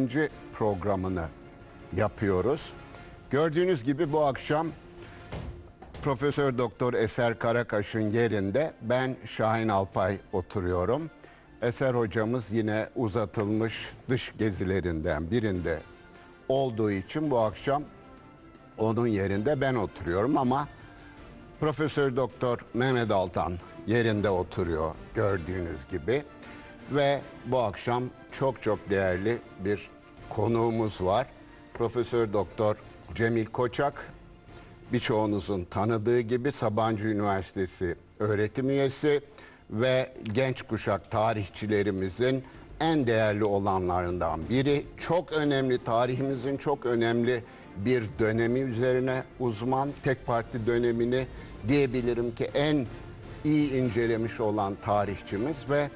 İkinci programını yapıyoruz. Gördüğünüz gibi bu akşam Profesör Doktor Eser Karakaş'ın yerinde ben Şahin Alpay oturuyorum. Eser hocamız yine uzatılmış dış gezilerinden birinde olduğu için bu akşam onun yerinde ben oturuyorum ama Profesör Doktor Mehmet Altan yerinde oturuyor gördüğünüz gibi. Ve bu akşam çok değerli bir konuğumuz var. Profesör Doktor Cemil Koçak, birçoğunuzun tanıdığı gibi Sabancı Üniversitesi öğretim üyesi ve genç kuşak tarihçilerimizin en değerli olanlarından biri. Çok önemli, tarihimizin çok önemli bir dönemi üzerine uzman, tek parti dönemini diyebilirim ki en iyi incelemiş olan tarihçimiz ve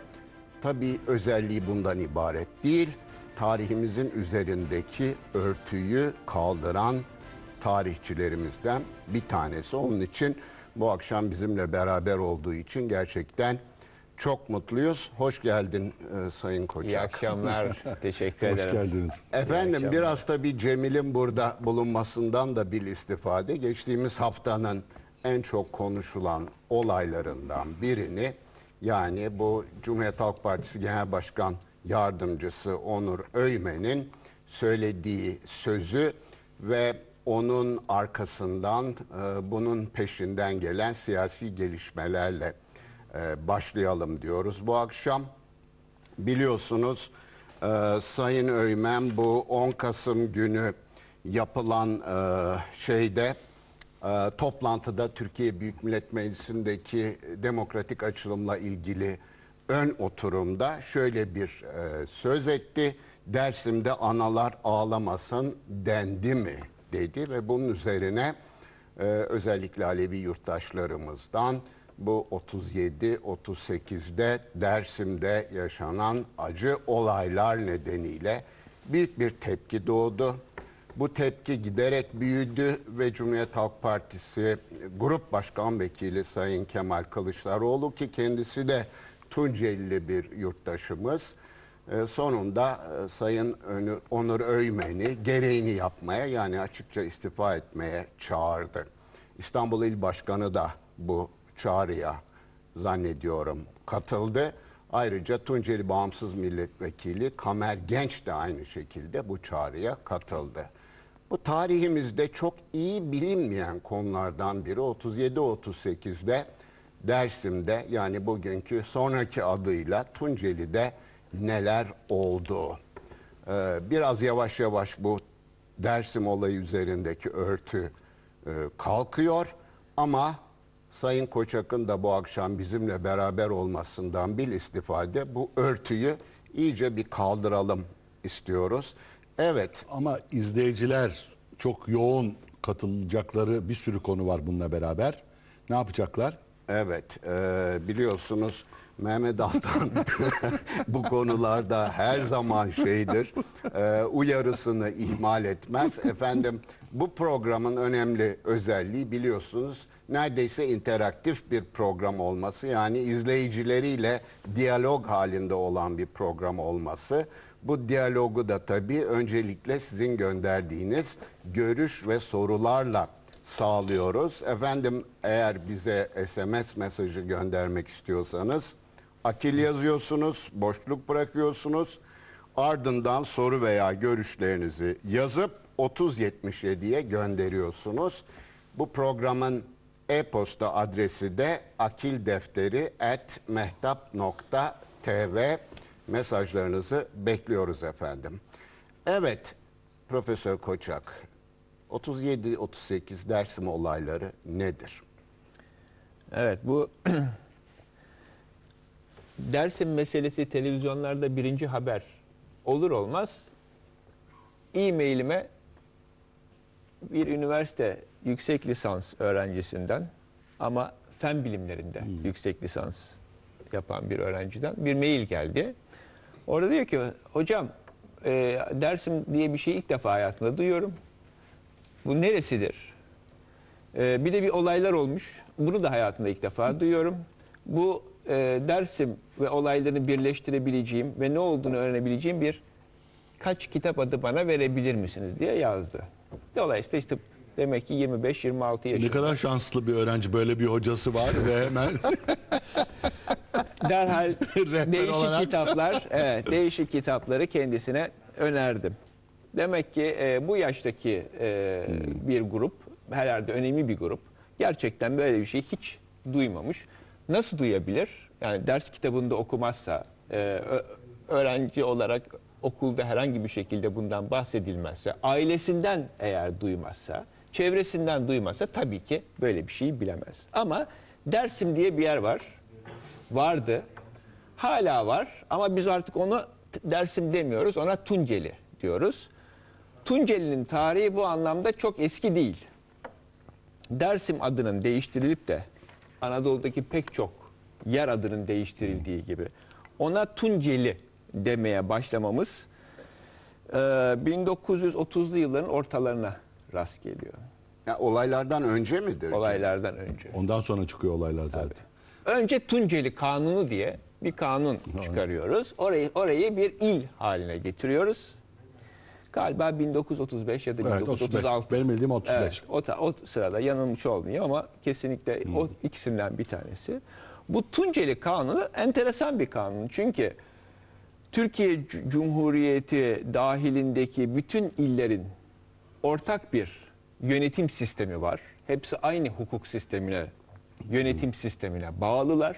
tabii özelliği bundan ibaret değil. Tarihimizin üzerindeki örtüyü kaldıran tarihçilerimizden bir tanesi. Onun için bu akşam bizimle beraber olduğu için gerçekten çok mutluyuz. Hoş geldin Sayın Koçak. İyi akşamlar. Teşekkür ederim. Hoş geldiniz. Efendim biraz tabii Cemil'in burada bulunmasından da bir istifade. Geçtiğimiz haftanın en çok konuşulan olaylarından birini, yani bu Cumhuriyet Halk Partisi Genel Başkan Yardımcısı Onur Öymen'in söylediği sözü ve onun arkasından bunun peşinden gelen siyasi gelişmelerle başlayalım diyoruz bu akşam. Biliyorsunuz Sayın Öymen bu 10 Kasım günü yapılan toplantıda Türkiye Büyük Millet Meclisi'ndeki demokratik açılımla ilgili ön oturumda şöyle bir söz etti. Dersimde analar ağlamasın dendi mi dedi ve bunun üzerine özellikle Alevi yurttaşlarımızdan bu 37-38'de Dersim'de yaşanan acı olaylar nedeniyle büyük bir tepki doğdu. Bu tepki giderek büyüdü ve Cumhuriyet Halk Partisi Grup Başkan Vekili Sayın Kemal Kılıçdaroğlu, ki kendisi de Tuncelili bir yurttaşımız, sonunda Sayın Onur Öymen'i gereğini yapmaya, yani açıkça istifa etmeye çağırdı. İstanbul İl Başkanı da bu çağrıya zannediyorum katıldı. Ayrıca Tunceli Bağımsız Milletvekili Kamer Genç de aynı şekilde bu çağrıya katıldı. Bu tarihimizde çok iyi bilinmeyen konulardan biri. 37-38'de Dersim'de, yani bugünkü sonraki adıyla Tunceli'de neler oldu? Biraz yavaş bu Dersim olayı üzerindeki örtü kalkıyor ama Sayın Koçak'ın da bu akşam bizimle beraber olmasından istifade bu örtüyü iyice bir kaldıralım istiyoruz. Evet. Ama izleyiciler çok yoğun katılacakları bir sürü konu var bununla beraber. Ne yapacaklar? Evet. Biliyorsunuz Mehmet Altan bu konularda her zaman şeydir. Uyarısını ihmal etmez. Efendim bu programın önemli özelliği biliyorsunuz neredeyse interaktif bir program olması, yani izleyicileriyle diyalog halinde olan bir program olması. Bu diyalogu da tabii öncelikle sizin gönderdiğiniz görüş ve sorularla sağlıyoruz. Efendim eğer bize SMS mesajı göndermek istiyorsanız akil yazıyorsunuz, boşluk bırakıyorsunuz. Ardından soru veya görüşlerinizi yazıp 3077'ye gönderiyorsunuz. Bu programın e-posta adresi de akildefteri@mehtap.tv. Mesajlarınızı bekliyoruz efendim. Evet Profesör Koçak, 37-38 Dersim olayları nedir? Evet, bu Dersim meselesi televizyonlarda birinci haber olur olmaz e-mailime bir üniversite yüksek lisans öğrencisinden, ama fen bilimlerinde yüksek lisans yapan bir öğrenciden bir mail geldi. Orada diyor ki hocam Dersim diye bir şey ilk defa hayatımda duyuyorum. Bu neresidir? Bir de bir olaylar olmuş. Bunu da hayatımda ilk defa duyuyorum. Bu Dersim ve olaylarını birleştirebileceğim ve ne olduğunu öğrenebileceğim bir kaç kitap adı bana verebilir misiniz diye yazdı. Dolayısıyla işte demek ki 25-26 yaşında. Ne kadar şanslı bir öğrenci, böyle bir hocası var ve hemen derhal değişik olarak kitaplar, evet, değişik kitapları kendisine önerdim. Demek ki bu yaştaki bir grup, herhalde önemli bir grup, gerçekten böyle bir şey hiç duymamış. Nasıl duyabilir? Yani ders kitabında okumazsa, öğrenci olarak okulda herhangi bir şekilde bundan bahsedilmezse, ailesinden eğer duymazsa, çevresinden duymazsa tabii ki böyle bir şeyi bilemez. Ama Dersim diye bir yer var, vardı, hala var ama biz artık onu Dersim demiyoruz, ona Tunceli diyoruz. Tunceli'nin tarihi bu anlamda çok eski değil. Dersim adının değiştirilip de Anadolu'daki pek çok yer adının değiştirildiği gibi ona Tunceli demeye başlamamız 1930'lu yılların ortalarına rast geliyor. Ya olaylardan önce midir? Olaylardan önce. Ondan sonra çıkıyor olaylar zaten. Tabii. Önce Tunceli Kanunu diye bir kanun çıkarıyoruz. Orayı bir il haline getiriyoruz. Galiba 1935 ya da 1936. 35. Benim bildiğim 35. Evet, o sırada yanılmış olmuyor ama kesinlikle o ikisinden bir tanesi. Bu Tunceli Kanunu enteresan bir kanun. Çünkü Türkiye Cumhuriyeti dahilindeki bütün illerin ortak bir yönetim sistemi var. Hepsi aynı hukuk sistemine, yönetim sistemine bağlılar.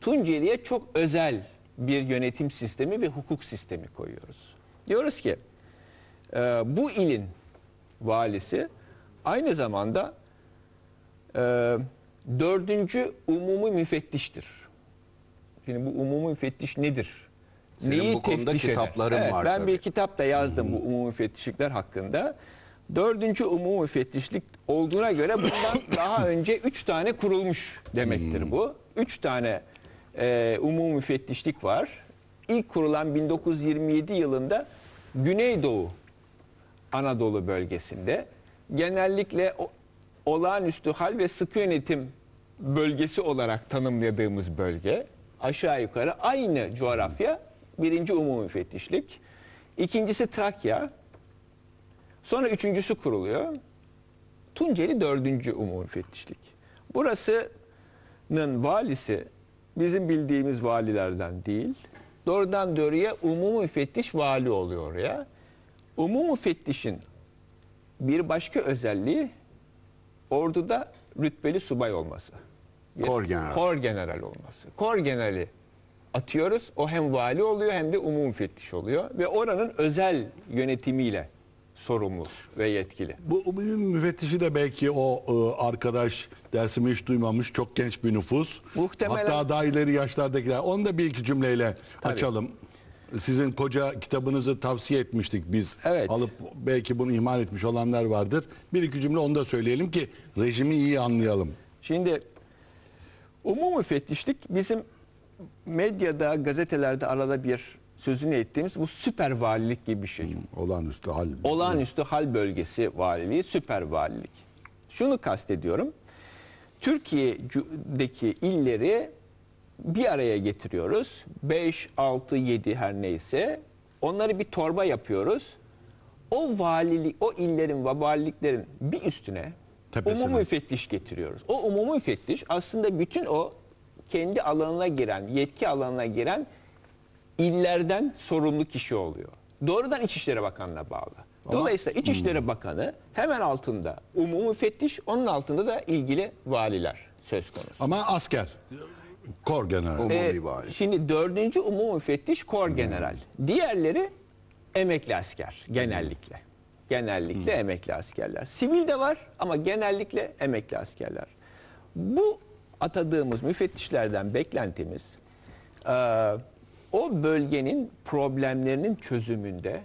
Tunceli'ye çok özel bir yönetim sistemi ve hukuk sistemi koyuyoruz. Diyoruz ki bu ilin valisi aynı zamanda 4. umumi müfettiştir. Şimdi bu umumi müfettiş nedir? Senin neyi bu konuda kitapların var. Ben tabii bir kitap da yazdım bu umumi müfettişlikler hakkında. 4. umumi müfettişlik olduğuna göre bundan daha önce 3 tane kurulmuş demektir bu. 3 tane umumi müfettişlik var. İlk kurulan 1927 yılında Güneydoğu Anadolu bölgesinde, genellikle olağanüstü hal ve sıkı yönetim bölgesi olarak tanımladığımız bölge, aşağı yukarı aynı coğrafya. 1. umumi müfettişlik, 2.'si Trakya, sonra 3.'sü kuruluyor. Tunceli 4. umumi müfettişlik. Burasının valisi bizim bildiğimiz valilerden değil, doğrudan doğruya umumi müfettiş vali oluyor oraya. Umumi müfettişin bir başka özelliği orduda rütbeli subay olması. Kor general olması. Kor generali atıyoruz. O hem vali oluyor hem de umumi müfettiş oluyor. Ve oranın özel yönetimiyle sorumlu ve yetkili. Bu umumi müfettişi de belki o arkadaş Dersim'i hiç duymamış çok genç bir nüfus. Muhtemelen. Hatta daha ileri yaşlardakiler. Onu da bir iki cümleyle tabii açalım. Sizin koca kitabınızı tavsiye etmiştik biz. Evet. Alıp belki bunu ihmal etmiş olanlar vardır. Bir iki cümle onu da söyleyelim ki rejimi iyi anlayalım. Şimdi umumi müfettişlik bizim medyada, gazetelerde arada bir sözünü ettiğimiz bu süper valilik gibi bir şey. Olağanüstü hal. Olağanüstü hal bölgesi valiliği, süper valilik. Şunu kastediyorum. Türkiye'deki illeri bir araya getiriyoruz. 5, 6, 7 her neyse. Onları bir torba yapıyoruz. O valilik, o illerin ve valiliklerin bir üstüne umumi müfettiş getiriyoruz. O umumi müfettiş aslında bütün o kendi alanına giren, yetki alanına giren illerden sorumlu kişi oluyor. Doğrudan İçişleri Bakanı'na bağlı. Dolayısıyla İçişleri Bakanı hemen altında umumi müfettiş, onun altında da ilgili valiler söz konusu. Ama asker, kor general. Umumi vali. Şimdi 4. umumi müfettiş kor general. Diğerleri emekli asker genellikle. Genellikle emekli askerler. Sivil de var ama genellikle emekli askerler. Bu atadığımız müfettişlerden beklentimiz o bölgenin problemlerinin çözümünde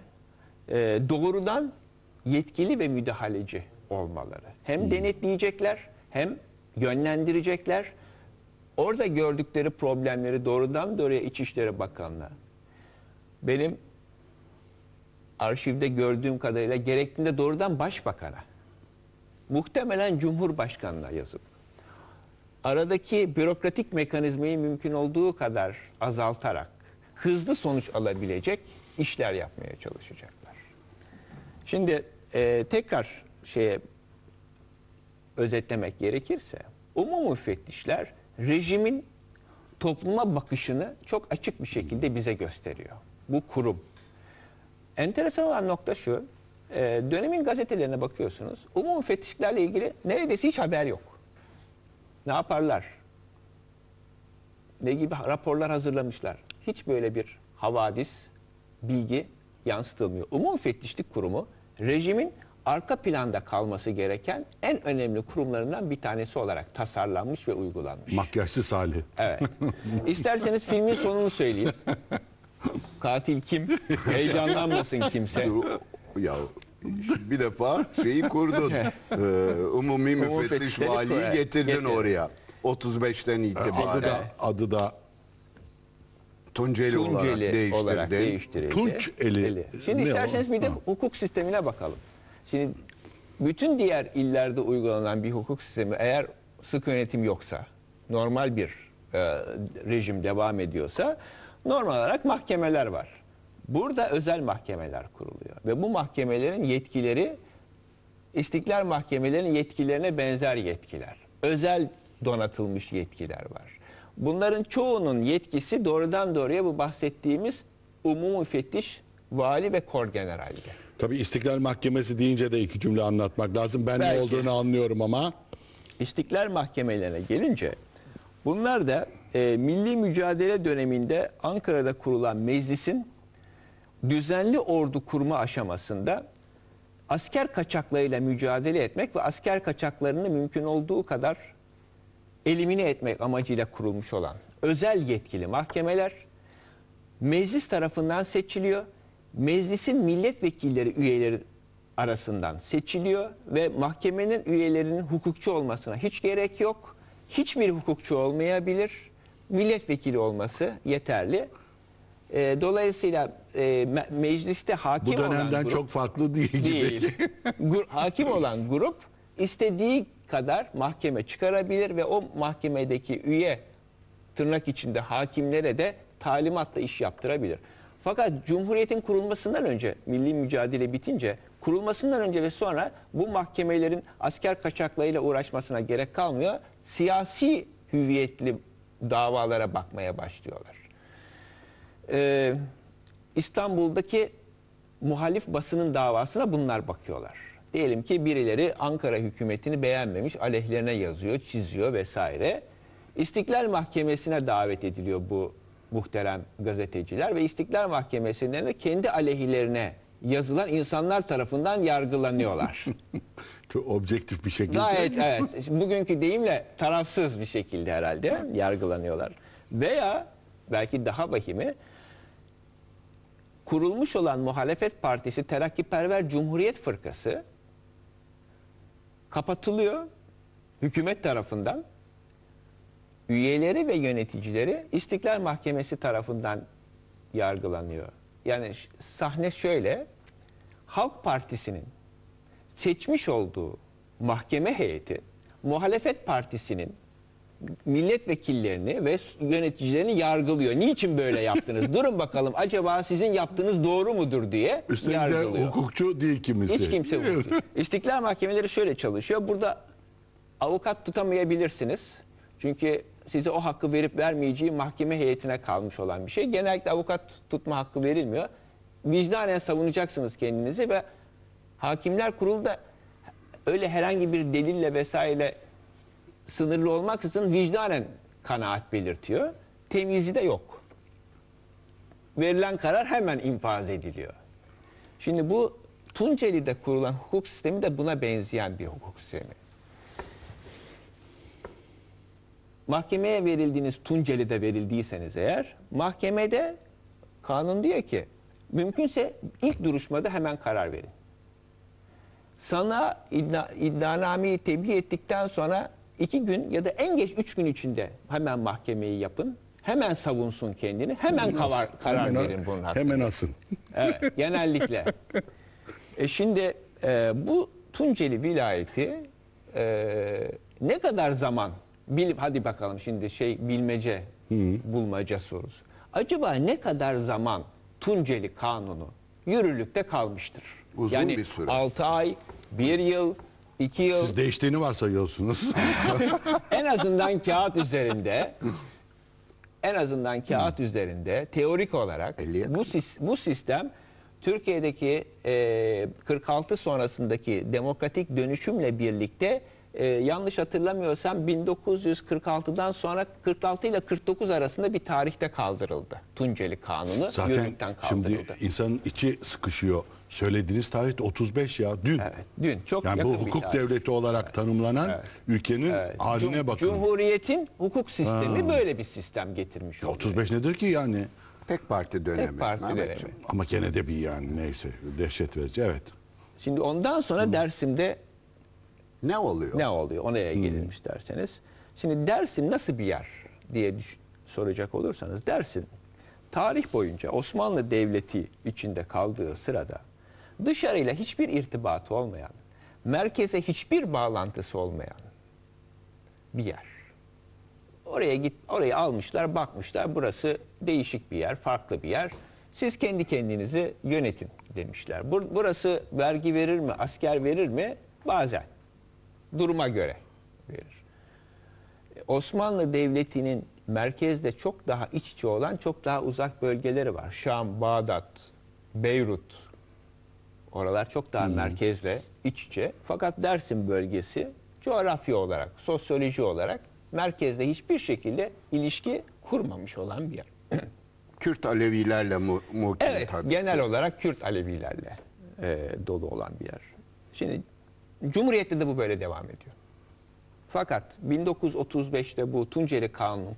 doğrudan yetkili ve müdahaleci olmaları. Hem denetleyecekler hem yönlendirecekler. Orada gördükleri problemleri doğrudan doğruya İçişleri Bakanlığı. Benim arşivde gördüğüm kadarıyla gerektiğinde doğrudan Başbakan'a, muhtemelen Cumhurbaşkanı'na yazıp aradaki bürokratik mekanizmayı mümkün olduğu kadar azaltarak hızlı sonuç alabilecek işler yapmaya çalışacaklar. Şimdi tekrar şeye özetlemek gerekirse, umum müfettişler rejimin topluma bakışını çok açık bir şekilde bize gösteriyor. Bu kurum. Enteresan olan nokta şu, dönemin gazetelerine bakıyorsunuz, umum müfettişlerle ilgili neredeyse hiç haber yok. Ne yaparlar? Ne gibi raporlar hazırlamışlar? Hiç böyle bir havadis, bilgi yansıtılmıyor. Umum müfettişlik kurumu, rejimin arka planda kalması gereken en önemli kurumlarından bir tanesi olarak tasarlanmış ve uygulanmış. Makyajsız hali. Evet. İsterseniz filmin sonunu söyleyeyim. Katil kim? Heyecanlanmasın kimse. Ya bir defa şeyi kurdun. Umumi müfettiş valiyi getirdin oraya. 35'ten itibaren. Adı da Tunceli olarak değiştirildi. Tunceli. Şimdi isterseniz bir de hukuk sistemine bakalım. Şimdi bütün diğer illerde uygulanan bir hukuk sistemi, eğer sık yönetim yoksa, normal bir rejim devam ediyorsa, normal olarak mahkemeler var. Burada özel mahkemeler kuruluyor. Ve bu mahkemelerin yetkileri, istiklal mahkemelerinin yetkilerine benzer yetkiler. Özel donatılmış yetkiler var. Bunların çoğunun yetkisi doğrudan doğruya bu bahsettiğimiz umum müfettiş, vali ve korgeneraldir. Tabii İstiklal Mahkemesi deyince de iki cümle anlatmak lazım. Ben belki ne olduğunu anlıyorum ama. İstiklal Mahkemelerine gelince, bunlar da milli mücadele döneminde Ankara'da kurulan meclisin düzenli ordu kurma aşamasında asker kaçaklarıyla mücadele etmek ve asker kaçaklarını mümkün olduğu kadar elimine etmek amacıyla kurulmuş olan özel yetkili mahkemeler meclis tarafından seçiliyor. Meclisin milletvekilleri üyeleri arasından seçiliyor ve mahkemenin üyelerinin hukukçu olmasına hiç gerek yok. Hiçbir hukukçu olmayabilir. Milletvekili olması yeterli. Dolayısıyla mecliste hakim olan grup... Bu dönemden çok farklı değil. Hakim olan grup istediği kadar mahkeme çıkarabilir ve o mahkemedeki üye, tırnak içinde hakimlere de talimatla iş yaptırabilir. Fakat Cumhuriyet'in kurulmasından önce, milli mücadele bitince, kurulmasından önce ve sonra bu mahkemelerin asker kaçaklarıyla uğraşmasına gerek kalmıyor. Siyasi hüviyetli davalara bakmaya başlıyorlar. İstanbul'daki muhalif basının davasına bunlar bakıyorlar. Diyelim ki birileri Ankara hükümetini beğenmemiş, aleyhlerine yazıyor, çiziyor vesaire. İstiklal Mahkemesi'ne davet ediliyor bu muhterem gazeteciler ve İstiklal Mahkemesi'nden de kendi aleyhilerine yazılan insanlar tarafından yargılanıyorlar. Çok objektif bir şekilde. Gayet evet. Bugünkü deyimle tarafsız bir şekilde herhalde yargılanıyorlar. Veya belki daha vahimi, kurulmuş olan muhalefet partisi Terakkiperver Cumhuriyet Fırkası kapatılıyor hükümet tarafından. Üyeleri ve yöneticileri İstiklal Mahkemesi tarafından yargılanıyor. Yani sahne şöyle, Halk Partisi'nin seçmiş olduğu mahkeme heyeti, muhalefet partisinin milletvekillerini ve yöneticilerini yargılıyor. Niçin böyle yaptınız? Durun bakalım, acaba sizin yaptığınız doğru mudur diye üstelik yargılıyor. Üstelik hukukçu değil kimisi. Hiç kimse hukukçu. İstiklal Mahkemeleri şöyle çalışıyor, burada avukat tutamayabilirsiniz. Çünkü size o hakkı verip vermeyeceği mahkeme heyetine kalmış olan bir şey. Genellikle avukat tutma hakkı verilmiyor. Vicdanen savunacaksınız kendinizi ve Hakimler Kurulu da öyle herhangi bir delille vesaire sınırlı olmaksızın vicdanen kanaat belirtiyor. Temyizi de yok. Verilen karar hemen infaz ediliyor. Şimdi bu Tunceli'de kurulan hukuk sistemi de buna benzeyen bir hukuk sistemi. Mahkemeye verildiğiniz, Tunceli'de verildiyseniz eğer, mahkemede kanun diyor ki, mümkünse ilk duruşmada hemen karar verin. Sana iddianameyi tebliğ ettikten sonra 2 gün ya da en geç 3 gün içinde hemen mahkemeyi yapın, hemen savunsun kendini, hemen karar verin bunun hakkında. Hemen asın. Evet, genellikle. Şimdi bu Tunceli vilayeti ne kadar zaman... hadi bakalım şimdi bilmece, bulmaca sorusu. Acaba ne kadar zaman Tunceli Kanunu yürürlükte kalmıştır. Uzun yani bir süre. 6 ay, 1 yıl, 2 yıl. Siz değiştiğini varsayıyorsunuz. En azından kağıt üzerinde, teorik olarak bu sistem Türkiye'deki 46 sonrasındaki demokratik dönüşümle birlikte yanlış hatırlamıyorsam 1946'dan sonra 46 ile 49 arasında bir tarihte kaldırıldı. Tunceli Kanunu yürürlükten kaldırıldı. Zaten şimdi insanın içi sıkışıyor. Söylediğiniz tarih de 35 ya, dün. Evet, dün. Çok yani yakın bu hukuk bir devleti olarak tanımlanan ülkenin haline bakın. Cumhuriyetin hukuk sistemi böyle bir sistem getirmiş. 35 nedir ki yani? Tek parti dönemi. Tek parti dönemi. Ama gene de bir yani neyse dehşet verici, evet. Şimdi ondan sonra Dersim'de ne oluyor? Ne oluyor? Onaya gelinmiş derseniz. Şimdi Dersim nasıl bir yer diye soracak olursanız, Dersim tarih boyunca Osmanlı Devleti içinde kaldığı sırada dışarıyla hiçbir irtibatı olmayan, merkeze hiçbir bağlantısı olmayan bir yer. Oraya orayı almışlar, bakmışlar, burası değişik bir yer, farklı bir yer. Siz kendi kendinizi yönetin demişler. Burası vergi verir mi, asker verir mi? Bazen. Duruma göre verir. Osmanlı Devleti'nin merkezde çok daha iç içe olan çok daha uzak bölgeleri var. Şam, Bağdat, Beyrut. Oralar çok daha merkezle iç içe. Fakat Dersim bölgesi coğrafya olarak, sosyoloji olarak merkezle hiçbir şekilde ilişki kurmamış olan bir yer. Kürt Alevilerle muhkim tabii. Genel olarak Kürt Alevilerle dolu olan bir yer. Şimdi Cumhuriyet'te de bu böyle devam ediyor. Fakat 1935'te bu Tunceli Kanunu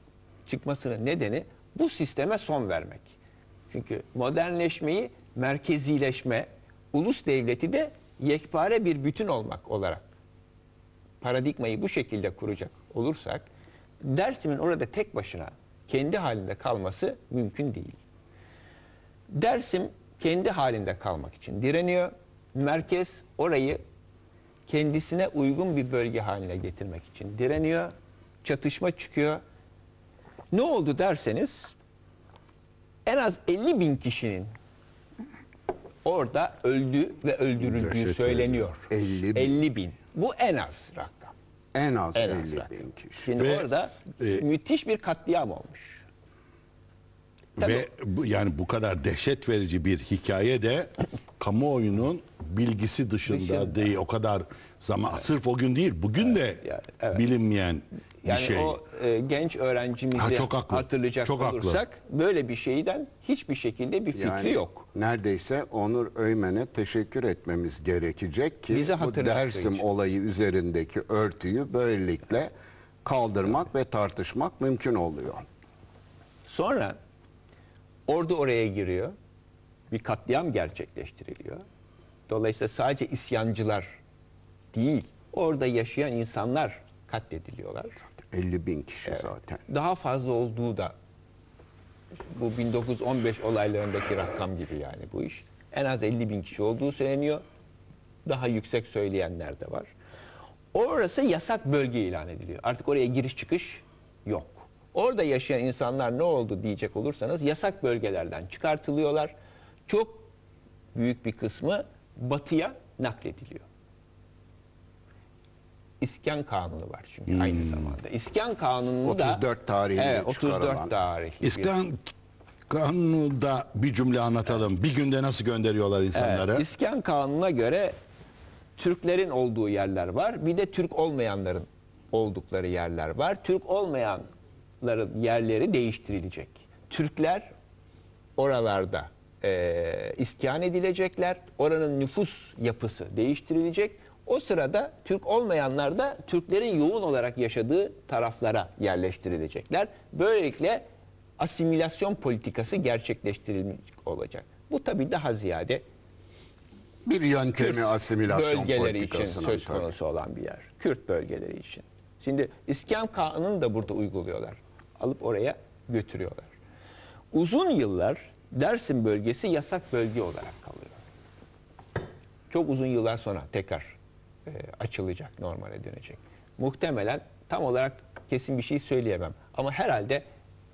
çıkmasının nedeni bu sisteme son vermek. Çünkü modernleşmeyi merkezileşme, ulus devleti de yekpare bir bütün olmak olarak paradigmayı bu şekilde kuracak olursak Dersim'in orada tek başına kendi halinde kalması mümkün değil. Dersim kendi halinde kalmak için direniyor. Merkez orayı kendisine uygun bir bölge haline getirmek için direniyor. Çatışma çıkıyor. Ne oldu derseniz en az 50.000 kişinin orada öldü ve öldürüldüğü söyleniyor. 50.000. Bu en az rakam. En az 50.000 kişi. Şimdi ve, orada müthiş bir katliam olmuş. Tabii, ve yani bu kadar dehşet verici bir hikaye de kamuoyunun bilgisi dışında değil, o kadar zaman sırf o gün değil, bugün de bilinmeyen yani bir şey. Yani o genç öğrencimizi hatırlayacak olursak böyle bir şeyden hiçbir şekilde bir fikri yok. Neredeyse Onur Öymen'e teşekkür etmemiz gerekecek ki bu Dersim olayı üzerindeki örtüyü böylelikle kaldırmak ve tartışmak mümkün oluyor. Sonra ordu oraya giriyor. Bir katliam gerçekleştiriliyor. Dolayısıyla sadece isyancılar değil, orada yaşayan insanlar katlediliyorlar. 50.000 kişi zaten. Daha fazla olduğu da bu 1915 olaylarındaki rakam gibi yani bu iş. En az 50.000 kişi olduğu söyleniyor. Daha yüksek söyleyenler de var. Orası yasak bölge ilan ediliyor. Artık oraya giriş çıkış yok. Orada yaşayan insanlar ne oldu diyecek olursanız yasak bölgelerden çıkartılıyorlar. Çok büyük bir kısmı batıya naklediliyor. İskan Kanunu var çünkü aynı zamanda. İskan Kanunu 34 tarihinde çıkarılan. İskan Kanunu da bir cümle anlatalım. Bir günde nasıl gönderiyorlar insanları? İskan Kanunu'na göre Türklerin olduğu yerler var. Bir de Türk olmayanların oldukları yerler var. Türk olmayanların yerleri değiştirilecek. Türkler oralarda iskan edilecekler. Oranın nüfus yapısı değiştirilecek. O sırada Türk olmayanlar da Türklerin yoğun olarak yaşadığı taraflara yerleştirilecekler. Böylelikle asimilasyon politikası gerçekleştirilmiş olacak. Bu tabii daha ziyade bir yöntemi Kürt asimilasyon bölgeleri için söz konusu olan bir yer. Kürt bölgeleri için. Şimdi İskan Kanunu'nu da burada uyguluyorlar. Alıp oraya götürüyorlar. Uzun yıllar Dersim bölgesi yasak bölge olarak kalıyor. Çok uzun yıllar sonra tekrar açılacak, normale dönecek. Muhtemelen tam olarak kesin bir şey söyleyemem. Ama herhalde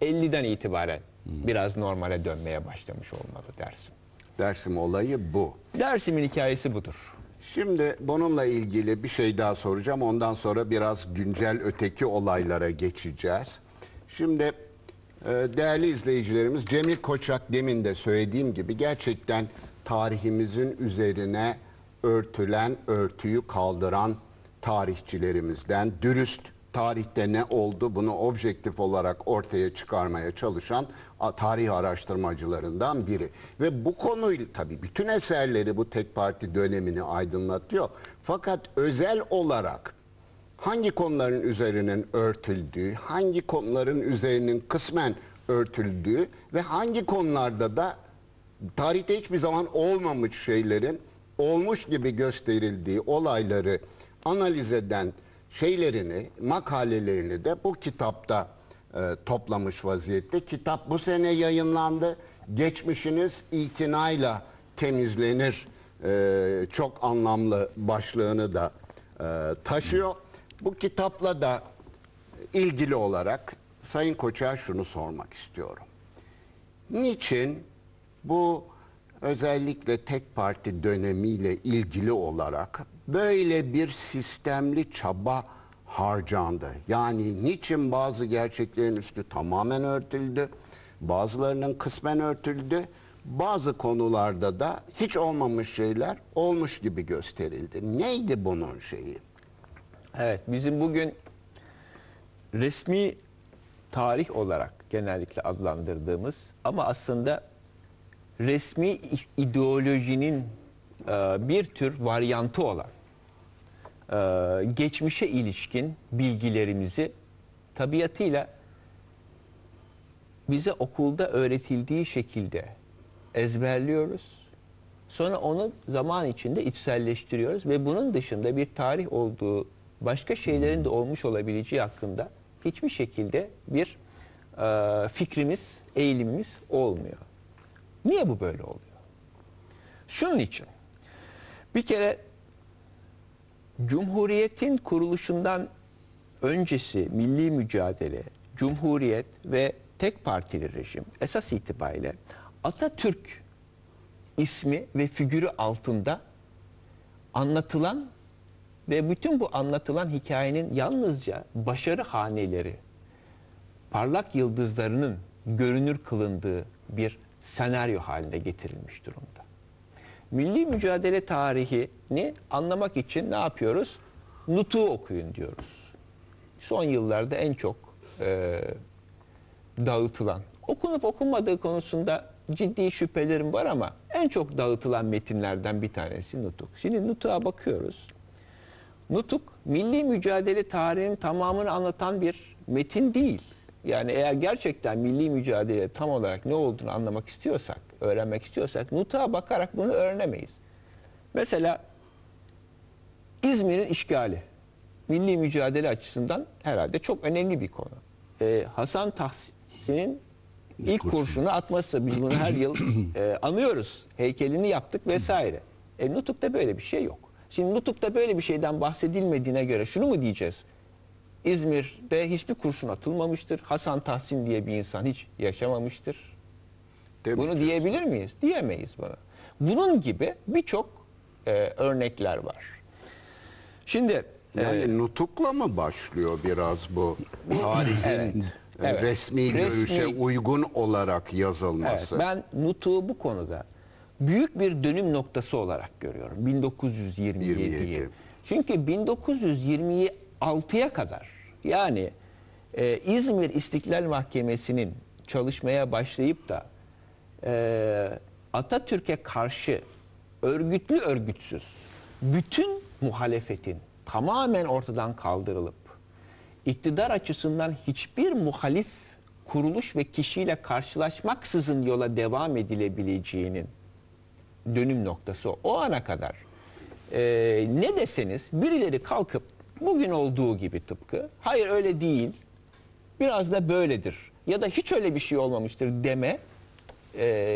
50'den itibaren biraz normale dönmeye başlamış olmalı dersim. Dersim olayı bu. Dersim'in hikayesi budur. Şimdi bununla ilgili bir şey daha soracağım. Ondan sonra biraz güncel öteki olaylara geçeceğiz. Şimdi değerli izleyicilerimiz, Cemil Koçak demin de söylediğim gibi gerçekten tarihimizin üzerine örtülen, örtüyü kaldıran tarihçilerimizden, dürüst, tarihte ne oldu bunu objektif olarak ortaya çıkarmaya çalışan tarih araştırmacılarından biri. Ve bu konuyla tabii bütün eserleri bu tek parti dönemini aydınlatıyor. Fakat özel olarak hangi konuların üzerinin örtüldüğü, hangi konuların üzerinin kısmen örtüldüğü ve hangi konularda da tarihte hiçbir zaman olmamış şeylerin olmuş gibi gösterildiği olayları analiz eden şeylerini, makalelerini de bu kitapta toplamış vaziyette. Kitap bu sene yayınlandı. Geçmişiniz itinayla temizlenir. Çok anlamlı başlığını da taşıyor. Bu kitapla da ilgili olarak Sayın Koçak'a şunu sormak istiyorum. Niçin bu özellikle tek parti dönemiyle ilgili olarak böyle bir sistemli çaba harcandı? Yani niçin bazı gerçeklerin üstü tamamen örtüldü, bazılarının kısmen örtüldü, bazı konularda da hiç olmamış şeyler olmuş gibi gösterildi? Neydi bunun şeyi? Evet, bizim bugün resmi tarih olarak genellikle adlandırdığımız ama aslında resmi ideolojinin bir tür varyantı olan geçmişe ilişkin bilgilerimizi tabiatıyla bize okulda öğretildiği şekilde ezberliyoruz. Sonra onu zaman içinde içselleştiriyoruz ve bunun dışında bir tarih olduğu, başka şeylerin de olmuş olabileceği hakkında hiçbir şekilde bir fikrimiz, eğilimimiz olmuyor. Niye bu böyle oluyor? Şunun için, bir kere Cumhuriyet'in kuruluşundan öncesi milli mücadele, Cumhuriyet ve tek partili rejim esas itibariyle Atatürk ismi ve figürü altında anlatılan ve bütün bu anlatılan hikayenin yalnızca başarı haneleri, parlak yıldızlarının görünür kılındığı bir senaryo haline getirilmiş durumda. Milli mücadele tarihini anlamak için ne yapıyoruz? Nutuk'u okuyun diyoruz. Son yıllarda en çok dağıtılan, okunup okunmadığı konusunda ciddi şüphelerim var ama en çok dağıtılan metinlerden bir tanesi Nutuk. Şimdi Nutuk'a bakıyoruz. Nutuk, milli mücadele tarihinin tamamını anlatan bir metin değil. Yani eğer gerçekten milli mücadele tam olarak ne olduğunu anlamak istiyorsak, öğrenmek istiyorsak Nutuk'a bakarak bunu öğrenemeyiz. Mesela İzmir'in işgali milli mücadele açısından herhalde çok önemli bir konu. Hasan Tahsin'in ilk kurşunu atması, biz bunu her yıl anıyoruz. Heykelini yaptık vesaire. Nutuk'ta böyle bir şey yok. Şimdi Nutuk'ta böyle bir şeyden bahsedilmediğine göre şunu mu diyeceğiz? İzmir'de hiçbir kurşun atılmamıştır. Hasan Tahsin diye bir insan hiç yaşamamıştır. Bunu diyebilir miyiz? Diyemeyiz buna. Bunun gibi birçok örnekler var. Şimdi yani Nutuk'la mı başlıyor biraz bu tarihin evet, resmi görüşe uygun olarak yazılması? Evet, ben Nutuk'u bu konuda büyük bir dönüm noktası olarak görüyorum. 1927'yi. Çünkü 1926'ya kadar yani İzmir İstiklal Mahkemesi'nin çalışmaya başlayıp da Atatürk'e karşı örgütlü örgütsüz bütün muhalefetin tamamen ortadan kaldırılıp iktidar açısından hiçbir muhalif kuruluş ve kişiyle karşılaşmaksızın yola devam edilebileceğinin dönüm noktası o ana kadar ne deseniz birileri kalkıp bugün olduğu gibi tıpkı hayır öyle değil biraz da böyledir ya da hiç öyle bir şey olmamıştır deme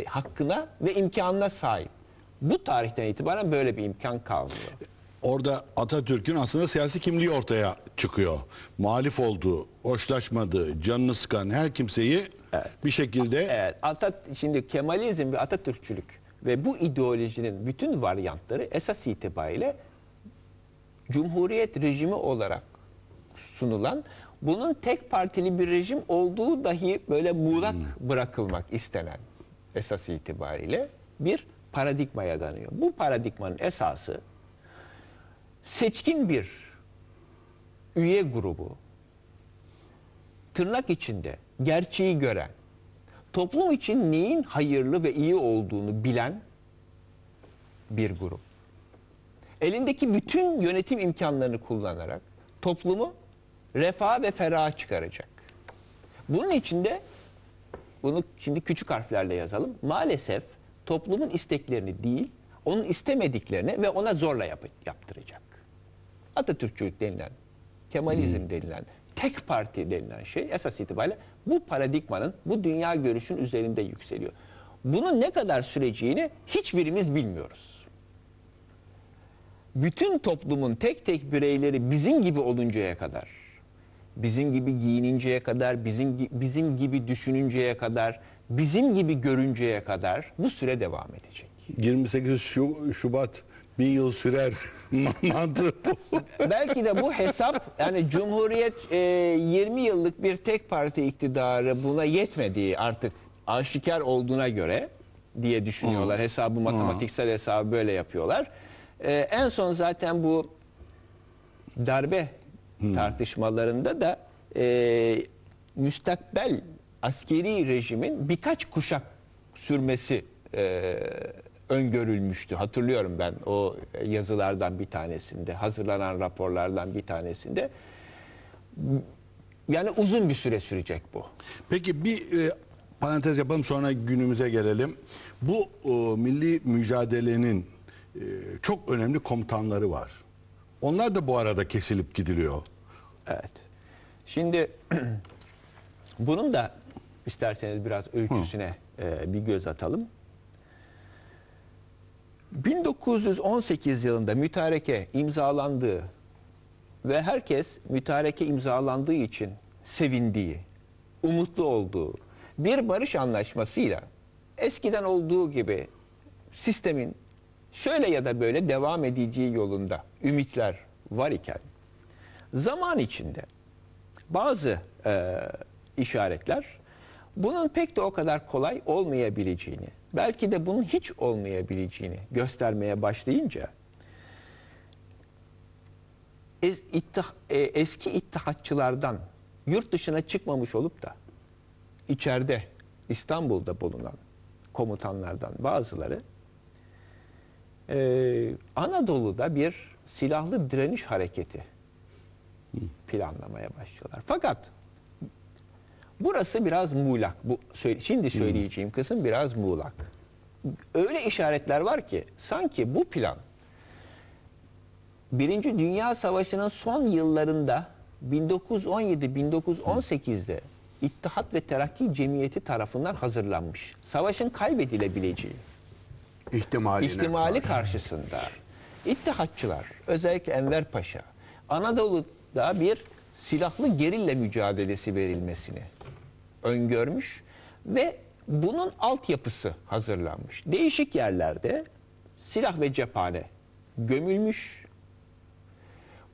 hakkına ve imkanına sahip. Bu tarihten itibaren böyle bir imkan kalmıyor. Orada Atatürk'ün aslında siyasi kimliği ortaya çıkıyor. Muhalif olduğu, hoşlaşmadığı, canını sıkan her kimseyi Evet. Bir şekilde. Evet. Şimdi Kemalizm ve Atatürkçülük ve bu ideolojinin bütün varyantları esas itibariyle Cumhuriyet rejimi olarak sunulan, bunun tek partili bir rejim olduğu dahi böyle muğlak bırakılmak istenen esas itibariyle bir paradigmaya dayanıyor. Bu paradigmanın esası seçkin bir üye grubu, tırnak içinde gerçeği gören, toplum için neyin hayırlı ve iyi olduğunu bilen bir grup. Elindeki bütün yönetim imkanlarını kullanarak toplumu refaha ve feraha çıkaracak. Bunun için de, bunu şimdi küçük harflerle yazalım, maalesef toplumun isteklerini değil, onun istemediklerini ve ona zorla yaptıracak. Atatürkçülük denilen, Kemalizm denilen, tek parti denilen şey esas itibariyle bu paradigmanın, bu dünya görüşünün üzerinde yükseliyor. Bunun ne kadar süreceğini hiçbirimiz bilmiyoruz. Bütün toplumun tek tek bireyleri bizim gibi oluncaya kadar, bizim gibi giyininceye kadar, bizim gibi düşününceye kadar, bizim gibi görünceye kadar bu süre devam edecek. 28 Şubat 1000 yıl sürer mantığı. Belki de bu hesap, yani Cumhuriyet 20 yıllık bir tek parti iktidarı buna yetmediği artık aşikar olduğuna göre diye düşünüyorlar. Hesabı, matematiksel hesabı böyle yapıyorlar. En son zaten bu darbe tartışmalarında da müstakbel askeri rejimin birkaç kuşak sürmesi öngörülmüştü. Hatırlıyorum ben o yazılardan bir tanesinde, hazırlanan raporlardan bir tanesinde. Yani uzun bir süre sürecek bu. Peki bir parantez yapalım, sonra günümüze gelelim. Bu milli mücadelenin çok önemli komutanları var. Onlar da bu arada kesilip gidiliyor. Evet. Şimdi bunun da isterseniz biraz öyküsüne bir göz atalım. 1918 yılında mütareke imzalandığı ve herkes mütareke imzalandığı için sevindiği, umutlu olduğu bir barış anlaşmasıyla eskiden olduğu gibi sistemin şöyle ya da böyle devam edeceği yolunda ümitler var iken, zaman içinde bazı işaretler bunun pek de o kadar kolay olmayabileceğini, belki de bunun hiç olmayabileceğini göstermeye başlayınca eski ittihatçılardan yurt dışına çıkmamış olup da içeride İstanbul'da bulunan komutanlardan bazıları Anadolu'da bir silahlı direniş hareketi planlamaya başlıyorlar. Fakat burası biraz muğlak. Şimdi söyleyeceğim kısım biraz muğlak. Öyle işaretler var ki sanki bu plan Birinci Dünya Savaşı'nın son yıllarında 1917-1918'de İttihat ve Terakki Cemiyeti tarafından hazırlanmış. Savaşın kaybedilebileceği ihtimali karşısında İttihatçılar, özellikle Enver Paşa, Anadolu'da bir silahlı gerilla mücadelesi verilmesini öngörmüş ve bunun altyapısı hazırlanmış. Değişik yerlerde silah ve cephane gömülmüş.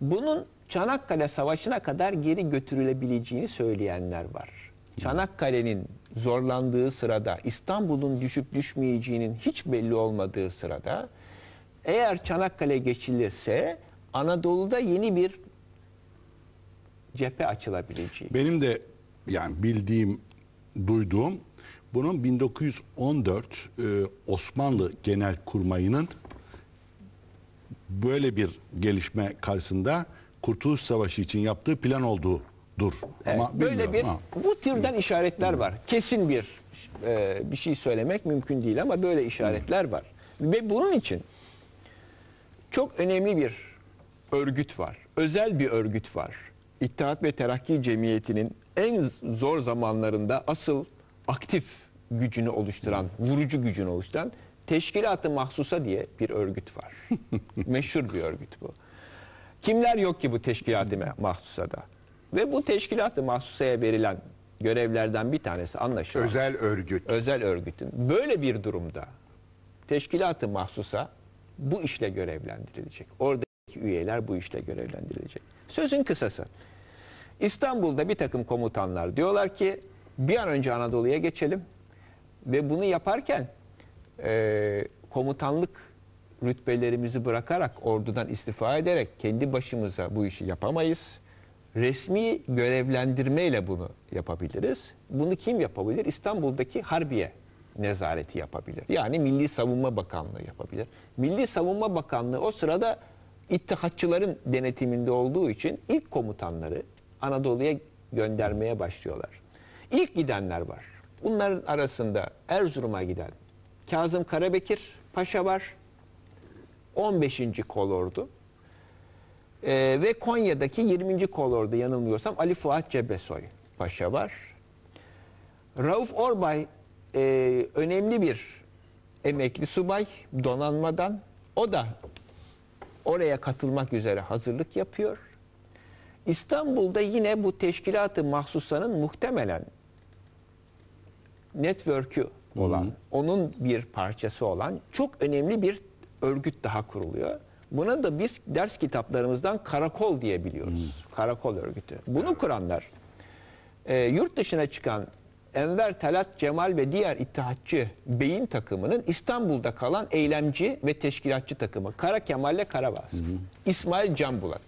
Bunun Çanakkale Savaşı'na kadar geri götürülebileceğini söyleyenler var. Çanakkale'nin zorlandığı sırada, İstanbul'un düşüp düşmeyeceğinin hiç belli olmadığı sırada, eğer Çanakkale geçilirse Anadolu'da yeni bir cephe açılabileceği. Benim de yani bildiğim, duyduğum, bunun 1914 Osmanlı Genelkurmayı'nın böyle bir gelişme karşısında Kurtuluş Savaşı için yaptığı plan olduğudur. Evet, ama böyle bir, bu türden işaretler var. Kesin bir şey söylemek mümkün değil ama böyle işaretler var. Ve bunun için çok önemli bir örgüt var. Özel bir örgüt var. İttihat ve Terakki Cemiyeti'nin en zor zamanlarında asıl aktif gücünü oluşturan, vurucu gücünü oluşturan teşkilat-ı mahsusa diye bir örgüt var. Meşhur bir örgüt bu. Kimler yok ki bu teşkilat-ı mahsusada? Ve bu teşkilat-ı mahsusaya verilen görevlerden bir tanesi anlaşılan. Özel örgüt. Özel örgütün. Böyle bir durumda teşkilat-ı mahsusa bu işle görevlendirilecek. Oradaki üyeler bu işle görevlendirilecek. Sözün kısası. İstanbul'da bir takım komutanlar diyorlar ki bir an önce Anadolu'ya geçelim ve bunu yaparken komutanlık rütbelerimizi bırakarak, ordudan istifa ederek kendi başımıza bu işi yapamayız. Resmi görevlendirmeyle bunu yapabiliriz. Bunu kim yapabilir? İstanbul'daki Harbiye Nezareti yapabilir. Yani Milli Savunma Bakanlığı yapabilir. Milli Savunma Bakanlığı o sırada İttihatçıların denetiminde olduğu için ilk komutanları Anadolu'ya göndermeye başlıyorlar. İlk gidenler var. Bunların arasında Erzurum'a giden Kazım Karabekir Paşa var. 15. kolordu. Ve Konya'daki 20. kolordu yanılmıyorsam Ali Fuat Cebesoy Paşa var. Rauf Orbay önemli bir emekli subay donanmadan. O da oraya katılmak üzere hazırlık yapıyor. İstanbul'da yine bu teşkilat-ı mahsusanın muhtemelen network'ü olan, onun bir parçası olan çok önemli bir örgüt daha kuruluyor. Buna da biz ders kitaplarımızdan Karakol diye biliyoruz. Karakol örgütü. Bunu kuranlar yurt dışına çıkan Enver, Talat, Cemal ve diğer ittihatçı beyin takımının İstanbul'da kalan eylemci ve teşkilatçı takımı. Kara Kemal ile Karabas. İsmail Canbulat.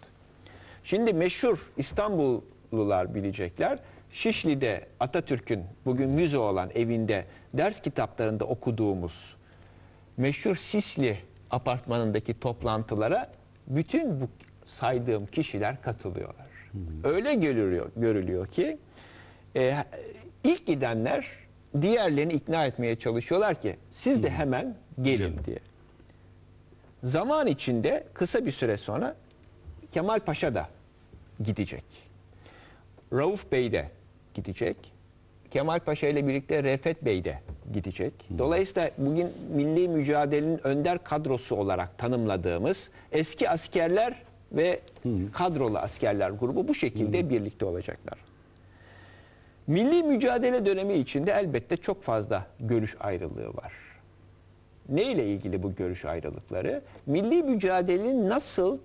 Şimdi meşhur İstanbullular bilecekler. Şişli'de Atatürk'ün bugün müze olan evinde ders kitaplarında okuduğumuz meşhur Sisli apartmanındaki toplantılara bütün bu saydığım kişiler katılıyorlar. Öyle görülüyor ki ilk gidenler diğerlerini ikna etmeye çalışıyorlar ki siz de hemen gelin diye. Zaman içinde kısa bir süre sonra Kemal Paşa da gidecek. Rauf Bey de gidecek. Kemal Paşa ile birlikte Refet Bey de gidecek. Dolayısıyla bugün milli mücadelenin önder kadrosu olarak tanımladığımız eski askerler ve kadrolu askerler grubu bu şekilde birlikte olacaklar. Milli mücadele dönemi içinde elbette çok fazla görüş ayrılığı var. Ne ile ilgili bu görüş ayrılıkları? Milli mücadelenin nasıl,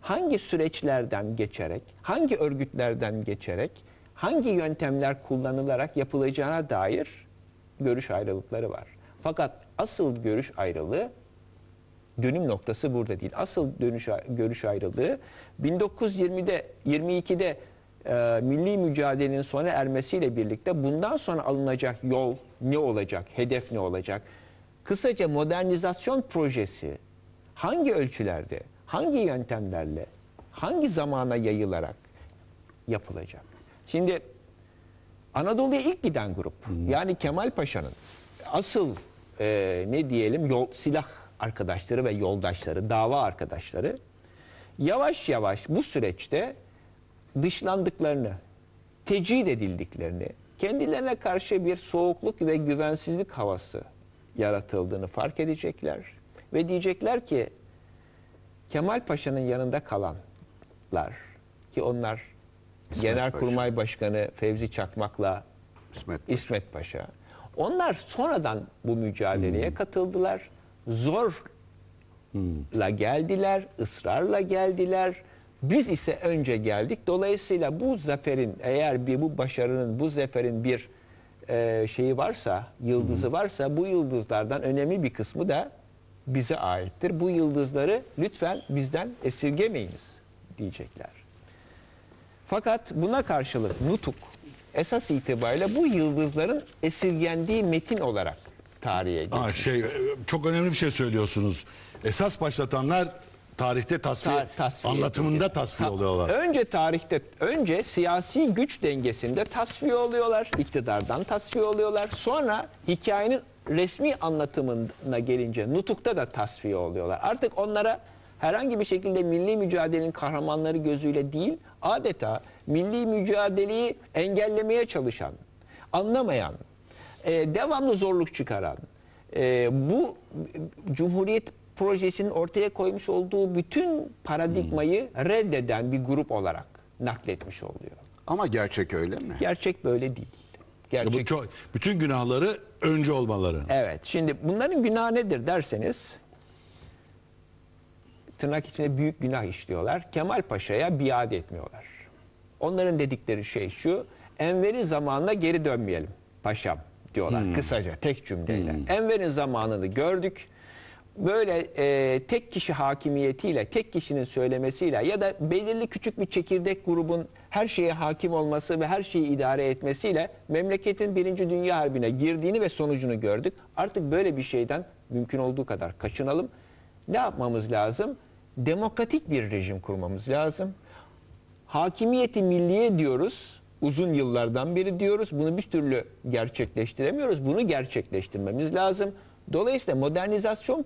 hangi süreçlerden geçerek, hangi örgütlerden geçerek, hangi yöntemler kullanılarak yapılacağına dair görüş ayrılıkları var. Fakat asıl görüş ayrılığı, dönüm noktası burada değil. Asıl görüş ayrılığı 1922'de milli mücadelenin sona ermesiyle birlikte bundan sonra alınacak yol ne olacak, hedef ne olacak? Kısaca modernizasyon projesi hangi ölçülerde, hangi yöntemlerle, hangi zamana yayılarak yapılacak? Şimdi Anadolu'ya ilk giden grup, yani Kemal Paşa'nın asıl ne diyelim silah arkadaşları ve yoldaşları, dava arkadaşları yavaş yavaş bu süreçte dışlandıklarını, tecrid edildiklerini, kendilerine karşı bir soğukluk ve güvensizlik havası yaratıldığını fark edecekler ve diyecekler ki Kemal Paşa'nın yanında kalanlar ki onlar Genelkurmay Başkanı Fevzi Çakmak'la İsmet Paşa. Onlar sonradan bu mücadeleye katıldılar. Zorla geldiler, ısrarla geldiler. Biz ise önce geldik. Dolayısıyla bu zaferin, eğer bir bu başarının, bu zaferin bir şeyi varsa, yıldızı varsa bu yıldızlardan önemli bir kısmı da bize aittir. Bu yıldızları lütfen bizden esirgemeyiniz diyecekler. Fakat buna karşılık Nutuk esas itibariyle bu yıldızların esirgendiği metin olarak tarihe geçiyor. Çok önemli bir şey söylüyorsunuz. Esas başlatanlar tarihte tasfiye anlatımında tasfiye oluyorlar. Önce siyasi güç dengesinde tasfiye oluyorlar, iktidardan tasfiye oluyorlar. Sonra hikayenin resmi anlatımına gelince Nutuk'ta da tasfiye oluyorlar. Artık onlara herhangi bir şekilde milli mücadelenin kahramanları gözüyle değil, adeta milli mücadeleyi engellemeye çalışan, anlamayan, devamlı zorluk çıkaran, bu Cumhuriyet projesinin ortaya koymuş olduğu bütün paradigmayı reddeden bir grup olarak nakletmiş oluyor. Ama gerçek öyle mi? Gerçek böyle değil. Gerçek... Bu çok, bütün günahları önce olmaları. Evet. Şimdi bunların günahı nedir derseniz, tırnak içinde büyük günah işliyorlar. Kemal Paşa'ya biat etmiyorlar. Onların dedikleri şey şu: Enver'in zamanına geri dönmeyelim paşam diyorlar. Kısaca tek cümleyle. Enver'in zamanını gördük. Böyle tek kişi hakimiyetiyle, tek kişinin söylemesiyle ya da belirli küçük bir çekirdek grubun her şeye hakim olması ve her şeyi idare etmesiyle memleketin 1. Dünya Harbi'ne girdiğini ve sonucunu gördük. Artık böyle bir şeyden mümkün olduğu kadar kaçınalım. Ne yapmamız lazım? Demokratik bir rejim kurmamız lazım. Hakimiyeti milliye diyoruz. Uzun yıllardan beri diyoruz. Bunu bir türlü gerçekleştiremiyoruz. Bunu gerçekleştirmemiz lazım. Dolayısıyla modernizasyon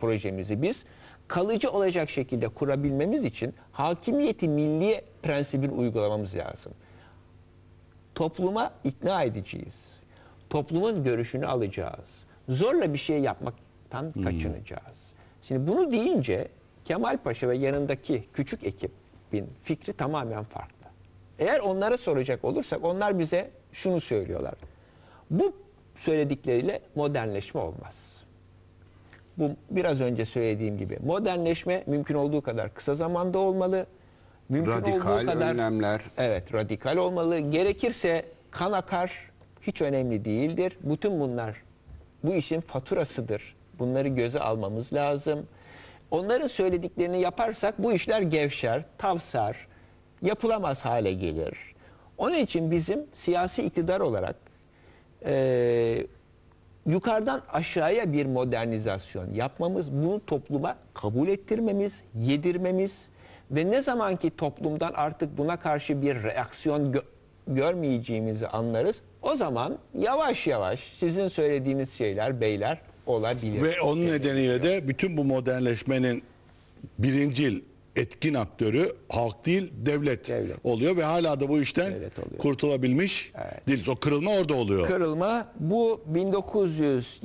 projemizi biz kalıcı olacak şekilde kurabilmemiz için hakimiyeti milliye prensibini uygulamamız lazım. Topluma ikna edeceğiz. Toplumun görüşünü alacağız. Zorla bir şey yapmaktan kaçınacağız. Şimdi bunu deyince Kemal Paşa ve yanındaki küçük ekibin fikri tamamen farklı. Eğer onlara soracak olursak onlar bize şunu söylüyorlar: bu söyledikleriyle modernleşme olmaz. Bu biraz önce söylediğim gibi modernleşme mümkün olduğu kadar kısa zamanda olmalı. Mümkün radikal olduğu kadar, önlemler. Evet, radikal olmalı. Gerekirse kan akar, hiç önemli değildir. Bütün bunlar bu işin faturasıdır. Bunları göze almamız lazım. Onların söylediklerini yaparsak bu işler gevşer, tavsar, yapılamaz hale gelir. Onun için bizim siyasi iktidar olarak yukarıdan aşağıya bir modernizasyon yapmamız, bunu topluma kabul ettirmemiz, yedirmemiz ve ne zamanki toplumdan artık buna karşı bir reaksiyon görmeyeceğimizi anlarız, o zaman yavaş yavaş sizin söylediğiniz şeyler beyler olabilir. Ve onun nedeniyle de bütün bu modernleşmenin birincil etkin aktörü halk değil, devlet oluyor ve hala da bu işten kurtulabilmiş değiliz. O kırılma orada oluyor. Kırılma bu 1923,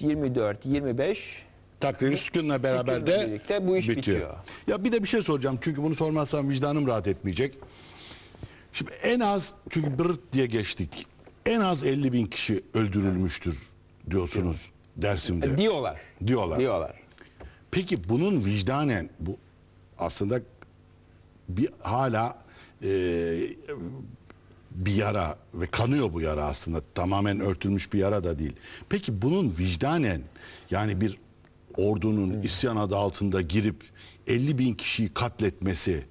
24, 25 takviri sükunla beraber de bu iş bitiyor. Ya bir de bir şey soracağım, çünkü bunu sormazsam vicdanım rahat etmeyecek. Şimdi en az, çünkü bırt diye geçtik, en az 50.000 kişi öldürülmüştür diyorsunuz Dersim'de. Diyorlar. Peki bunun vicdanen bu aslında bir hala bir yara ve kanıyor bu yara, aslında tamamen örtülmüş bir yara da değil. Peki bunun vicdanen, yani bir ordunun isyan adı altında girip 50.000 kişiyi katletmesi,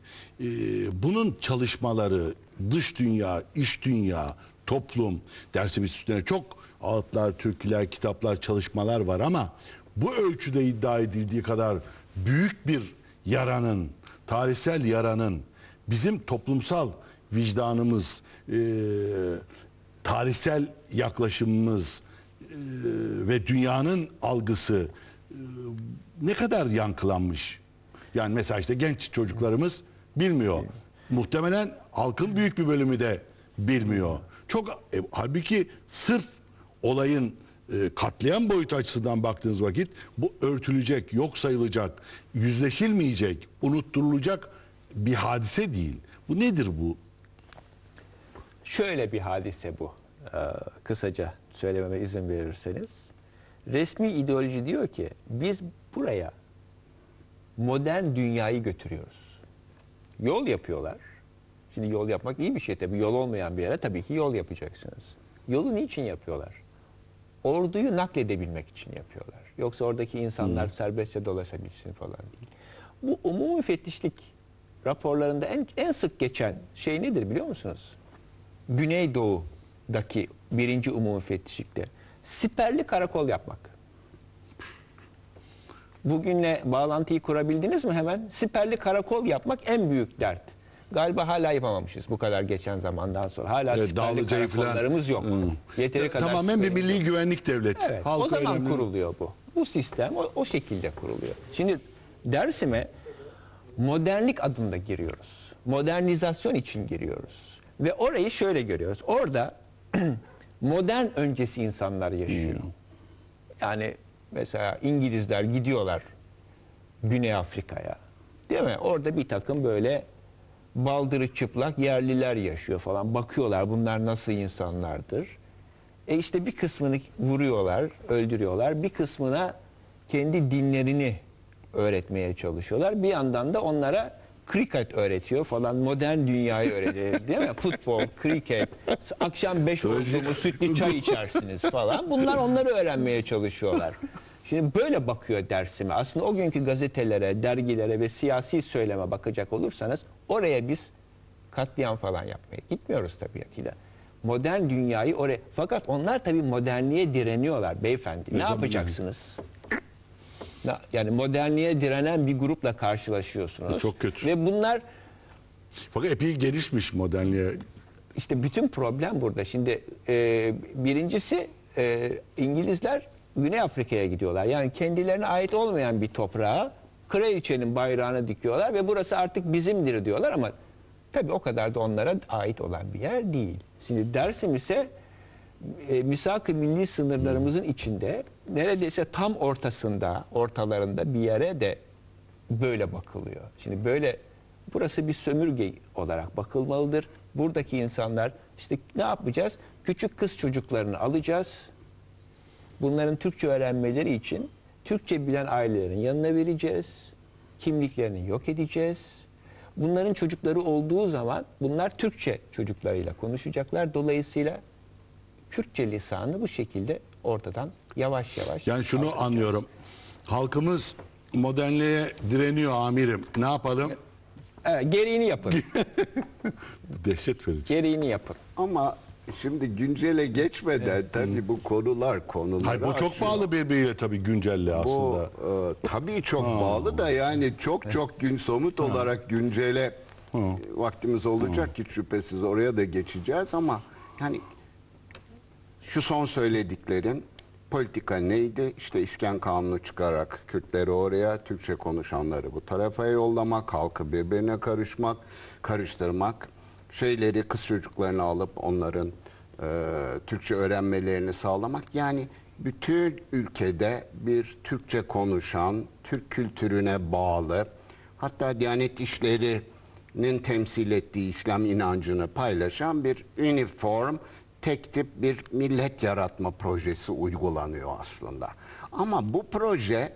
bunun çalışmaları, dış dünya, iç dünya, toplum, Dersimiz üstüne çok ağıtlar, türküler, kitaplar, çalışmalar var ama bu ölçüde iddia edildiği kadar büyük bir yaranın, tarihsel yaranın bizim toplumsal vicdanımız, tarihsel yaklaşımımız ve dünyanın algısı ne kadar yankılanmış? Yani mesela işte genç çocuklarımız bilmiyor. Muhtemelen halkın büyük bir bölümü de bilmiyor. Çok halbuki sırf olayın katliam boyutu açısından baktığınız vakit bu örtülecek, yok sayılacak, yüzleşilmeyecek, unutturulacak bir hadise değil. Bu nedir bu? Şöyle bir hadise bu. Kısaca söylememe izin verirseniz. Resmi ideoloji diyor ki biz buraya modern dünyayı götürüyoruz. Yol yapıyorlar. Şimdi yol yapmak iyi bir şey tabii. Yol olmayan bir yere tabii ki yol yapacaksınız. Yolu niçin yapıyorlar? Orduyu nakledebilmek için yapıyorlar. Yoksa oradaki insanlar serbestçe dolaşabilsin falan değil. Bu umumi müfettişlik raporlarında en sık geçen şey nedir biliyor musunuz? Güneydoğu'daki 1. umumi müfettişlikte siperli karakol yapmak. Bugünle bağlantıyı kurabildiniz mi hemen? Siperli karakol yapmak en büyük dert. Galiba hala yapamamışız bu kadar geçen zamandan sonra. Hala siperli karakollarımız yok. Yeteri kadar tamamen bir milli güvenlik devleti. Evet, o zaman önemli kuruluyor bu. Bu sistem o şekilde kuruluyor. Şimdi Dersim'e modernlik adında giriyoruz. Modernizasyon için giriyoruz. Ve orayı şöyle görüyoruz. Orada modern öncesi insanlar yaşıyor. Yani mesela İngilizler gidiyorlar Güney Afrika'ya. Değil mi? Orada bir takım böyle baldırı çıplak yerliler yaşıyor falan. Bakıyorlar bunlar nasıl insanlardır. İşte bir kısmını vuruyorlar, öldürüyorlar. Bir kısmına kendi dinlerini öğretmeye çalışıyorlar. Bir yandan da onlara kriket öğretiyor falan. Modern dünyayı öğretiyor değil mi? Futbol, kriket, akşam 5 oldu sütlü çay içersiniz falan. Bunlar onları öğrenmeye çalışıyorlar. Şimdi böyle bakıyor dersime. Aslında o günkü gazetelere, dergilere ve siyasi söyleme bakacak olursanız oraya biz katliam falan yapmaya gitmiyoruz tabiatıyla. Modern dünyayı oraya... Fakat onlar tabii modernliğe direniyorlar beyefendi. Ne yapacaksınız? Yani modernliğe direnen bir grupla karşılaşıyorsunuz. Çok kötü. Ve bunlar... Fakat epey gelişmiş modernliğe. İşte bütün problem burada. Şimdi birincisi İngilizler Güney Afrika'ya gidiyorlar. Yani kendilerine ait olmayan bir toprağa kraliçenin bayrağını dikiyorlar ve burası artık bizimdir diyorlar ama tabii o kadar da onlara ait olan bir yer değil. Şimdi Dersim ise misak-ı milli sınırlarımızın içinde neredeyse tam ortalarında bir yere de böyle bakılıyor. Şimdi böyle burası bir sömürge olarak bakılmalıdır. Buradaki insanlar işte ne yapacağız? Küçük kız çocuklarını alacağız. Bunların Türkçe öğrenmeleri için Türkçe bilen ailelerin yanına vereceğiz. Kimliklerini yok edeceğiz. Bunların çocukları olduğu zaman bunlar Türkçe çocuklarıyla konuşacaklar. Dolayısıyla Kürtçe lisanı bu şekilde ortadan yavaş yavaş... Yani şunu anlıyorum. Halkımız modernliğe direniyor amirim. Ne yapalım? Gereğini yapın. Dehşet verici. Gereğini yapın. Ama... Şimdi güncele geçmeden tabii bu konulara hayır, bu çok bağlı birbiriyle tabii güncelliğe aslında. Bu tabii çok bağlı da yani çok gün somut olarak güncele vaktimiz olacak ki şüphesiz oraya da geçeceğiz ama yani şu son söylediklerin politika neydi? İşte İskan Kanunu çıkarak Kürtleri oraya, Türkçe konuşanları bu tarafa yollamak, halkı birbirine karıştırmak. Şeyleri kız çocuklarını alıp onların Türkçe öğrenmelerini sağlamak. Yani bütün ülkede bir Türkçe konuşan, Türk kültürüne bağlı, hatta Diyanet İşleri'nin temsil ettiği İslam inancını paylaşan bir uniform, tek tip bir millet yaratma projesi uygulanıyor aslında. Ama bu proje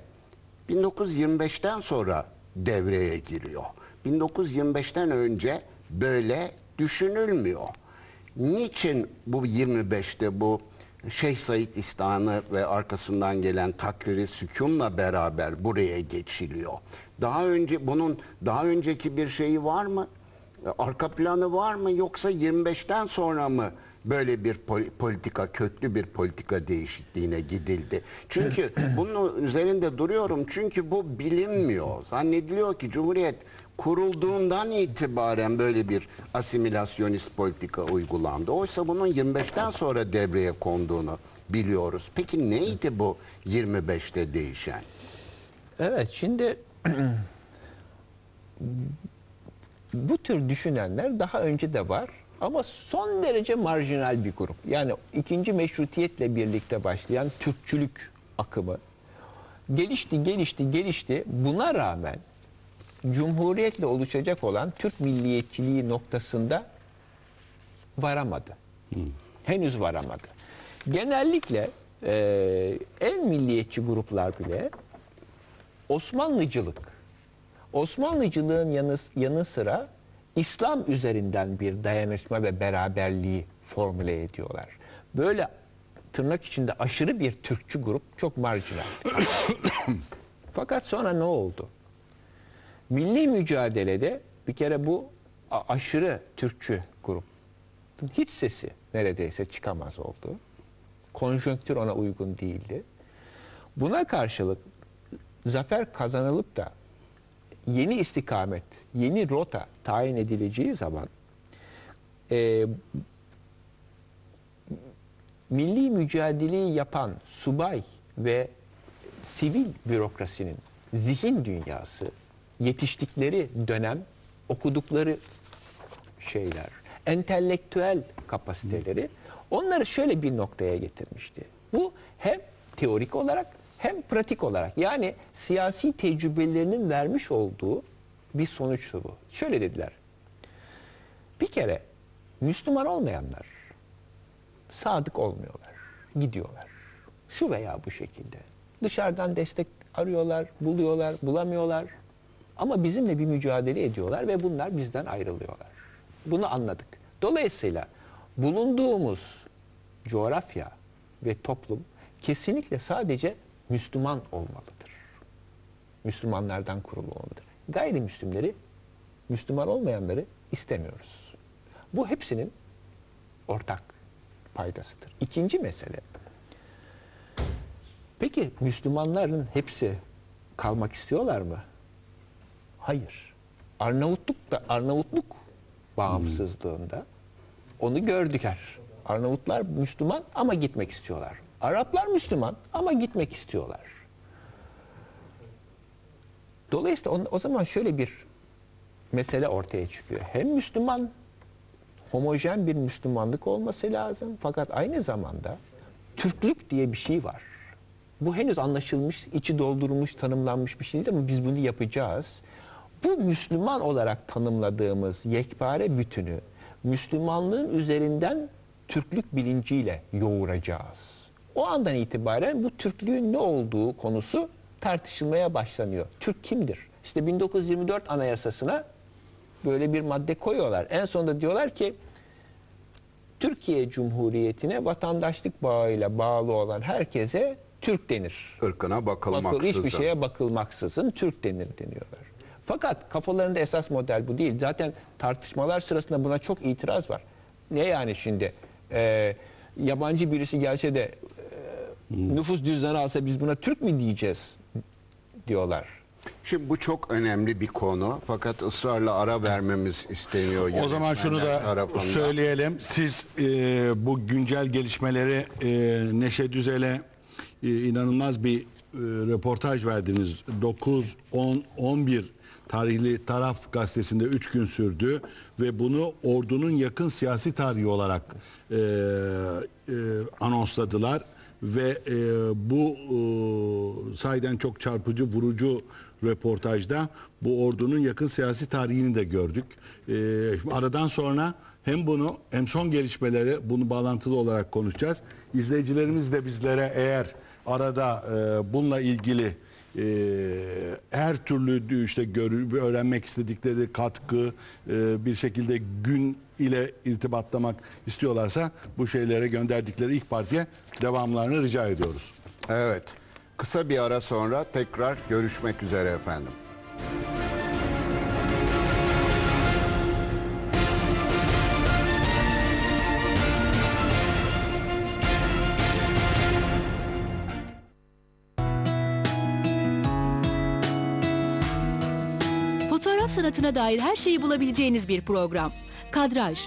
1925'ten sonra devreye giriyor. 1925'ten önce böyle düşünülmüyor. Niçin bu 25'te bu Şeyh Said İstanı ve arkasından gelen takriri sükunla beraber buraya geçiliyor? Daha önceki bir şeyi var mı? Arka planı var mı? Yoksa 25'ten sonra mı böyle bir politika, köklü bir politika değişikliğine gidildi? Çünkü bunun üzerinde duruyorum. Çünkü bu bilinmiyor. Zannediliyor ki Cumhuriyet kurulduğundan itibaren böyle bir asimilasyonist politika uygulandı. Oysa bunun 25'ten sonra devreye konduğunu biliyoruz. Peki neydi bu 25'te değişen? Evet, şimdi bu tür düşünenler daha önce de var ama son derece marjinal bir grup. Yani 2. Meşrutiyetle birlikte başlayan Türkçülük akımı gelişti. Buna rağmen Cumhuriyetle oluşacak olan Türk milliyetçiliği noktasında varamadı. Henüz varamadı. Genellikle en milliyetçi gruplar bile Osmanlıcılığın yanı sıra İslam üzerinden bir dayanışma ve beraberliği formüle ediyorlar. Böyle tırnak içinde aşırı bir Türkçü grup çok marjinal. Fakat sonra ne oldu? Milli mücadelede bir kere bu aşırı Türkçü grup hiç sesi neredeyse çıkamaz oldu. Konjonktür ona uygun değildi. Buna karşılık zafer kazanılıp da yeni istikamet, yeni rota tayin edileceği zaman milli mücadeleyi yapan subay ve sivil bürokrasinin zihin dünyası, yetiştikleri dönem, okudukları şeyler, entelektüel kapasiteleri onları şöyle bir noktaya getirmişti. Bu hem teorik olarak hem pratik olarak, yani siyasi tecrübelerinin vermiş olduğu bir sonuçtu bu. Şöyle dediler: Bir kere Müslüman olmayanlar sadık olmuyorlar, gidiyorlar. Şu veya bu şekilde. Dışarıdan destek arıyorlar, buluyorlar, bulamıyorlar. Ama bizimle bir mücadele ediyorlar ve bunlar bizden ayrılıyorlar. Bunu anladık. Dolayısıyla bulunduğumuz coğrafya ve toplum kesinlikle sadece Müslüman olmalıdır. Müslümanlardan kurulu olmalıdır. Gayrimüslimleri, Müslüman olmayanları istemiyoruz. Bu hepsinin ortak paydasıdır. İkinci mesele. Peki Müslümanların hepsi kalmak istiyorlar mı? Hayır. Arnavutluk bağımsızlığında onu gördüler. Arnavutlar Müslüman ama gitmek istiyorlar. Araplar Müslüman ama gitmek istiyorlar. Dolayısıyla o zaman şöyle bir mesele ortaya çıkıyor. Hem Müslüman, homojen bir Müslümanlık olması lazım. Fakat aynı zamanda Türklük diye bir şey var. Bu henüz anlaşılmış, içi doldurulmuş, tanımlanmış bir şey değil ama biz bunu yapacağız. Bu Müslüman olarak tanımladığımız yekpare bütünü Müslümanlığın üzerinden Türklük bilinciyle yoğuracağız. O andan itibaren bu Türklüğün ne olduğu konusu tartışılmaya başlanıyor. Türk kimdir? İşte 1924 Anayasası'na böyle bir madde koyuyorlar. En sonunda diyorlar ki Türkiye Cumhuriyeti'ne vatandaşlık bağıyla bağlı olan herkese Türk denir. Irkına bakılmaksızın. Hiçbir şeye bakılmaksızın Türk denir deniyorlar. Fakat kafalarında esas model bu değil. Zaten tartışmalar sırasında buna çok itiraz var. Ne yani şimdi? Yabancı birisi gelse de nüfus cüzdanı alsa biz buna Türk mü diyeceğiz diyorlar. Şimdi bu çok önemli bir konu. Fakat ısrarla ara vermemiz isteniyor. O zaman şunu da söyleyelim. Siz bu güncel gelişmeleri Neşe Düzel'e inanılmaz bir röportaj verdiniz. 9, 10, 11 tarihli Taraf gazetesinde 3 gün sürdü ve bunu ordunun yakın siyasi tarihi olarak anonsladılar ve bu sayeden çok çarpıcı, vurucu röportajda bu ordunun yakın siyasi tarihini de gördük. Aradan sonra hem bunu hem son gelişmeleri bunu bağlantılı olarak konuşacağız. İzleyicilerimiz de bizlere eğer arada bununla ilgili her türlü işte öğrenmek istedikleri katkı bir şekilde gün ile irtibatlamak istiyorlarsa bu şeylere gönderdikleri ilk partiye devamlarını rica ediyoruz. Evet, kısa bir ara sonra tekrar görüşmek üzere efendim. Sanatına dair her şeyi bulabileceğiniz bir program. Kadraj.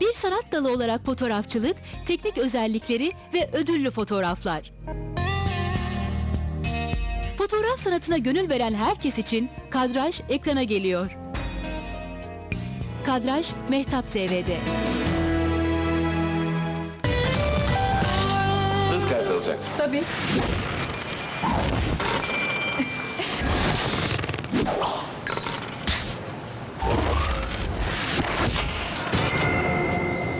Bir sanat dalı olarak fotoğrafçılık, teknik özellikleri ve ödüllü fotoğraflar. Fotoğraf sanatına gönül veren herkes için Kadraj ekrana geliyor. Kadraj Mehtap TV'de. Dıt kart alacaktım. Tabii.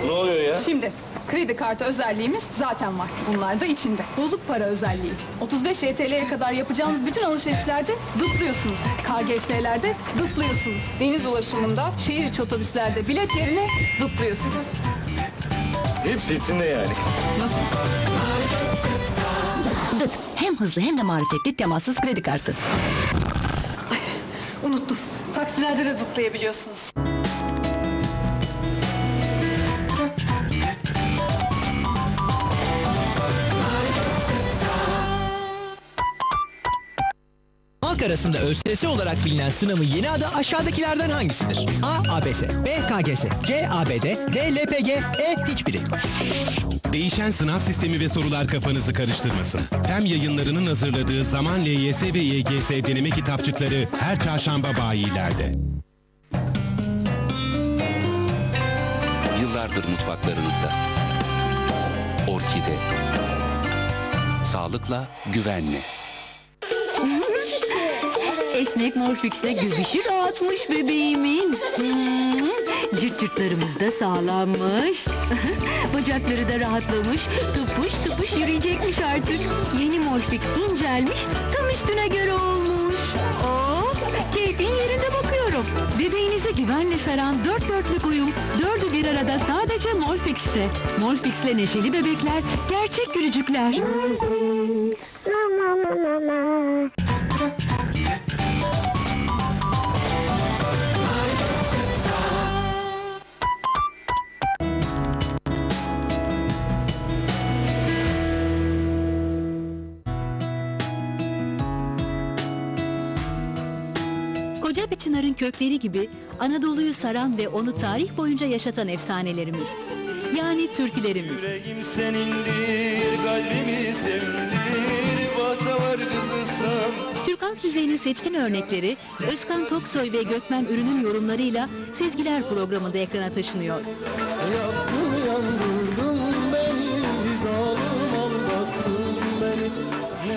Ne oluyor ya? Şimdi kredi kartı özelliğimiz zaten var. Bunlar da içinde. Bozuk para özelliği. 35 ETL'ye kadar yapacağınız bütün alışverişlerde dıtlıyorsunuz. KGS'lerde dıtlıyorsunuz. Deniz ulaşımında, şehir içi otobüslerde bilet yerine dıtlıyorsunuz. Hepsi içinde yani. Nasıl? Dıt. Hem hızlı hem de marifetli temassız kredi kartı. Unuttum. Taksilerde de dıtlayabiliyorsunuz. Halk arasında ÖSS olarak bilinen sınavı yeni adı aşağıdakilerden hangisidir? A. ABS, B. KGS, C. ABD, D. LPG, E. Hiçbiri. Değişen sınav sistemi ve sorular kafanızı karıştırmasın. TEM Yayınları'nın hazırladığı Zaman LYS ve YGS deneme kitapçıkları her çarşamba bayilerde. Yıllardır mutfaklarınızda. Orkide. Sağlıkla, güvenle. esnek mor fiksne göbüşü rahatmış bebeğimin. Cırt cırtlarımız da sağlanmış. Bacakları da rahatlamış. Tıpış tıpış yürüyecekmiş artık. Yeni mor fiks incelmiş. Tam üstüne göre olmuş. Oh, keyfin yerinde bakıyorum. Bebeğinize güvenle saran dört dörtlük uyum. Dördü bir arada sadece mor fikste. Mor fiksle neşeli bebekler, gerçek gülücükler. Koca bir çınarın kökleri gibi Anadolu'yu saran ve onu tarih boyunca yaşatan efsanelerimiz. Yani türkülerimiz. Yüreğim senindir, kalbimi sevindir, bahtavar kızısam. Türk halk müziğinin seçkin örnekleri Özkan Toksoy ve Gökmen Ürün'ün yorumlarıyla Sezgiler programında ekrana taşınıyor.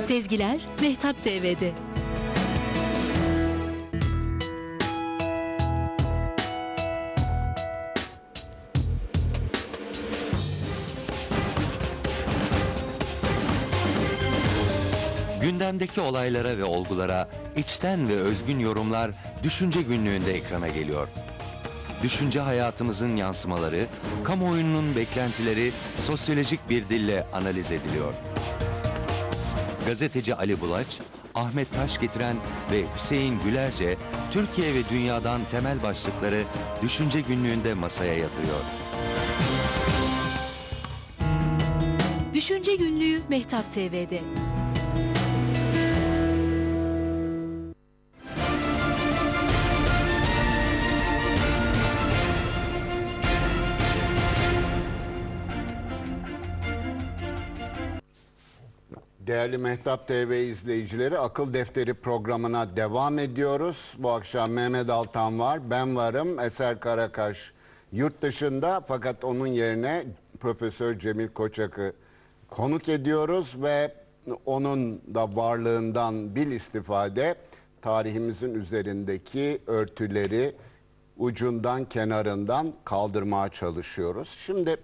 Sezgiler, Mehtap TV'de. Gündemdeki olaylara ve olgulara içten ve özgün yorumlar Düşünce Günlüğü'nde ekrana geliyor. Düşünce hayatımızın yansımaları, kamuoyunun beklentileri sosyolojik bir dille analiz ediliyor. Gazeteci Ali Bulaç, Ahmet Taş getiren ve Hüseyin Gülerce Türkiye ve dünyadan temel başlıkları Düşünce Günlüğü'nde masaya yatırıyor. Düşünce Günlüğü Mehtap TV'de. Değerli Mehtap TV izleyicileri, Akıl Defteri programına devam ediyoruz. Bu akşam Mehmet Altan var, ben varım. Eser Karakaş yurt dışında, fakat onun yerine Profesör Cemil Koçak'ı konuk ediyoruz ve onun da varlığından istifade tarihimizin üzerindeki örtüleri ucundan kenarından kaldırmaya çalışıyoruz. Şimdi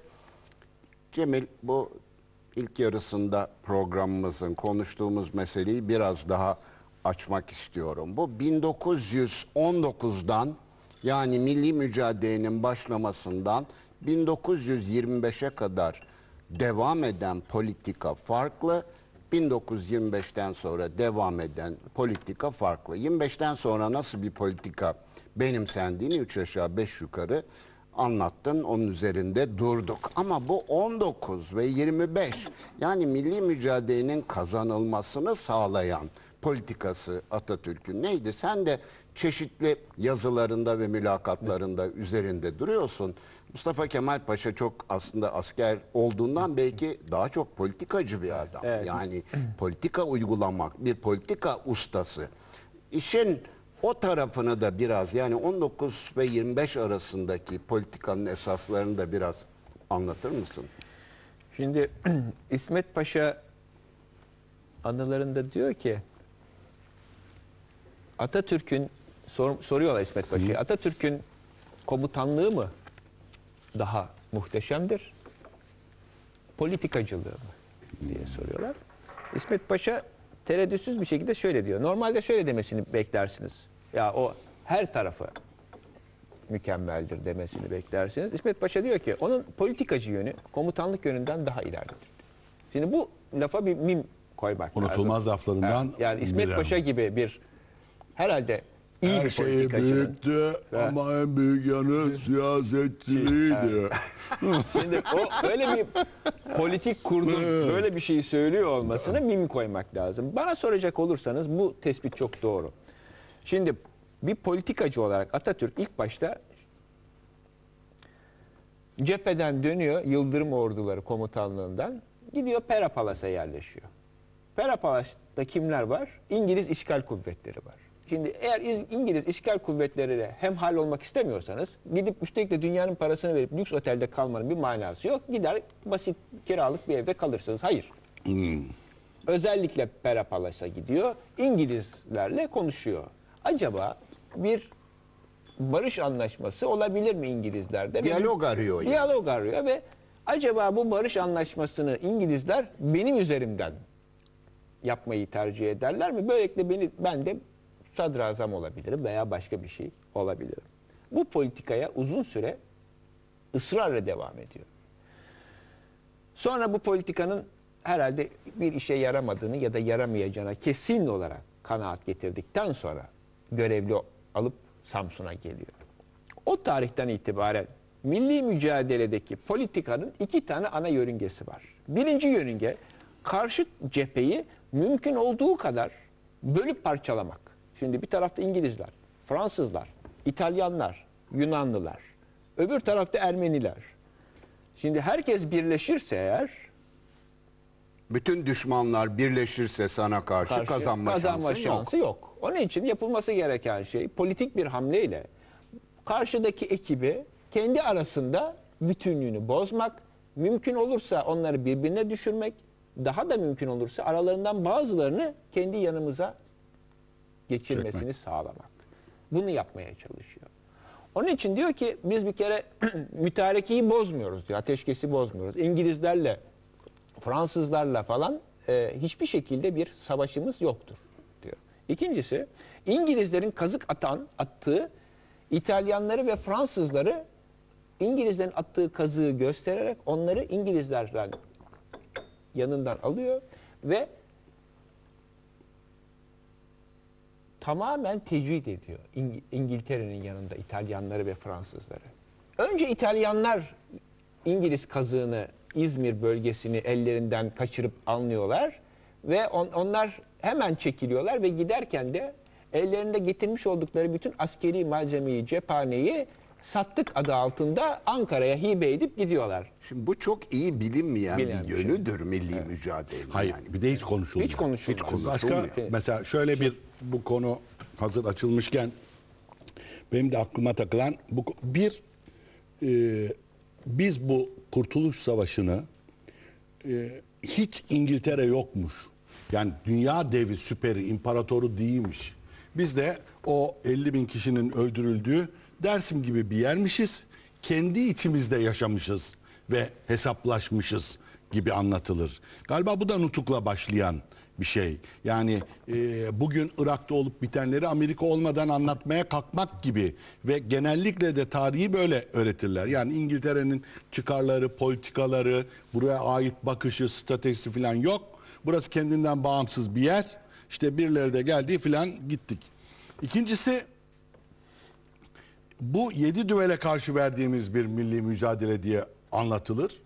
Cemil, bu İlk yarısında programımızın konuştuğumuz meseleyi biraz daha açmak istiyorum. Bu 1919'dan, yani milli mücadelenin başlamasından 1925'e kadar devam eden politika farklı, 1925'ten sonra devam eden politika farklı. 25'ten sonra nasıl bir politika benimsendiğini 3 aşağı 5 yukarı anlattın, onun üzerinde durduk. Ama bu 19 ve 25, yani milli mücadelenin kazanılmasını sağlayan politikası Atatürk'ün neydi? Sen de çeşitli yazılarında ve mülakatlarında üzerinde duruyorsun. Mustafa Kemal Paşa çok aslında asker olduğundan belki daha çok politikacı bir adam. Evet. Yani politika uygulamak, bir politika ustası. İşin o tarafını da biraz, yani 19 ve 25 arasındaki politikanın esaslarını da biraz anlatır mısın? Şimdi İsmet Paşa anılarında diyor ki, Atatürk'ün, soruyorlar İsmet Paşa'ya, Atatürk'ün komutanlığı mı daha muhteşemdir, politikacılığı mı diye soruyorlar. İsmet Paşa tereddütsüz bir şekilde şöyle diyor. Normalde şöyle demesini beklersiniz. Ya o her tarafı mükemmeldir demesini beklersiniz. İsmet Paşa diyor ki onun politikacı yönü komutanlık yönünden daha ileridir. Şimdi bu lafa bir mim koymak unutulmaz lazım. Laflarından. Yani İsmet Paşa gibi bir herhalde iyi her bir politikacının. Büyüktü ama en büyük yanı siyasetçiydi. Şimdi o böyle bir politik kurdun böyle bir şeyi söylüyor olmasına mim koymak lazım. Bana soracak olursanız bu tespit çok doğru. Şimdi bir politikacı olarak Atatürk ilk başta cepheden dönüyor, Yıldırım Orduları komutanlığından gidiyor Perapalas'a yerleşiyor. Perapalas'ta kimler var? İngiliz işgal kuvvetleri var. Şimdi eğer İngiliz işgal kuvvetleriyle hemhal olmak istemiyorsanız gidip üstelik de dünyanın parasını verip lüks otelde kalmanın bir manası yok. Gider basit kiralık bir evde kalırsınız. Hayır. Özellikle Perapalas'a gidiyor. İngilizlerle konuşuyor. acaba bir barış anlaşması olabilir mi İngilizler'de? Diyalog arıyor. Diyalog arıyor ve acaba bu barış anlaşmasını İngilizler benim üzerimden yapmayı tercih ederler mi? Böylelikle ben de sadrazam olabilirim veya başka bir şey olabilirim. Bu politikaya uzun süre ısrarla devam ediyor. Sonra bu politikanın herhalde bir işe yaramadığını ya da yaramayacağına kesin olarak kanaat getirdikten sonra görevli alıp Samsun'a geliyor. O tarihten itibaren milli mücadeledeki politikanın iki tane ana yörüngesi var. Birinci yörünge, karşı cepheyi mümkün olduğu kadar bölüp parçalamak. Şimdi bir tarafta İngilizler, Fransızlar, İtalyanlar, Yunanlılar, öbür tarafta Ermeniler. Şimdi herkes birleşirse eğer, bütün düşmanlar birleşirse sana karşı kazanma şansı yok. Onun için yapılması gereken şey politik bir hamleyle karşıdaki ekibi kendi arasında bütünlüğünü bozmak, mümkün olursa onları birbirine düşürmek, daha da mümkün olursa aralarından bazılarını kendi yanımıza geçirmesini sağlamak. Bunu yapmaya çalışıyor. Onun için diyor ki biz bir kere mütarekeyi bozmuyoruz diyor, ateşkesi bozmuyoruz. İngilizlerle, Fransızlarla falan hiçbir şekilde bir savaşımız yoktur diyor. İkincisi, İngilizlerin kazık attığı İtalyanları ve Fransızları, İngilizlerin attığı kazığı göstererek onları İngilizlerden yanından alıyor ve tamamen tecrit ediyor İngiltere'nin yanında İtalyanları ve Fransızları. Önce İtalyanlar İngiliz kazığını, İzmir bölgesini ellerinden kaçırıp anlıyorlar ve onlar hemen çekiliyorlar ve giderken de ellerinde getirmiş oldukları bütün askeri malzemeyi, cephaneyi sattık adı altında Ankara'ya hibe edip gidiyorlar. Şimdi bu çok iyi bilinmeyen bir yönüdür milli mücadele. Hayır, yani. Bir de hiç konuşulmuyor. Hiç konuşulmuyor. Mesela şöyle bir, bu konu hazır açılmışken benim de aklıma takılan bu bir, biz bu Kurtuluş Savaşı'nı hiç İngiltere yokmuş. Yani dünya devi süperi, imparatoru değilmiş. Biz de o 50.000 kişinin öldürüldüğü Dersim gibi bir yermişiz. Kendi içimizde yaşamışız ve hesaplaşmışız gibi anlatılır. Galiba bu da Nutuk'la başlayan bir şey. Yani bugün Irak'ta olup bitenleri Amerika olmadan anlatmaya kalkmak gibi ve genellikle de tarihi böyle öğretirler. Yani İngiltere'nin çıkarları, politikaları, buraya ait bakışı, stratejisi falan yok. Burası kendinden bağımsız bir yer. İşte birileri de geldi falan, gittik. İkincisi, bu 7 düvele karşı verdiğimiz bir milli mücadele diye anlatılır.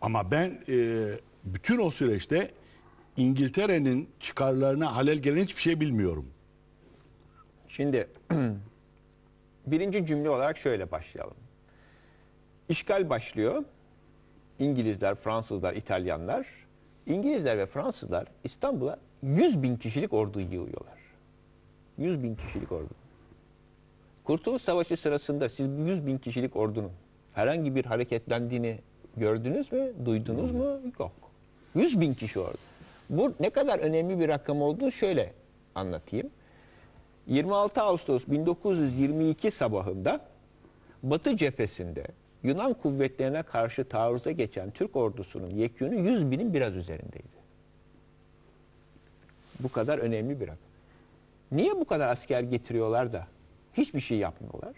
Ama ben bütün o süreçte İngiltere'nin çıkarlarına halel gelen hiçbir şey bilmiyorum. Şimdi birinci cümle olarak şöyle başlayalım. İşgal başlıyor. İngilizler, Fransızlar, İtalyanlar. İngilizler ve Fransızlar İstanbul'a 100.000 kişilik ordu yığıyorlar. 100.000 kişilik ordu. Kurtuluş Savaşı sırasında siz 100.000 kişilik ordunun herhangi bir hareketlendiğini gördünüz mü, duydunuz mu? Yok. 100.000 kişi orada. Bu ne kadar önemli bir rakam olduğunu şöyle anlatayım. 26 Ağustos 1922 sabahında Batı cephesinde Yunan kuvvetlerine karşı taarruza geçen Türk ordusunun yekûnü 100.000'in biraz üzerindeydi. Bu kadar önemli bir rakam. Niye bu kadar asker getiriyorlar da hiçbir şey yapmıyorlar?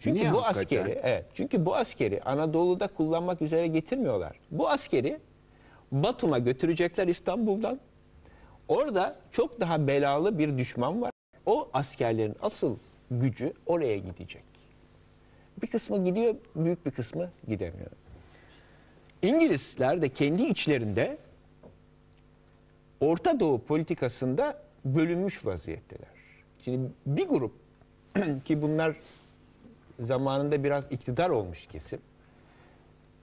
Çünkü niye bu hakikaten? Çünkü bu askeri Anadolu'da kullanmak üzere getirmiyorlar. Bu askeri Batum'a götürecekler İstanbul'dan. Orada çok daha belalı bir düşman var. O askerlerin asıl gücü oraya gidecek. Bir kısmı gidiyor, büyük bir kısmı gidemiyor. İngilizler de kendi içlerinde Orta Doğu politikasında bölünmüş vaziyetteler. Şimdi bir grup ki bunlar zamanında biraz iktidar olmuş kesim.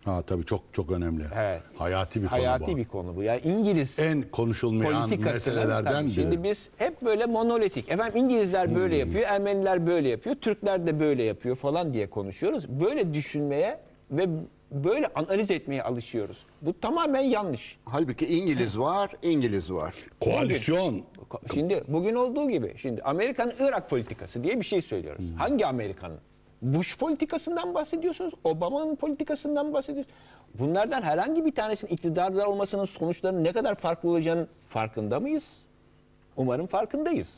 Ha tabii, çok çok önemli. Evet. Hayati bir konu bu. Hayati bir konu bu. Yani İngiliz en konuşulmayan meselelerden biri. Şimdi biz hep böyle monolitik. Efendim İngilizler böyle yapıyor, Ermeniler böyle yapıyor, Türkler de böyle yapıyor falan diye konuşuyoruz. Böyle düşünmeye ve böyle analiz etmeye alışıyoruz. Bu tamamen yanlış. Halbuki İngiliz var, İngiliz var. Koalisyon. Şimdi bugün olduğu gibi şimdi Amerika'nın Irak politikası diye bir şey söylüyoruz. Hmm. Hangi Amerika'nın? Bush politikasından bahsediyorsunuz, Obama'nın politikasından bahsediyorsunuz. Bunlardan herhangi bir tanesinin iktidarda olmasının sonuçlarının ne kadar farklı olacağının farkında mıyız? Umarım farkındayız.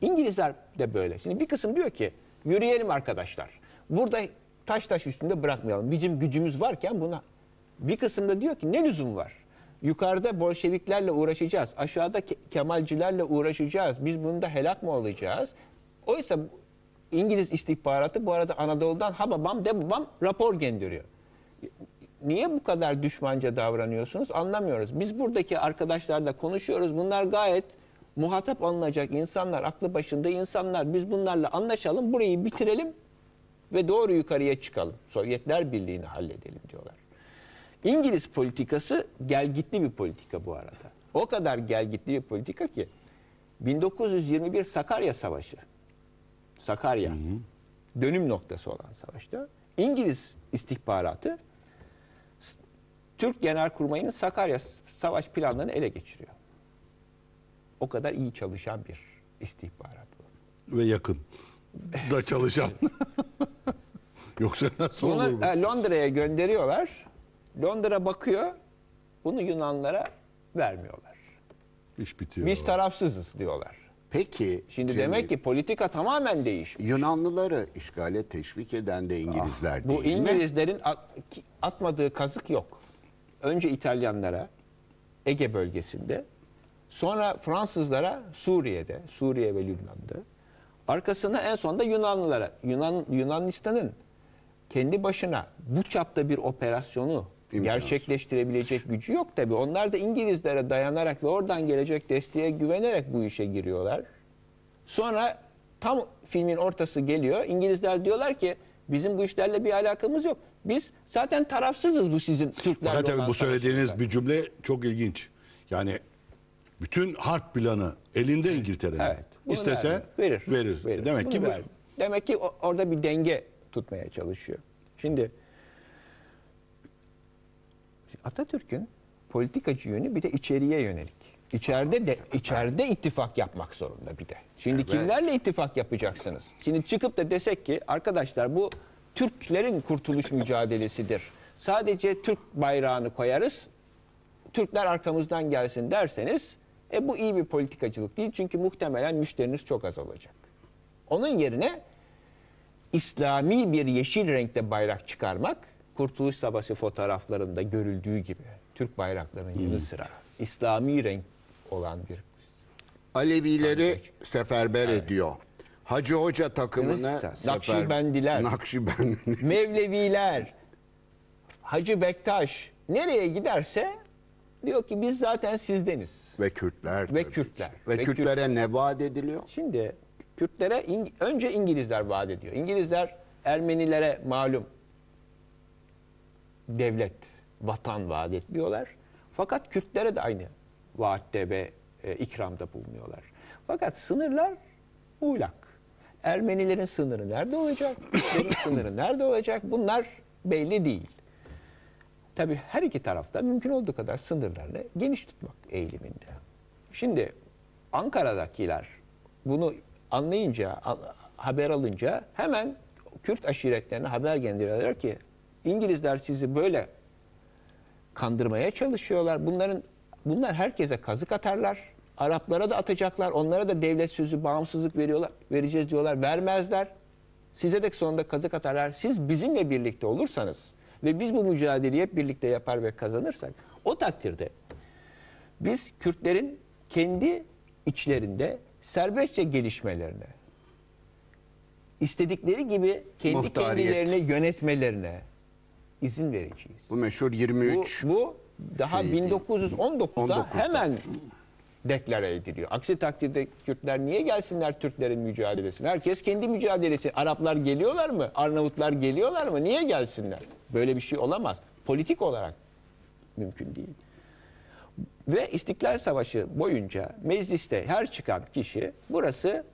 İngilizler de böyle. Şimdi bir kısım diyor ki yürüyelim arkadaşlar. Burada taş üstünde bırakmayalım. Bizim gücümüz varken buna. Bir kısım da diyor ki ne lüzum var? Yukarıda Bolşeviklerle uğraşacağız. Aşağıda Kemalcilerle uğraşacağız. Biz bunda helak mı olacağız? Oysa İngiliz istihbaratı bu arada Anadolu'dan hababam debabam rapor gönderiyor. Niye bu kadar düşmanca davranıyorsunuz anlamıyoruz. Biz buradaki arkadaşlarla konuşuyoruz. Bunlar gayet muhatap alınacak insanlar, aklı başında insanlar. Biz bunlarla anlaşalım, burayı bitirelim ve doğru yukarıya çıkalım. Sovyetler Birliği'ni halledelim diyorlar. İngiliz politikası gelgitli bir politika bu arada. O kadar gelgitli bir politika ki 1921 Sakarya Savaşı, Sakarya dönüm noktası olan savaşta İngiliz istihbaratı Türk Genelkurmay'ın Sakarya savaş planlarını ele geçiriyor. O kadar iyi çalışan bir istihbarat bu. Ve yakın da çalışan. Yoksa nasıl olur bu? Londra'ya gönderiyorlar. Londra bakıyor, bunu Yunanlara vermiyorlar. İş bitiyor. Biz tarafsızız diyorlar. Peki. Şimdi demek ki politika tamamen değişmiş. Yunanlıları işgale teşvik eden de İngilizler değil mi? Bu İngilizlerin atmadığı kazık yok. Önce İtalyanlara, Ege bölgesinde, sonra Fransızlara, Suriye'de, Suriye ve Lübnan'da, arkasına en sonunda Yunanlılara, Yunanistan'ın kendi başına bu çapta bir operasyonu gerçekleştirebilecek gücü yok tabii. Onlar da İngilizlere dayanarak ve oradan gelecek desteğe güvenerek bu işe giriyorlar. Sonra tam filmin ortası geliyor. İngilizler diyorlar ki bizim bu işlerle bir alakamız yok. Biz zaten tarafsızız bu sizin Türklerle olan savaşlarla. Bu söylediğiniz bir cümle çok ilginç. Yani bütün harp planı elinde İngiltere'nin. Evet, İstese verir. Demek ki orada bir denge tutmaya çalışıyor. Şimdi Atatürk'ün politikacı yönü bir de içeriye yönelik. İçeride ittifak yapmak zorunda bir de. Şimdi kimlerle ittifak yapacaksınız? Şimdi çıkıp da desek ki arkadaşlar bu Türklerin kurtuluş mücadelesidir. Sadece Türk bayrağını koyarız. Türkler arkamızdan gelsin derseniz bu iyi bir politikacılık değil. Çünkü muhtemelen müşteriniz çok azalacak. Onun yerine İslami bir yeşil renkte bayrak çıkarmak, Kurtuluş Savaşı fotoğraflarında görüldüğü gibi Türk bayraklarının yanı sıra İslami renk olan bir Alevileri seferber ediyor. Hacı Hoca takımına Nakşibendiler, Mevleviler, Hacı Bektaş nereye giderse diyor ki biz zaten sizdeniz. Ve Kürtler. Ve Kürtlere ne vaat ediliyor? Şimdi Kürtlere önce İngilizler vaat ediyor. İngilizler Ermenilere malum devlet, vatan vaat etmiyorlar. Fakat Kürtlere de aynı vaatte ve ikramda bulunuyorlar. Fakat sınırlar muğlak. Ermenilerin sınırı nerede olacak? Kürtlerin sınırı nerede olacak? Bunlar belli değil. Tabii her iki tarafta mümkün olduğu kadar sınırlarını geniş tutmak eğiliminde. Şimdi Ankara'dakiler bunu anlayınca, haber alınca hemen Kürt aşiretlerine haber gönderiyorlar ki İngilizler sizi böyle kandırmaya çalışıyorlar. Bunlar herkese kazık atarlar. Araplara da atacaklar. Onlara da devlet sözü, bağımsızlık vereceğiz diyorlar. Vermezler. Size de sonunda kazık atarlar. Siz bizimle birlikte olursanız ve biz bu mücadeleyi hep birlikte yapar ve kazanırsak o takdirde biz Kürtlerin kendi içlerinde serbestçe gelişmelerine, istedikleri gibi kendi kendilerini yönetmelerine izin vereceğiz. Bu meşhur 23. Bu daha 1919'da hemen deklare ediliyor. Aksi takdirde Kürtler niye gelsinler Türklerin mücadelesine? Herkes kendi mücadelesi. Araplar geliyorlar mı? Arnavutlar geliyorlar mı? Niye gelsinler? Böyle bir şey olamaz. Politik olarak mümkün değil. Ve İstiklal Savaşı boyunca mecliste her çıkan kişi burası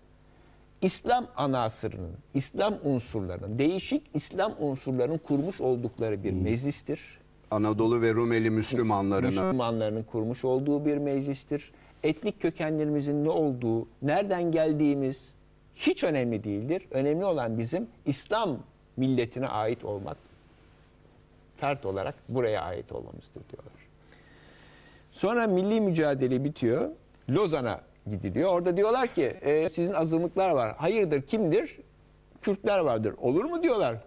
İslam anasırının, İslam unsurlarının, değişik İslam unsurlarının kurmuş oldukları bir meclistir. Anadolu ve Rumeli Müslümanlarının kurmuş olduğu bir meclistir. etnik kökenlerimizin ne olduğu, nereden geldiğimiz hiç önemli değildir. Önemli olan bizim İslam milletine ait olmak, fert olarak buraya ait olmamızdır diyorlar. Sonra milli mücadele bitiyor, Lozan'a gidiliyor. Orada diyorlar ki sizin azınlıklar var. Hayırdır, kimdir? Kürtler vardır. Olur mu diyorlar.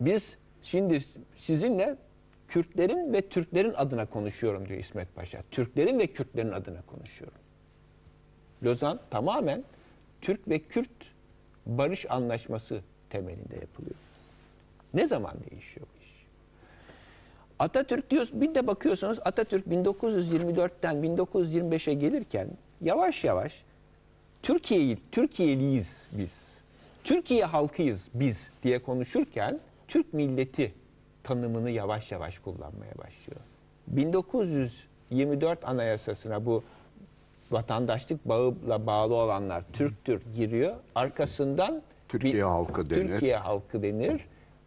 Biz şimdi sizinle Kürtlerin ve Türklerin adına konuşuyorum diyor İsmet Paşa. Türklerin ve Kürtlerin adına konuşuyorum. Lozan tamamen Türk ve Kürt barış anlaşması temelinde yapılıyor. Ne zaman değişiyor bu iş? Atatürk diyoruz, bir de bakıyorsunuz Atatürk 1924'ten 1925'e gelirken yavaş yavaş Türkiye'liyiz biz. Türkiye halkıyız biz diye konuşurken Türk milleti tanımını yavaş yavaş kullanmaya başlıyor. 1924 Anayasasına bu vatandaşlık bağıyla bağlı olanlar Türktür giriyor. Arkasından Türkiye halkı denir.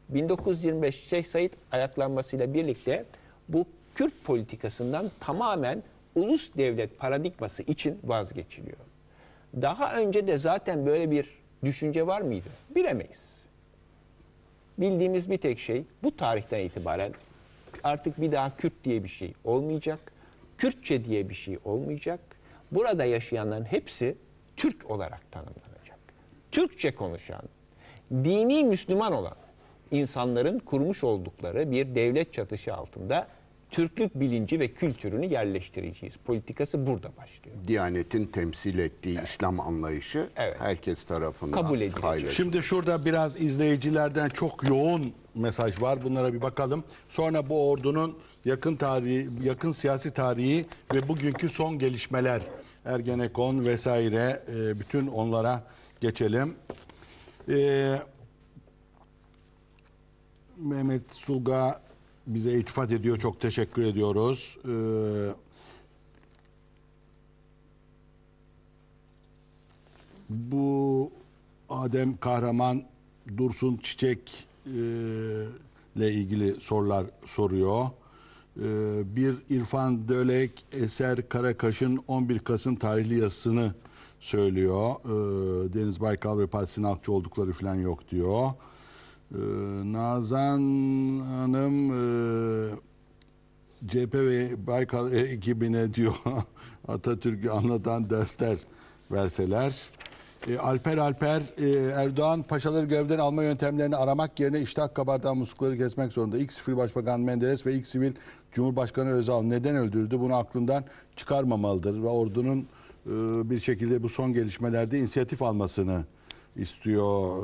1925 Şeyh Said ayaklanmasıyla birlikte bu Kürt politikasından tamamen ulus devlet paradigması için vazgeçiliyor. Daha önce de zaten böyle bir düşünce var mıydı? Bilemeyiz. Bildiğimiz bir tek şey bu tarihten itibaren artık bir daha Kürt diye bir şey olmayacak. Kürtçe diye bir şey olmayacak. Burada yaşayanların hepsi Türk olarak tanımlanacak. Türkçe konuşan, dini Müslüman olan insanların kurmuş oldukları bir devlet çatısı altında Türklük bilinci ve kültürünü yerleştireceğiz. Politikası burada başlıyor. Diyanetin temsil ettiği İslam anlayışı herkes tarafından kabul edilecek. Şimdi şurada biraz izleyicilerden çok yoğun mesaj var. Bunlara bir bakalım. Sonra bu ordunun yakın tarihi, yakın siyasi tarihi ve bugünkü son gelişmeler, Ergenekon vesaire, bütün onlara geçelim. Mehmet Sulga bize iltifat ediyor. Çok teşekkür ediyoruz. Bu Adem Kahraman Dursun Çiçek ile ilgili sorular soruyor. Bir İrfan Dölek Eser Karakaş'ın 11 Kasım tarihli yazısını söylüyor. Deniz Baykal ve Partisi'nin halkçı oldukları falan yok diyor. Nazan Hanım CHP ve Baykal ekibine diyor Atatürk'ü anlatan dersler verseler. Alper Erdoğan paşaları görevden alma yöntemlerini aramak yerine iştah kabartan muslukları kesmek zorunda. İlk sivil başbakan Menderes ve ilk sivil cumhurbaşkanı Özal neden öldürüldü? Bunu aklından çıkarmamalıdır ve ordunun bir şekilde bu son gelişmelerde inisiyatif almasını istiyor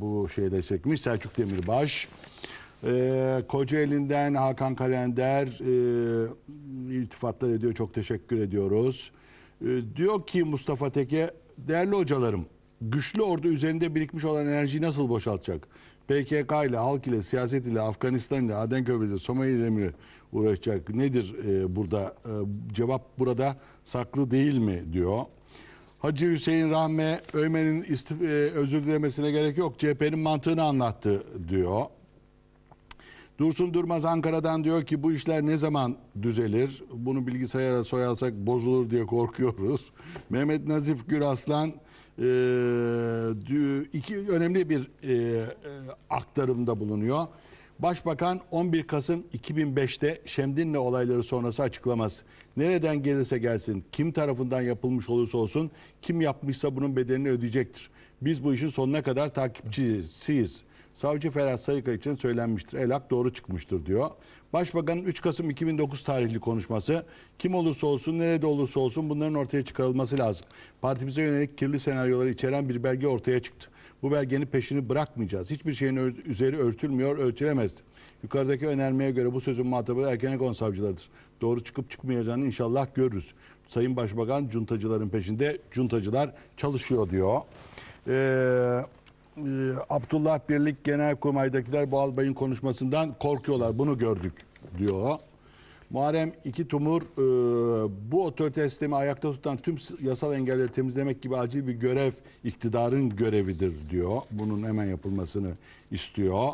bu şeyle çekmiş Selçuk Demirbaş. Kocaeli'nden Hakan Kalender iltifatlar ediyor. Çok teşekkür ediyoruz. Diyor ki Mustafa Teke, değerli hocalarım, güçlü ordu üzerinde birikmiş olan enerjiyi nasıl boşaltacak? PKK ile, halk ile, siyaset ile, Afganistan ile, Aden Körfezi, Somali ile mi uğraşacak? Nedir burada? Cevap burada saklı değil mi diyor. Hacı Hüseyin Rahmi Öymen'in özür dilemesine gerek yok. CHP'nin mantığını anlattı diyor. Dursun Durmaz Ankara'dan diyor ki bu işler ne zaman düzelir? Bunu bilgisayara soyarsak bozulur diye korkuyoruz. Mehmet Nazif Güraslan iki önemli bir aktarımda bulunuyor. Başbakan 11 Kasım 2005'te Şemdinli olayları sonrası açıklaması. Nereden gelirse gelsin, kim tarafından yapılmış olursa olsun, kim yapmışsa bunun bedelini ödeyecektir. Biz bu işin sonuna kadar takipçisiyiz. Savcı Ferhat Sarıkaya için söylenmiştir. El hak doğru çıkmıştır diyor. Başbakanın 3 Kasım 2009 tarihli konuşması. Kim olursa olsun, nerede olursa olsun bunların ortaya çıkarılması lazım. Partimize yönelik kirli senaryoları içeren bir belge ortaya çıktı. Bu belgenin peşini bırakmayacağız. Hiçbir şeyin üzeri örtülmüyor, örtülemezdi. Yukarıdaki önermeye göre bu sözün muhatabı Ergenekon savcılarıdır. Doğru çıkıp çıkmayacağını inşallah görürüz. Sayın Başbakan cuntacıların peşinde, cuntacılar çalışıyor diyor. Abdullah Birlik Genelkurmay'dakiler bu albayın konuşmasından korkuyorlar. Bunu gördük diyor. Muharrem İki Tumur bu otoriter sistemi ayakta tutan tüm yasal engelleri temizlemek gibi acil bir görev iktidarın görevidir diyor. Bunun hemen yapılmasını istiyor.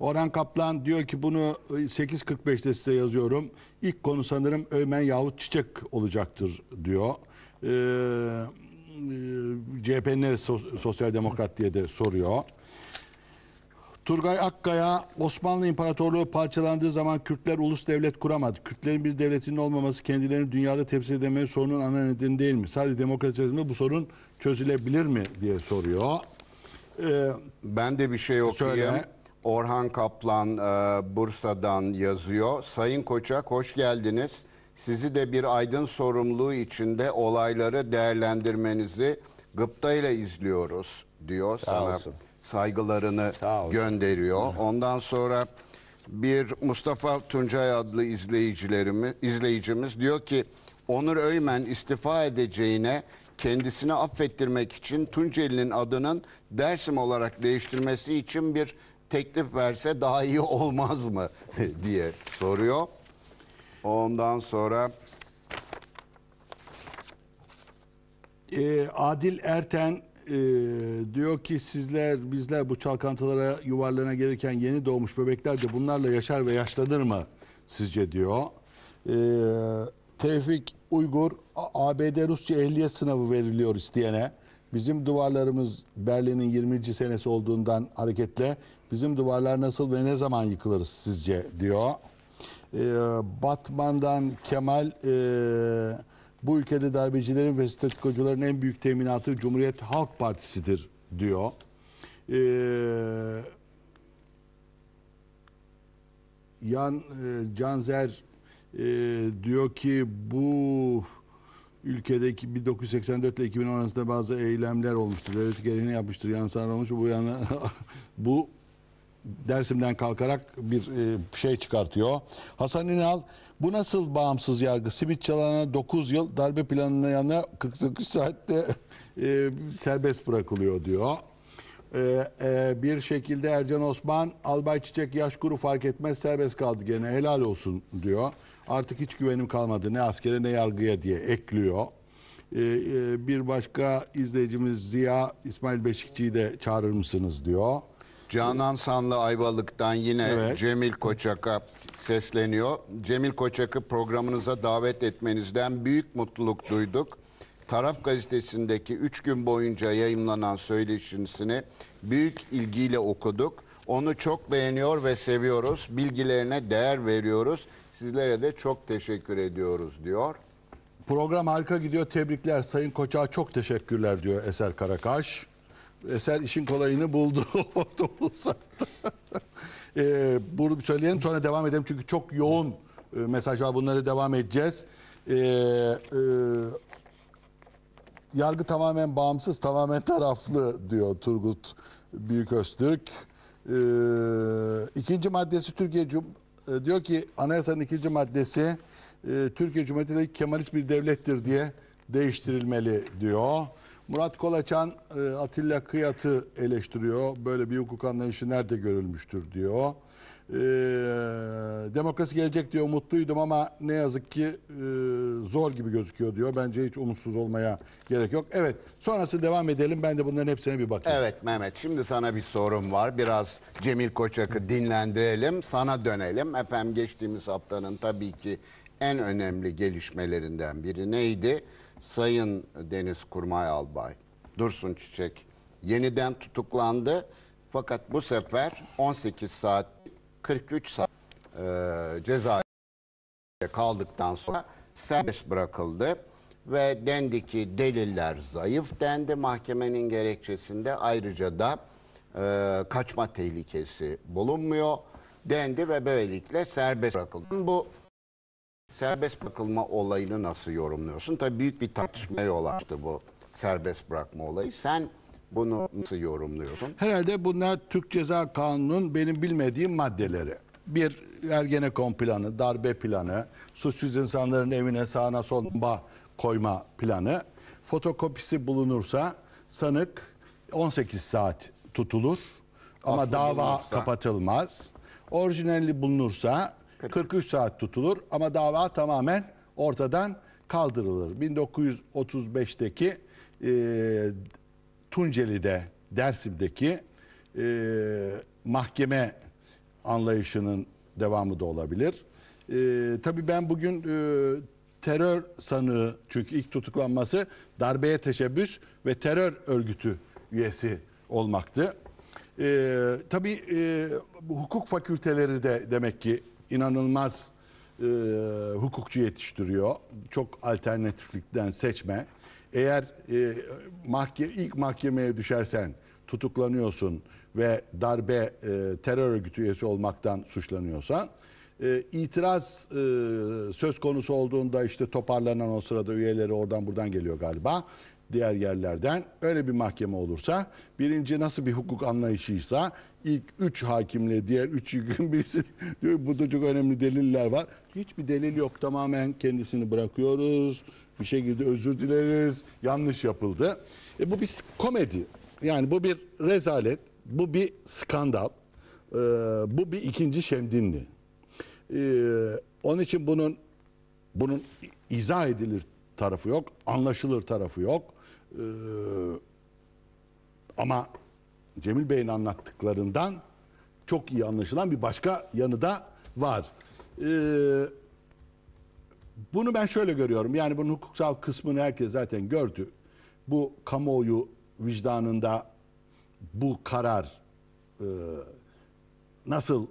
Orhan Kaplan diyor ki bunu 8.45'te size yazıyorum. İlk konu sanırım Öymen yahut Çiçek olacaktır diyor. CHP'nin neresi sosyal demokrat diye de soruyor. Turgay Akkaya, Osmanlı İmparatorluğu parçalandığı zaman Kürtler ulus devlet kuramadı. Kürtlerin bir devletinin olmaması kendilerini dünyada temsil edememe sorunun ana nedeni değil mi? Sadece demokrasi içerisinde bu sorun çözülebilir mi diye soruyor. Ben de bir şey okuyayım. Söyle. Orhan Kaplan Bursa'dan yazıyor. Sayın Koçak hoş geldiniz. Sizi de bir aydın sorumluluğu içinde olayları değerlendirmenizi gıptayla izliyoruz diyor. Sağ sana olsun. Saygılarını gönderiyor. Ondan sonra bir Mustafa Tuncay adlı izleyicimiz diyor ki Onur Öymen istifa edeceğine kendisini affettirmek için Tunceli'nin adının Dersim olarak değiştirmesi için bir teklif verse daha iyi olmaz mı diye soruyor. Ondan sonra Adil Erten diyor ki bizler bu çalkantılara yuvarlana gelirken yeni doğmuş bebekler de bunlarla yaşar ve yaşlanır mı sizce diyor. Tevfik Uygur, ABD Rusça ehliyet sınavı veriliyor isteyene. Bizim duvarlarımız Berlin'in 20. senesi olduğundan hareketle bizim duvarlar nasıl ve ne zaman yıkılırız sizce diyor. Batman'dan Kemal bu ülkede darbecilerin ve statikocuların en büyük teminatı Cumhuriyet Halk Partisi'dir diyor. Canzer diyor ki bu ülkedeki 1984 ile 2010 arasında bazı eylemler olmuştur. Devlet gereğini yapmıştır. Yansılar olmuş. Bu Dersim'den kalkarak bir şey çıkartıyor. Hasan İnal, bu nasıl bağımsız yargı? Simit çalana 9 yıl, darbe planlayana 49 saatte serbest bırakılıyor diyor. Bir şekilde Ercan Osman, Albay Çiçek yaş kuru fark etmez serbest kaldı gene helal olsun diyor. Artık hiç güvenim kalmadı ne askere ne yargıya diye ekliyor. Bir başka izleyicimiz Ziya, İsmail Beşikçi'yi de çağırır mısınız diyor. Canan Sanlı Ayvalık'tan yine evet. Cemil Koçak'a sesleniyor. Cemil Koçak'ı programınıza davet etmenizden büyük mutluluk duyduk. Taraf gazetesindeki 3 gün boyunca yayımlanan söyleşisini büyük ilgiyle okuduk. Onu çok beğeniyor ve seviyoruz. Bilgilerine değer veriyoruz. Sizlere de çok teşekkür ediyoruz diyor. Program harika gidiyor. Tebrikler Sayın Koçak'a çok teşekkürler diyor Eser Karakaş. Eser işin kolayını buldu. Bunu söyleyelim sonra devam edelim. Çünkü çok yoğun mesaj var. Bunları devam edeceğiz. Yargı tamamen bağımsız, tamamen taraflı diyor Turgut Büyüköztürk. İkinci maddesi Türkiye diyor ki anayasanın ikinci maddesi Türkiye Cumhuriyeti Kemalist bir devlettir diye değiştirilmeli diyor. Murat Kolaçan Atilla Kıyat'ı eleştiriyor. Böyle bir hukuk anlayışı nerede görülmüştür diyor. Demokrasi gelecek diyor mutluydum ama ne yazık ki zor gibi gözüküyor diyor. Bence hiç umutsuz olmaya gerek yok. Evet sonrası devam edelim. Ben de bunların hepsine bir bakayım. Evet Mehmet şimdi sana bir sorum var. Biraz Cemil Koçak'ı dinlendirelim. Sana dönelim. Efendim geçtiğimiz haftanın tabii ki en önemli gelişmelerinden biri neydi? Sayın Genelkurmay Albay Dursun Çiçek yeniden tutuklandı. Fakat bu sefer 18 saat 43 saat ceza kaldıktan sonra serbest bırakıldı. Ve dendi ki deliller zayıf dendi. Mahkemenin gerekçesinde ayrıca da kaçma tehlikesi bulunmuyor dendi ve böylelikle serbest bırakıldı. Bu serbest bırakılma olayını nasıl yorumluyorsun? Tabii büyük bir tartışmaya yol açtı bu serbest bırakma olayı. Sen bunu nasıl yorumluyorsun? Herhalde bunlar Türk Ceza Kanunu'nun benim bilmediğim maddeleri. Bir Ergenekon planı, darbe planı, suçsuz insanların evine sağına soluna koyma planı. Fotokopisi bulunursa sanık 18 saat tutulur ama aslında dava bulunursa kapatılmaz. Orijinali bulunursa 43 saat tutulur ama dava tamamen ortadan kaldırılır. 1935'teki Tunceli'de, Dersim'deki mahkeme anlayışının devamı da olabilir. Tabii ben bugün terör sanığı, çünkü ilk tutuklanması darbeye teşebbüs ve terör örgütü üyesi olmaktı. Tabii hukuk fakülteleri de demek ki inanılmaz hukukçu yetiştiriyor. Çok alternatiflikten seçme. Eğer ilk mahkemeye düşersen tutuklanıyorsun ve darbe terör örgütü üyesi olmaktan suçlanıyorsan, itiraz söz konusu olduğunda işte toparlanan, o sırada üyeleri oradan buradan geliyor galiba, diğer yerlerden öyle bir mahkeme olursa, birinci nasıl bir hukuk anlayışıysa ilk 3 hakimle diğer 3 gün birisi diyor burada çok önemli deliller var. Hiçbir delil yok, tamamen kendisini bırakıyoruz, bir şekilde özür dileriz, yanlış yapıldı. Bu bir komedi, yani bu bir rezalet, bu bir skandal, bu bir ikinci Şemdinli. Onun için bunun izah edilir tarafı yok, anlaşılır tarafı yok. Ama Cemil Bey'in anlattıklarından çok iyi anlaşılan bir başka yanı da var. Bunu ben şöyle görüyorum. Yani bunun hukuksal kısmını herkes zaten gördü. Bu kamuoyu vicdanında bu karar nasıl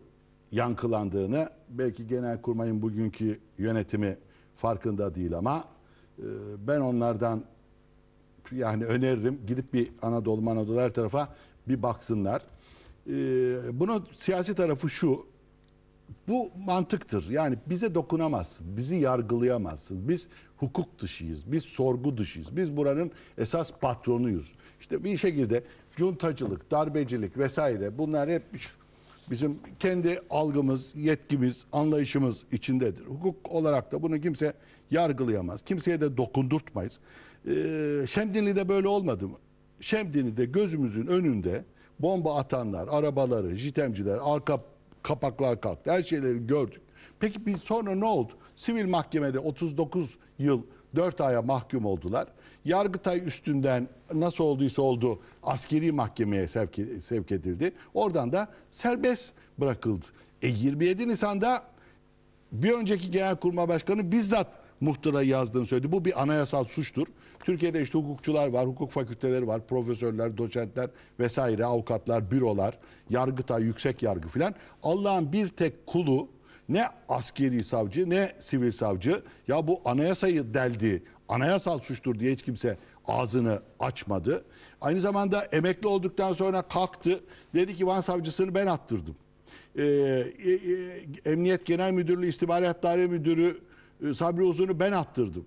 yankılandığını, belki Genelkurmay'ın bugünkü yönetimi farkında değil ama ben onlardan yani öneririm, gidip bir Anadolu her tarafa bir baksınlar. Bunun siyasi tarafı şu, bu mantıktır. Yani bize dokunamazsın, bizi yargılayamazsın. Biz hukuk dışıyız, biz sorgu dışıyız. Biz buranın esas patronuyuz. İşte bir şekilde cuntacılık, darbecilik vesaire, bunlar hep bizim kendi algımız, yetkimiz, anlayışımız içindedir. Hukuk olarak da bunu kimse yargılayamaz. Kimseye de dokundurtmayız. Şemdinli'de böyle olmadı mı? Şemdinli'de gözümüzün önünde bomba atanlar, arabaları, jitemciler, arka kapaklar kalktı. Her şeyleri gördük. Peki biz sonra ne oldu? Sivil mahkemede 39 yıl 4 aya mahkum oldular. Yargıtay üstünden nasıl olduysa oldu, askeri mahkemeye sevk edildi. Oradan da serbest bırakıldı. 27 Nisan'da bir önceki Genelkurmay Başkanı bizzat muhtıra yazdığını söyledi. Bu bir anayasal suçtur. Türkiye'de işte hukukçular var, hukuk fakülteleri var, profesörler, doçentler vesaire, avukatlar, bürolar, Yargıtay, yüksek yargı filan. Allah'ın bir tek kulu, ne askeri savcı ne sivil savcı, ya bu anayasayı deldi, anayasal suçtur diye hiç kimse ağzını açmadı. Aynı zamanda emekli olduktan sonra kalktı, dedi ki Van savcısını ben attırdım. Emniyet Genel Müdürlüğü İstihbarat Daire Müdürü Sabri Uzun'u ben attırdım.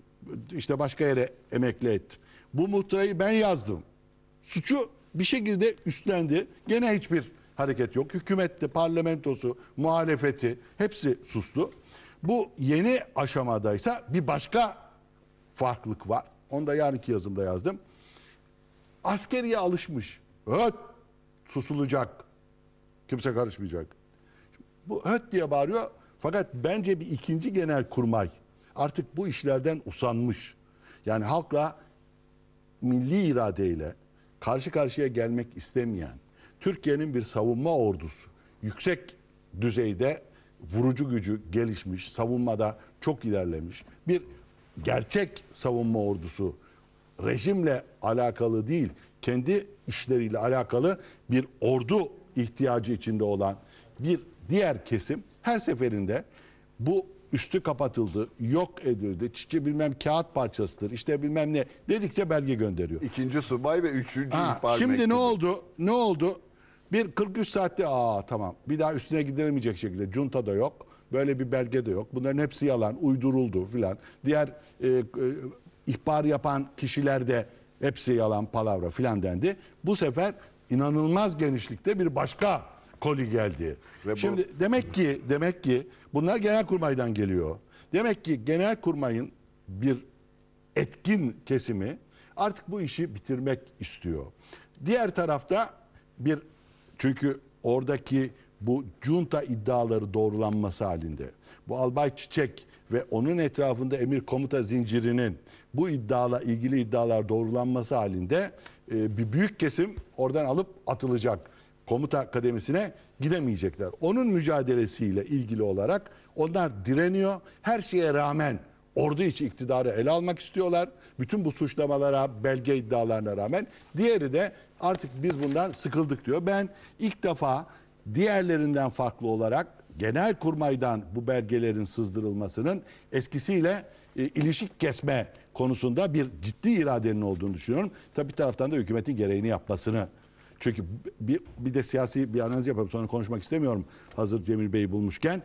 İşte başka yere emekli ettim. Bu muhtırayı ben yazdım. Suçu bir şekilde üstlendi. Gene hiçbir hareket yok. Hükümette, parlamentosu, muhalefeti hepsi sustu. Bu yeni aşamadaysa bir başka farklılık var. Onu da yarınki yazımda yazdım. Askeriye alışmış. Höt! Susulacak. Kimse karışmayacak. Bu höt diye bağırıyor. Fakat bence bir ikinci Genelkurmay artık bu işlerden usanmış. Yani halkla, milli iradeyle karşı karşıya gelmek istemeyen, Türkiye'nin bir savunma ordusu, yüksek düzeyde vurucu gücü gelişmiş, savunmada çok ilerlemiş bir gerçek savunma ordusu, rejimle alakalı değil, kendi işleriyle alakalı bir ordu ihtiyacı içinde olan bir diğer kesim, her seferinde bu üstü kapatıldı, yok edildi, çiçi bilmem kağıt parçasıdır, işte bilmem ne dedikçe belge gönderiyor. İkinci subay ve üçüncü ihbar. Şimdi ne oldu? Ne oldu? Bir 43 saatte tamam, bir daha üstüne gidilemeyecek şekilde, junta da yok, böyle bir belge de yok. Bunların hepsi yalan, uyduruldu filan. Diğer ihbar yapan kişiler de hepsi yalan, palavra filan dendi. Bu sefer inanılmaz genişlikte bir başka koli geldi. Ve şimdi bu... demek ki bunlar Genelkurmay'dan geliyor. Demek ki Genelkurmay'ın bir etkin kesimi artık bu işi bitirmek istiyor. Diğer tarafta çünkü oradaki bu junta iddiaları doğrulanması halinde, bu Albay Çiçek ve onun etrafında emir komuta zincirinin bu ilgili iddialar doğrulanması halinde bir büyük kesim oradan alıp atılacak. komuta akademisine gidemeyecekler. Onun mücadelesiyle ilgili olarak onlar direniyor. Her şeye rağmen ordu içi iktidarı ele almak istiyorlar. Bütün bu suçlamalara, belge iddialarına rağmen. Diğeri de artık biz bundan sıkıldık diyor. Ben ilk defa diğerlerinden farklı olarak Genelkurmay'dan bu belgelerin sızdırılmasının eskisiyle ilişik kesme konusunda bir ciddi iradenin olduğunu düşünüyorum. Tabii bir taraftan da hükümetin gereğini yapmasını. Çünkü bir de siyasi bir analiz yapalım. Sonra konuşmak istemiyorum hazır Cemil Bey'i bulmuşken.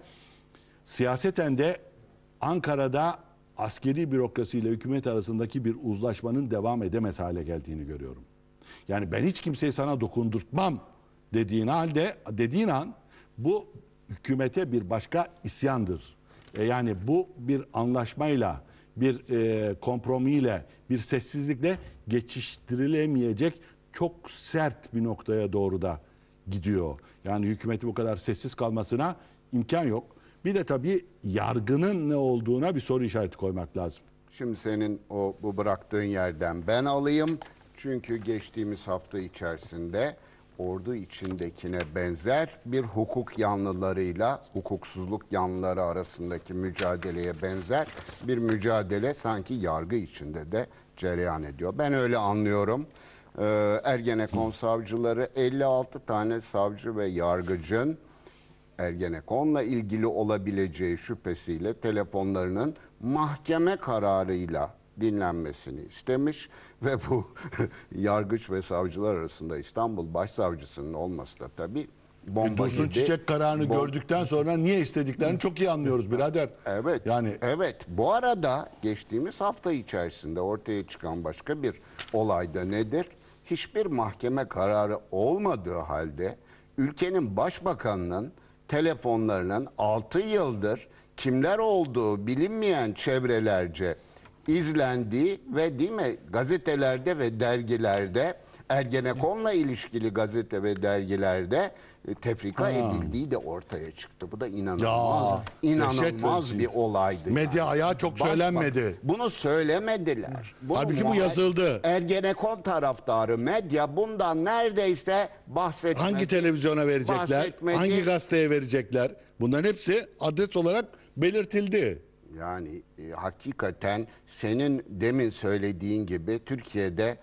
Siyaseten de Ankara'da askeri bürokrasiyle hükümet arasındaki bir uzlaşmanın devam edemez hale geldiğini görüyorum. Yani ben hiç kimseyi sana dokundurtmam dediğin an bu hükümete bir başka isyandır. Yani bu bir anlaşmayla, bir kompromiyle, bir sessizlikle geçiştirilemeyecek çok sert bir noktaya doğru da gidiyor. Yani hükümeti bu kadar sessiz kalmasına imkan yok. Bir de tabii yargının ne olduğuna bir soru işareti koymak lazım. Şimdi senin bu bıraktığın yerden ben alayım. Çünkü geçtiğimiz hafta içerisinde ordu içindekine benzer bir hukuk yanlılarıyla hukuksuzluk yanlıları arasındaki mücadeleye benzer bir mücadele sanki yargı içinde de cereyan ediyor. Ben öyle anlıyorum. Ergenekon savcıları 56 tane savcı ve yargıcın Ergenekon'la ilgili olabileceği şüphesiyle telefonlarının mahkeme kararıyla dinlenmesini istemiş ve bu yargıç ve savcılar arasında İstanbul Başsavcısının olması da tabii bomba. Dursun Çiçek kararını gördükten sonra niye istediklerini çok iyi anlıyoruz birader. Evet. Yani evet. Bu arada geçtiğimiz hafta içerisinde ortaya çıkan başka bir olay da nedir? Hiçbir mahkeme kararı olmadığı halde ülkenin başbakanının telefonlarının 6 yıldır kimler olduğu bilinmeyen çevrelerce izlendiği ve değil mi gazetelerde ve dergilerde Ergenekon'la ilişkili gazete ve dergilerde tefrika edildiği de ortaya çıktı. Bu da inanılmaz, inanılmaz bir olaydı. Medya yani ayağı çok söylenmedi. Bunu söylemediler. Halbuki bu yazıldı. Ergenekon taraftarı medya bundan neredeyse bahsetmedi. Hangi televizyona verecekler? Bahsetmedi. Hangi gazeteye verecekler? Bunların hepsi adres olarak belirtildi. Yani hakikaten senin demin söylediğin gibi Türkiye'de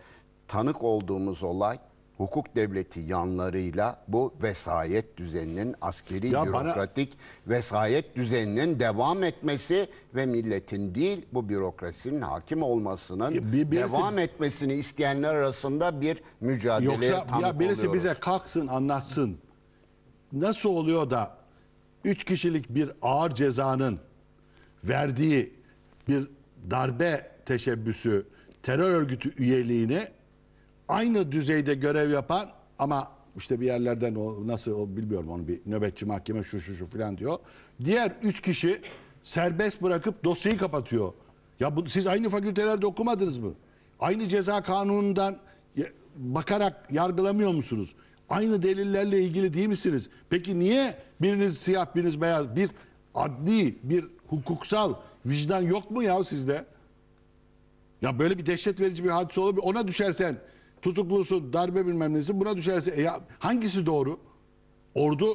tanık olduğumuz olay hukuk devleti yanlarıyla bu vesayet düzeninin askeri bürokratik vesayet düzeninin devam etmesi ve milletin değil bu bürokrasinin hakim olmasının devam etmesini isteyenler arasında bir mücadeleye tanık oluyoruz. Ya birisi bize kalksın anlatsın nasıl oluyor da 3 kişilik bir ağır cezanın verdiği bir darbe teşebbüsü, terör örgütü üyeliğini aynı düzeyde görev yapan ama işte bir yerlerden o nasıl o bilmiyorum onu bir nöbetçi mahkeme şu falan diyor. Diğer 3 kişi serbest bırakıp dosyayı kapatıyor. Ya siz aynı fakültelerde okumadınız mı? Aynı ceza kanunundan bakarak yargılamıyor musunuz? Aynı delillerle ilgili değil misiniz? Peki niye biriniz siyah biriniz beyaz bir adli bir hukuksal vicdan yok mu ya sizde? Ya böyle bir dehşet verici bir hadise olabilir. Ona düşersen tutuklusun, darbe bilmem nesi. Buna düşerse ya hangisi doğru? Ordu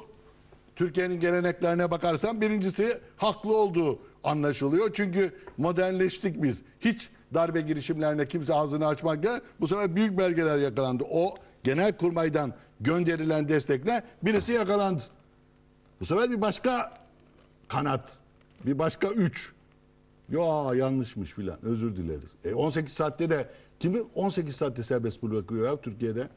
Türkiye'nin geleneklerine bakarsan birincisi haklı olduğu anlaşılıyor. Çünkü modernleştik biz. Hiç darbe girişimlerine kimse ağzını açmak değil. Bu sefer büyük belgeler yakalandı. O Genelkurmay'dan gönderilen destekle birisi yakalandı. Bu sefer bir başka kanat, bir başka 3. Ya yanlışmış filan. Özür dileriz. 18 saatte de kimi 18 saatte serbest bırakıyor ya Türkiye'de?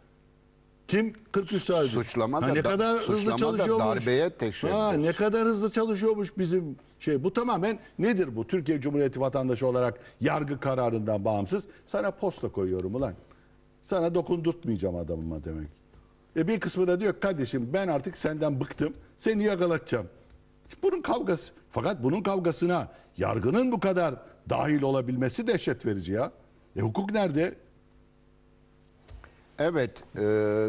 Kim 43 saat? Suçlama da ne kadar hızlı çalışıyormuş. Darbeye teşebbüs. Ne kadar hızlı çalışıyormuş bizim şey. Bu tamamen nedir bu? Türkiye Cumhuriyeti vatandaşı olarak yargı kararından bağımsız. Sana posta koyuyorum ulan. Sana dokundurtmayacağım adamıma demek. Bir kısmı da diyor kardeşim ben artık senden bıktım. Seni yakalatacağım. Bunun kavgası. Fakat bunun kavgasına yargının bu kadar dahil olabilmesi dehşet verici ya. Hukuk nerede? Evet,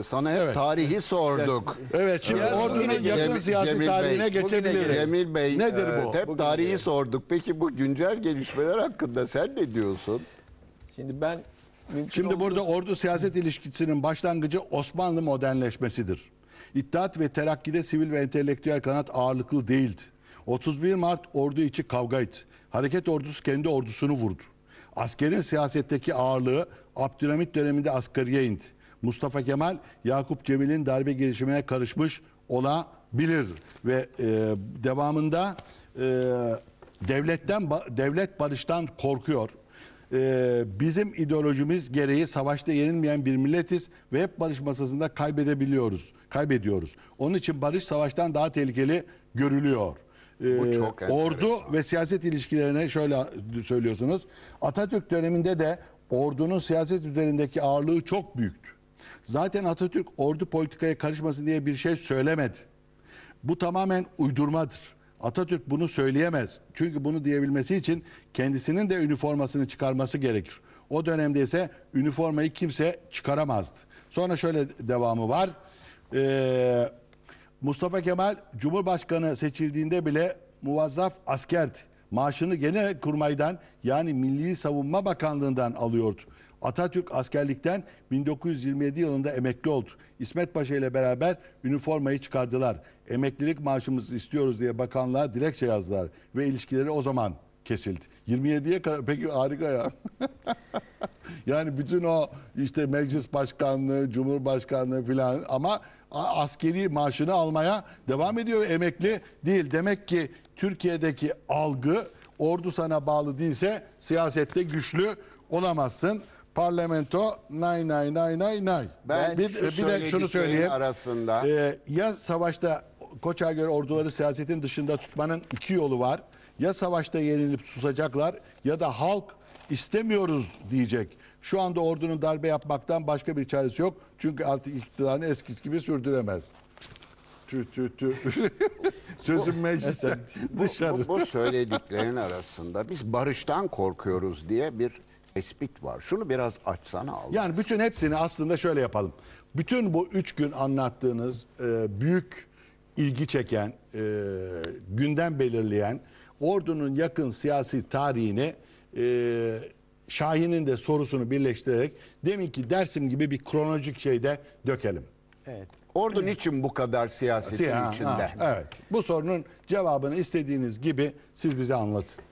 sana hep tarihi sorduk. Evet, şimdi ordunun yakın siyasi tarihine geçebiliriz. Cemil Bey, nedir bu? Hep tarihi sorduk. Peki bu güncel gelişmeler hakkında sen ne diyorsun? Şimdi ben... Şimdi burada ordu siyaset ilişkisinin başlangıcı Osmanlı modernleşmesidir. İttihat ve Terakki'de sivil ve entelektüel kanat ağırlıklı değildi. 31 Mart ordu içi kavgaydı. Hareket ordusu kendi ordusunu vurdu. Askerin siyasetteki ağırlığı Abdülhamit döneminde asgariye indi. Mustafa Kemal, Yakup Cemil'in darbe girişimine karışmış olabilir ve devamında devlet barıştan korkuyor. Bizim ideolojimiz gereği savaşta yenilmeyen bir milletiz ve hep barış masasında kaybediyoruz. Onun için barış savaştan daha tehlikeli görülüyor. Ordu ve siyaset ilişkilerine şöyle söylüyorsunuz. Atatürk döneminde de ordunun siyaset üzerindeki ağırlığı çok büyüktü. Zaten Atatürk ordu politikaya karışmasın diye bir şey söylemedi. Bu tamamen uydurmadır. Atatürk bunu söyleyemez. Çünkü bunu diyebilmesi için kendisinin de üniformasını çıkarması gerekir. O dönemde ise üniformayı kimse çıkaramazdı. Sonra şöyle devamı var. Mustafa Kemal Cumhurbaşkanı seçildiğinde bile muvazzaf askerdi. Maaşını Genelkurmay'dan, yani Milli Savunma Bakanlığı'ndan alıyordu. Atatürk askerlikten 1927 yılında emekli oldu. İsmet Paşa ile beraber üniformayı çıkardılar. Emeklilik maaşımızı istiyoruz diye bakanlığa dilekçe yazdılar. Ve ilişkileri o zaman kesildi. 27'ye kadar peki, harika ya. Yani bütün o işte meclis başkanlığı, cumhurbaşkanlığı filan, ama askeri maaşını almaya devam ediyor. Emekli değil. Demek ki Türkiye'deki algı, ordu sana bağlı değilse siyasette güçlü olamazsın. Parlamento nay. Ben bir de şunu söyleyeyim. Arasında. Ya savaşta, Koçak'a göre orduları siyasetin dışında tutmanın iki yolu var. Ya savaşta yenilip susacaklar ya da halk istemiyoruz diyecek. Şu anda ordunun darbe yapmaktan başka bir çaresi yok. Çünkü artık iktidarını eskisi gibi sürdüremez. Sözüm meclisten dışarı. Bu söylediklerin arasında biz barıştan korkuyoruz diye bir tespit var. Şunu biraz açsana. Yani bütün hepsini aslında şöyle yapalım. Bütün bu 3 gün anlattığınız büyük ilgi çeken, gündem belirleyen ordunun yakın siyasi tarihini Şahin'in de sorusunu birleştirerek deminki dersim gibi bir kronolojik şeyde dökelim. Evet. Ordu niçin bu kadar siyasetin içinde? Evet. Bu sorunun cevabını istediğiniz gibi siz bize anlatın.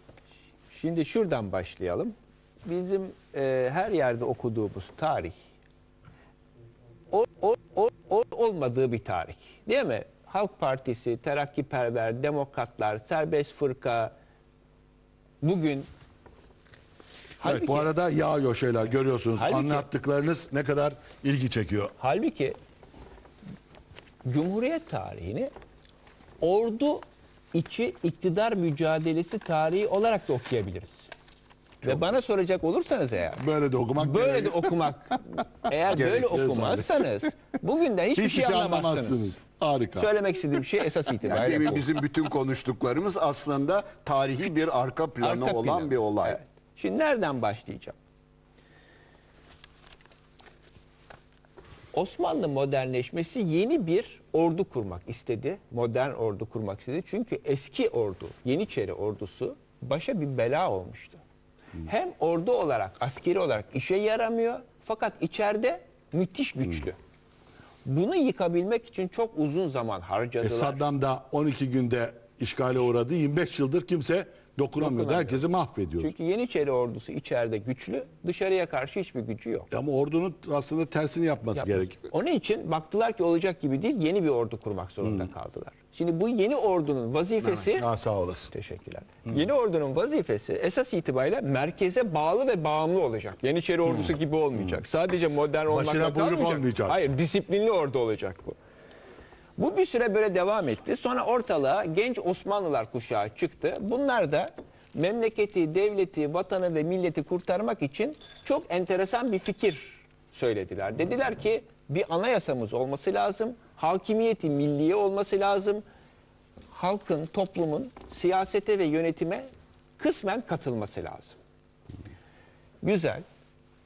Şimdi şuradan başlayalım. Bizim her yerde okuduğumuz tarih olmadığı bir tarih. Değil mi? Halk Partisi, Terakkiperver, Demokratlar, Serbest Fırka, bugün... Halbuki, evet, bu arada yağıyor şeyler, görüyorsunuz. Halbuki, anlattıklarınız ne kadar ilgi çekiyor. Halbuki Cumhuriyet tarihini ordu içi iktidar mücadelesi tarihi olarak da okuyabiliriz. Çok. Ve bana soracak olursanız eğer... Böyle de okumak... Böyle de okumak... eğer böyle okumazsanız... Bugünden hiçbir şey anlamazsınız. Harika. Söylemek istediğim şey esas itibariyle bu. Bizim bütün konuştuklarımız aslında tarihi bir arka planı olan bir olay. Evet. Şimdi nereden başlayacağım? Osmanlı modernleşmesi yeni bir ordu kurmak istedi. Modern ordu kurmak istedi. Çünkü eski ordu, Yeniçeri ordusu başa bir bela olmuştu. Hem ordu olarak, askeri olarak işe yaramıyor, fakat içeride müthiş güçlü. Bunu yıkabilmek için çok uzun zaman harcadılar. Saddam da 12 günde işgale uğradı. 25 yıldır kimse dokunamıyor. Herkesi mahvediyor. Çünkü Yeniçeri ordusu içeride güçlü, dışarıya karşı hiçbir gücü yok. Ama ordunun aslında tersini yapması gerek. Onun için baktılar ki olacak gibi değil, yeni bir ordu kurmak zorunda kaldılar. Şimdi bu yeni ordunun vazifesi... Sağ olasın. Teşekkürler. Yeni ordunun vazifesi esas itibariyle merkeze bağlı ve bağımlı olacak. Yeniçeri ordusu gibi olmayacak. Sadece modern olmakla kalmayacak. Hayır, disiplinli ordu olacak bu. Bu bir süre böyle devam etti. Sonra ortalığa genç Osmanlılar kuşağı çıktı. Bunlar da memleketi, devleti, vatanı ve milleti kurtarmak için çok enteresan bir fikir söylediler. Dediler ki bir anayasamız olması lazım. Hakimiyeti milliye olması lazım. Halkın, toplumun siyasete ve yönetime kısmen katılması lazım. Güzel.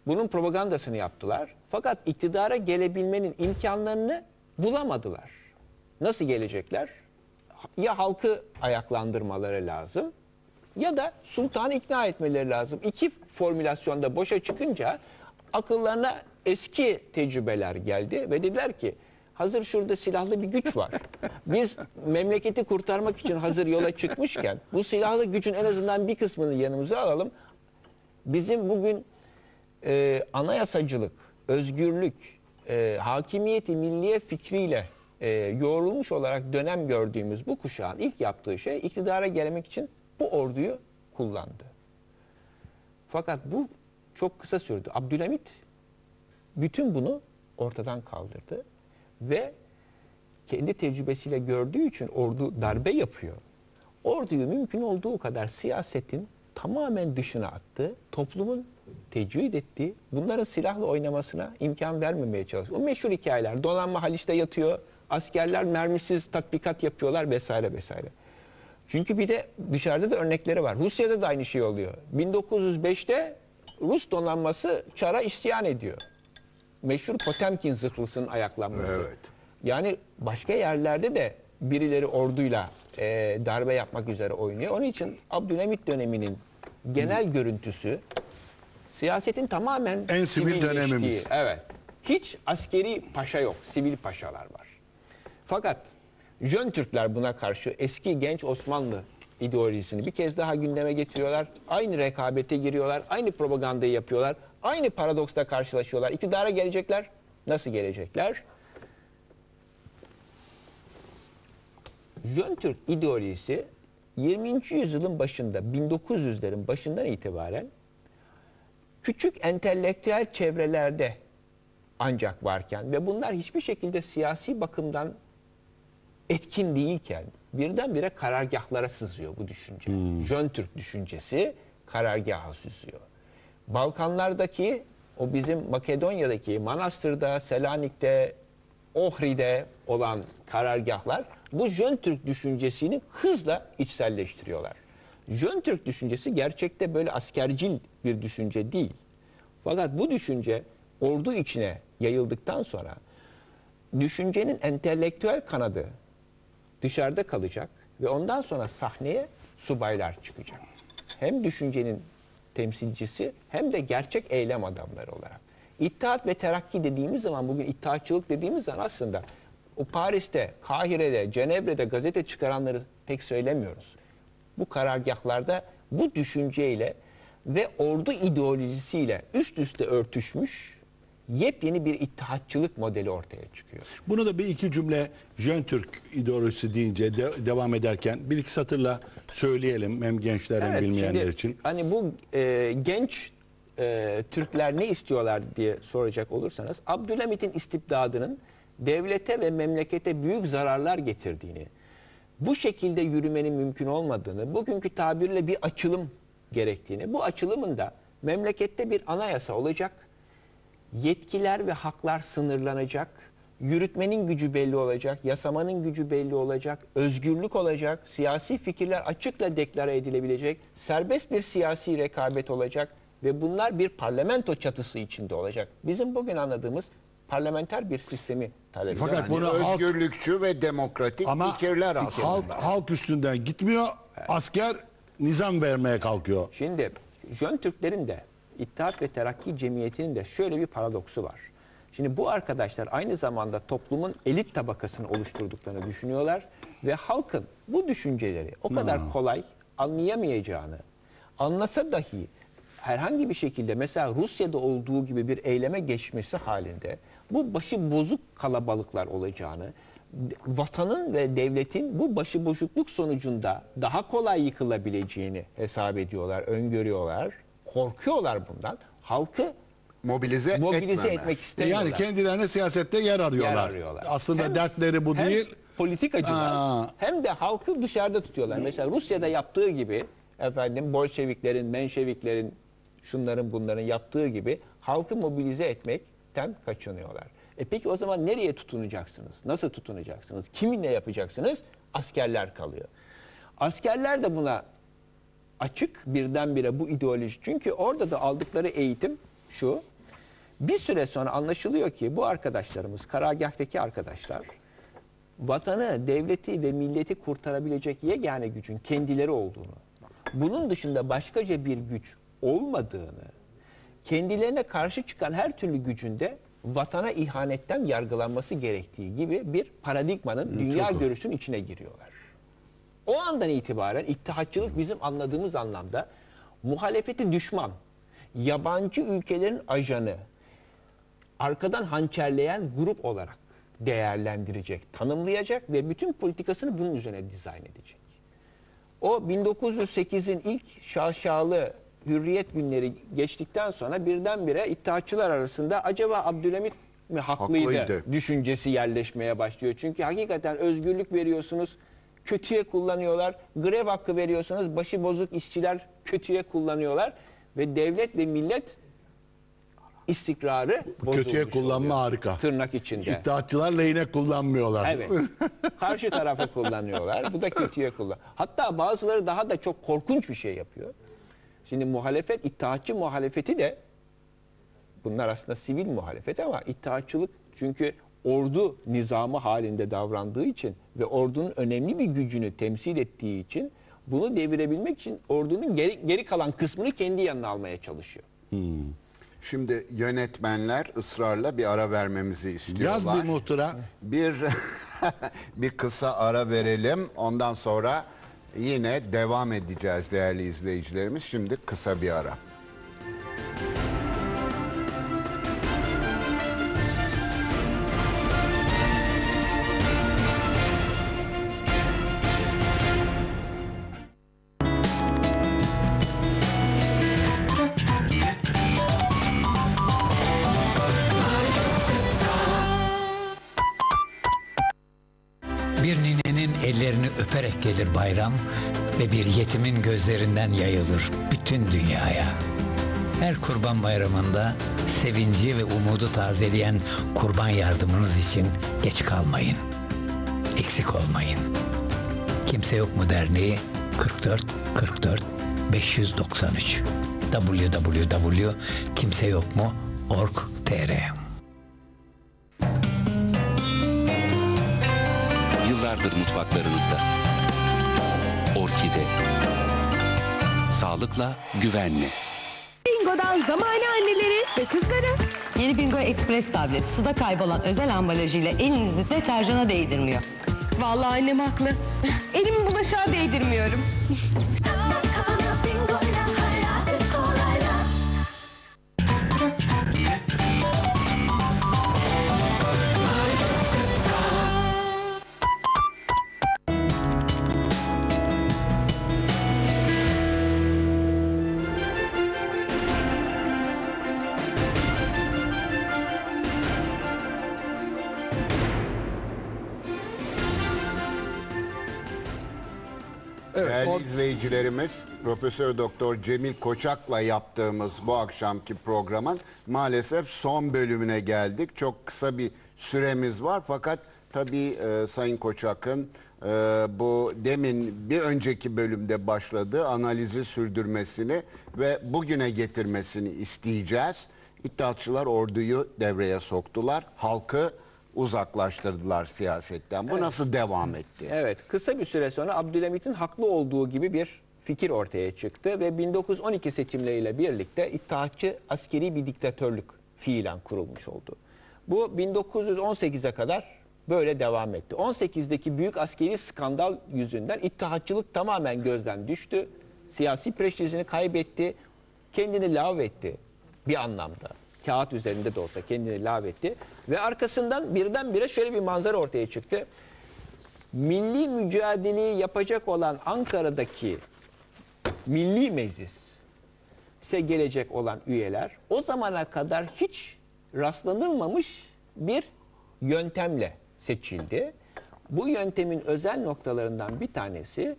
Bunun propagandasını yaptılar. Fakat iktidara gelebilmenin imkanlarını bulamadılar. Nasıl gelecekler? Ya halkı ayaklandırmaları lazım ya da sultanı ikna etmeleri lazım. İki formülasyonda boşa çıkınca akıllarına eski tecrübeler geldi ve dediler ki hazır şurada silahlı bir güç var. Biz memleketi kurtarmak için hazır yola çıkmışken bu silahlı gücün en azından bir kısmını yanımıza alalım. Bizim bugün anayasacılık, özgürlük, hakimiyeti milliye fikriyle yoğrulmuş olarak dönem gördüğümüz bu kuşağın ilk yaptığı şey iktidara gelmek için bu orduyu kullandı. Fakat bu çok kısa sürdü. Abdülhamit bütün bunu ortadan kaldırdı ve kendi tecrübesiyle gördüğü için ordu darbe yapıyor. Orduyu mümkün olduğu kadar siyasetin tamamen dışına attı, toplumun tecrüt ettiği, bunların silahla oynamasına imkan vermemeye çalıştı. O meşhur hikayeler, donanma Haliç'te yatıyor, askerler mermisiz tatbikat yapıyorlar vesaire vesaire. Çünkü bir de dışarıda da örnekleri var. Rusya'da da aynı şey oluyor. 1905'te Rus donanması Çar'a isyan ediyor. Meşhur Potemkin zırhlısının ayaklanması. Evet. Yani başka yerlerde de birileri orduyla darbe yapmak üzere oynuyor. Onun için Abdülhamit döneminin genel görüntüsü siyasetin tamamen en sivil dönemimiz. Evet. Hiç askeri paşa yok. Sivil paşalar var. Fakat Jön Türkler buna karşı eski genç Osmanlı ideolojisini bir kez daha gündeme getiriyorlar. Aynı rekabete giriyorlar. Aynı propagandayı yapıyorlar. Aynı paradoksla karşılaşıyorlar. İktidara gelecekler. Nasıl gelecekler? Jön Türk ideolojisi 20. yüzyılın başında, 1900'lerin başından itibaren küçük entelektüel çevrelerde ancak varken ve bunlar hiçbir şekilde siyasi bakımdan etkin değilken birdenbire karargahlara sızıyor bu düşünce. Jön Türk düşüncesi karargaha sızıyor. Balkanlardaki o bizim Makedonya'daki Manastır'da, Selanik'te, Ohri'de olan karargahlar bu Jön Türk düşüncesini hızla içselleştiriyorlar. Jön Türk düşüncesi gerçekte böyle askercil bir düşünce değil. Fakat bu düşünce ordu içine yayıldıktan sonra düşüncenin entelektüel kanadı dışarıda kalacak ve ondan sonra sahneye subaylar çıkacak. Hem düşüncenin temsilcisi hem de gerçek eylem adamları olarak. İttihat ve Terakki dediğimiz zaman, bugün iddiatçılık dediğimiz zaman aslında o Paris'te, Kahire'de, Cenevre'de gazete çıkaranları pek söylemiyoruz. Bu karargahlarda bu düşünceyle ve ordu ideolojisiyle üst üste örtüşmüş yepyeni bir ittihatçılık modeli ortaya çıkıyor. Bunu da bir iki cümle Jön Türk ideolojisi deyince devam ederken bir iki satırla söyleyelim hem gençler hem bilmeyenler şimdi, için. Hani bu genç Türkler ne istiyorlar diye soracak olursanız Abdülhamit'in istibdadının devlete ve memlekete büyük zararlar getirdiğini, bu şekilde yürümenin mümkün olmadığını, bugünkü tabirle bir açılım gerektiğini, bu açılımın da memlekette bir anayasa olacak, yetkiler ve haklar sınırlanacak, yürütmenin gücü belli olacak, yasamanın gücü belli olacak, özgürlük olacak, siyasi fikirler açıkla deklare edilebilecek, serbest bir siyasi rekabet olacak ve bunlar bir parlamento çatısı içinde olacak. Bizim bugün anladığımız parlamenter bir sistemi talep ediyor. Fakat bunu yani özgürlükçü ve demokratik fikirler aslında. Halk üstünden gitmiyor, evet. Asker nizam vermeye kalkıyor. Şimdi Jön Türklerin de İttihat ve Terakki Cemiyeti'nin de şöyle bir paradoksu var. Şimdi bu arkadaşlar aynı zamanda toplumun elit tabakasını oluşturduklarını düşünüyorlar ve halkın bu düşünceleri o kadar kolay anlayamayacağını, anlasa dahi herhangi bir şekilde mesela Rusya'da olduğu gibi bir eyleme geçmesi halinde bu başı bozuk kalabalıklar olacağını, vatanın ve devletin bu başı bozukluk sonucunda daha kolay yıkılabileceğini hesap ediyorlar, öngörüyorlar, korkuyorlar bundan. Halkı mobilize etmek istemiyorlar. Yani kendilerine siyasette yer arıyorlar. Aslında hem, dertleri bu değil. Politikacılar hem de halkı dışarıda tutuyorlar. Mesela Rusya'da yaptığı gibi efendim Bolşeviklerin, Menşeviklerin, şunların bunların yaptığı gibi halkı mobilize etmekten kaçınıyorlar. E peki o zaman nereye tutunacaksınız? Nasıl tutunacaksınız? Kiminle yapacaksınız? Askerler kalıyor. Askerler de buna açık birdenbire bu ideoloji. Çünkü orada da aldıkları eğitim şu. Bir süre sonra anlaşılıyor ki bu arkadaşlarımız, karargahtaki arkadaşlar vatanı, devleti ve milleti kurtarabilecek yegane gücün kendileri olduğunu, bunun dışında başkaca bir güç olmadığını, kendilerine karşı çıkan her türlü gücün de vatana ihanetten yargılanması gerektiği gibi bir paradigmanın, dünya görüşünün içine giriyorlar. O andan itibaren ittihatçılık bizim anladığımız anlamda muhalefeti düşman, yabancı ülkelerin ajanı, arkadan hançerleyen grup olarak değerlendirecek, tanımlayacak ve bütün politikasını bunun üzerine dizayn edecek. O 1908'in ilk şaşalı hürriyet günleri geçtikten sonra birdenbire ittihatçılar arasında acaba Abdülhamit mi haklıydı düşüncesi yerleşmeye başlıyor. Çünkü hakikaten özgürlük veriyorsunuz, kötüye kullanıyorlar. Grev hakkı veriyorsunuz, başı bozuk işçiler kötüye kullanıyorlar. Ve devlet ve millet istikrarı bozulmuş. Kötüye kullanma oluyor, harika. Tırnak içinde. İttihatçılar lehine kullanmıyorlar. Evet. Karşı tarafı kullanıyorlar. Bu da kötüye kullan. Hatta bazıları daha da çok korkunç bir şey yapıyor. Şimdi muhalefet, ittihatçı muhalefeti de, bunlar aslında sivil muhalefet ama ittihatçılık çünkü ordu nizamı halinde davrandığı için ve ordunun önemli bir gücünü temsil ettiği için bunu devirebilmek için ordunun geri kalan kısmını kendi yanına almaya çalışıyor. Şimdi yönetmenler ısrarla bir ara vermemizi istiyorlar. Yaz bir muhtıra. Bir kısa ara verelim. Ondan sonra yine devam edeceğiz değerli izleyicilerimiz. Şimdi kısa bir ara. Öperek gelir bayram ve bir yetimin gözlerinden yayılır bütün dünyaya. Her Kurban Bayramı'nda sevinci ve umudu tazeleyen kurban yardımınız için geç kalmayın. Eksik olmayın. Kimse Yok mu Derneği 44 44 593, www.kimseyokmu.org.tr. Yıllardır mutfaklarınızda orkide, sağlıkla güvenli. Bingo'dan zamane anneleri ve kızları. Yeni Bingo Express tableti suda kaybolan özel ambalajıyla elinizi deterjana değdirmiyor. Vallahi annem haklı. Elimi bulaşığa değdirmiyorum. İzleyicilerimiz, Profesör Doktor Cemil Koçak'la yaptığımız bu akşamki programın maalesef son bölümüne geldik. Çok kısa bir süremiz var fakat tabii Sayın Koçak'ın bu demin bir önceki bölümde başladığı analizi sürdürmesini ve bugüne getirmesini isteyeceğiz. İttihatçılar orduyu devreye soktular, halkı uzaklaştırdılar siyasetten. Bu nasıl devam etti? Evet, kısa bir süre sonra Abdülhamit'in haklı olduğu gibi bir fikir ortaya çıktı ve 1912 seçimleriyle birlikte ittihatçı askeri bir diktatörlük fiilen kurulmuş oldu. Bu 1918'e kadar böyle devam etti. 18'deki büyük askeri skandal yüzünden ittihatçılık tamamen gözden düştü. Siyasi prestijini kaybetti. Kendini lağvetti bir anlamda. Kağıt üzerinde de olsa kendini lağvetti. Ve arkasından birdenbire şöyle bir manzara ortaya çıktı. Milli mücadeleyi yapacak olan Ankara'daki Milli Meclis'e gelecek olan üyeler o zamana kadar hiç rastlanılmamış bir yöntemle seçildi. Bu yöntemin özel noktalarından bir tanesi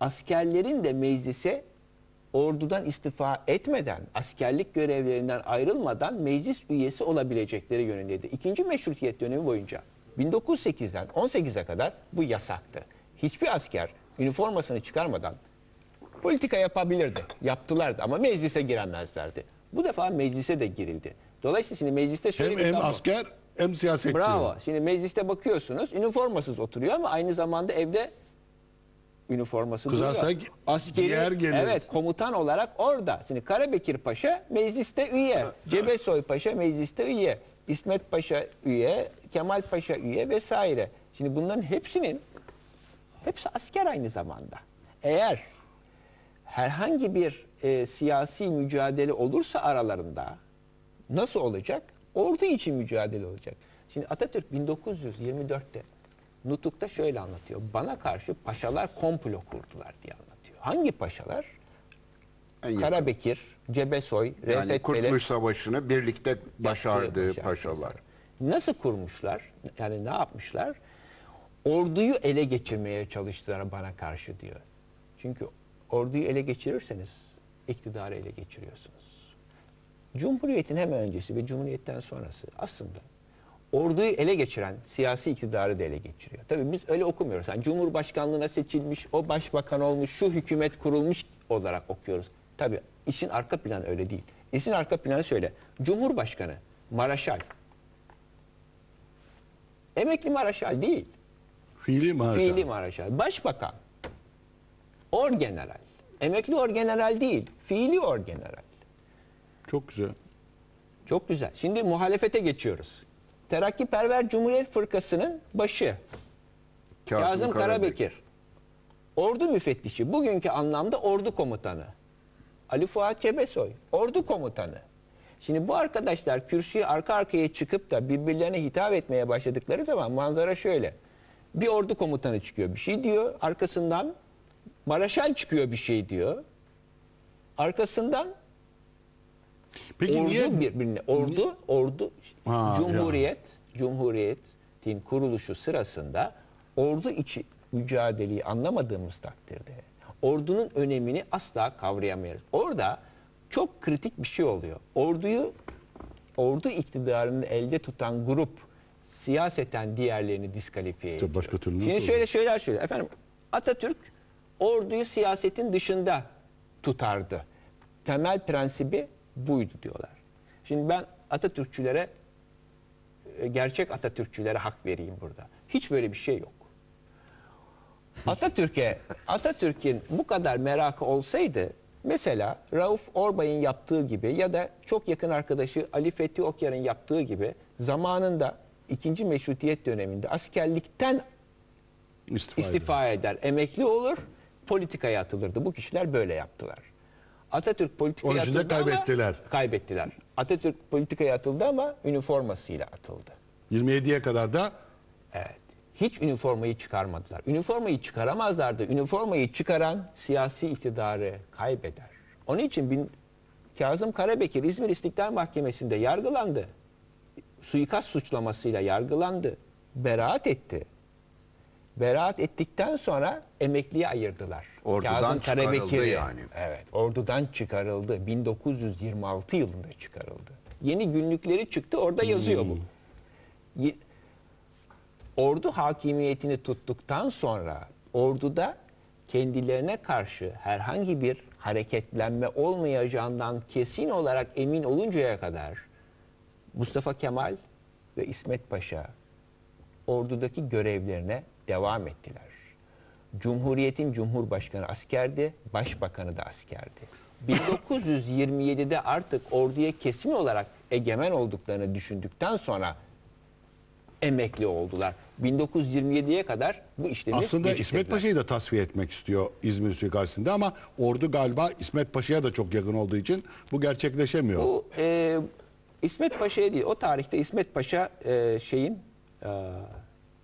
askerlerin de meclise ordudan istifa etmeden, askerlik görevlerinden ayrılmadan meclis üyesi olabilecekleri yönündeydi. İkinci meşrutiyet dönemi boyunca 1908'den 18'e kadar bu yasaktı. Hiçbir asker üniformasını çıkarmadan politika yapabilirdi, yaptılardı ama meclise giremezlerdi. Bu defa meclise de girildi. Dolayısıyla şimdi mecliste şöyle bir tablo. Hem asker hem siyasetçi. Bravo. Şimdi mecliste bakıyorsunuz üniformasız oturuyor ama aynı zamanda evde üniforması kızarsak duruyor. Askeri, evet, komutan olarak orada. Şimdi Karabekir Paşa mecliste üye. Cebesoy Paşa mecliste üye. İsmet Paşa üye, Kemal Paşa üye vesaire. Şimdi bunların hepsi asker aynı zamanda. Eğer herhangi bir siyasi mücadele olursa aralarında nasıl olacak? Ordu için mücadele olacak. Şimdi Atatürk 1924'te Nutuk'ta şöyle anlatıyor. Bana karşı paşalar komplo kurdular diye anlatıyor. Hangi paşalar? Karabekir, Cebesoy, Refet Bele. Yani Kurtuluş Savaşı'nı birlikte başardığı paşalar. Nasıl kurmuşlar? Yani ne yapmışlar? Orduyu ele geçirmeye çalıştılar bana karşı diyor. Çünkü orduyu ele geçirirseniz iktidarı ele geçiriyorsunuz. Cumhuriyetin hem öncesi ve Cumhuriyetten sonrası aslında orduyu ele geçiren siyasi iktidarı da ele geçiriyor. Tabii biz öyle okumuyoruz. Yani Cumhurbaşkanlığına seçilmiş, o başbakan olmuş, şu hükümet kurulmuş olarak okuyoruz. Tabii işin arka planı öyle değil. İşin arka planı şöyle. Cumhurbaşkanı, Maraşal. Emekli Maraşal değil. Fiili Maraşal. Fiili Maraşal. Başbakan. Orgeneral. Emekli orgeneral değil. Fiili orgeneral. Çok güzel. Çok güzel. Şimdi muhalefete geçiyoruz. Terakkiperver Cumhuriyet Fırkası'nın başı Kazım Karabekir. Ordu müfettişi, bugünkü anlamda ordu komutanı. Ali Fuat Cebesoy, ordu komutanı. Şimdi bu arkadaşlar kürsüye arka arkaya çıkıp da birbirlerine hitap etmeye başladıkları zaman manzara şöyle. Bir ordu komutanı çıkıyor bir şey diyor, arkasından Maraşal çıkıyor bir şey diyor. Arkasından peki ordu niye birbirine ordu Cumhuriyetin kuruluşu sırasında ordu içi mücadeleyi anlamadığımız takdirde ordunun önemini asla kavrayamayız. Orada çok kritik bir şey oluyor. Ordu iktidarını elde tutan grup siyaseten diğerlerini diskalifiye ediyor. Başka türlü şimdi şöyle efendim, Atatürk orduyu siyasetin dışında tutardı. Temel prensibi buydu diyorlar. Şimdi ben Atatürkçülere, gerçek Atatürkçülere hak vereyim burada. Hiç böyle bir şey yok. Atatürk'ün bu kadar merakı olsaydı mesela Rauf Orbay'ın yaptığı gibi ya da çok yakın arkadaşı Ali Fethi Okyar'ın yaptığı gibi zamanında 2. Meşrutiyet döneminde askerlikten istifa eder, emekli olur, politikaya atılırdı. Bu kişiler böyle yaptılar. Atatürk politikaya atıldı kaybettiler. Atatürk politikaya atıldı ama üniformasıyla atıldı. 27'ye kadar da evet. Hiç üniformayı çıkarmadılar. Üniformayı çıkaramazlardı. Üniformayı çıkaran siyasi iktidarı kaybeder. Onun için Kazım Karabekir İzmir İstiklal Mahkemesi'nde yargılandı. Suikast suçlamasıyla yargılandı. Beraat etti. Beraat ettikten sonra emekliye ayırdılar. Ordudan Kazım Karabekir'i yani. Evet, ordudan çıkarıldı. 1926 yılında çıkarıldı. Yeni günlükleri çıktı, orada yazıyor bu. Ordu hakimiyetini tuttuktan sonra orduda kendilerine karşı herhangi bir hareketlenme olmayacağından kesin olarak emin oluncaya kadar Mustafa Kemal ve İsmet Paşa ordudaki görevlerine devam ettiler. Cumhuriyetin Cumhurbaşkanı askerdi, Başbakanı da askerdi. 1927'de artık orduya kesin olarak egemen olduklarını düşündükten sonra emekli oldular. 1927'ye kadar bu işlemi aslında İsmet Paşa'yı da tasfiye etmek istiyor İzmir suikastinde ama ordu galiba İsmet Paşa'ya da çok yakın olduğu için bu gerçekleşemiyor. Bu İsmet Paşa'ya değil. O tarihte İsmet Paşa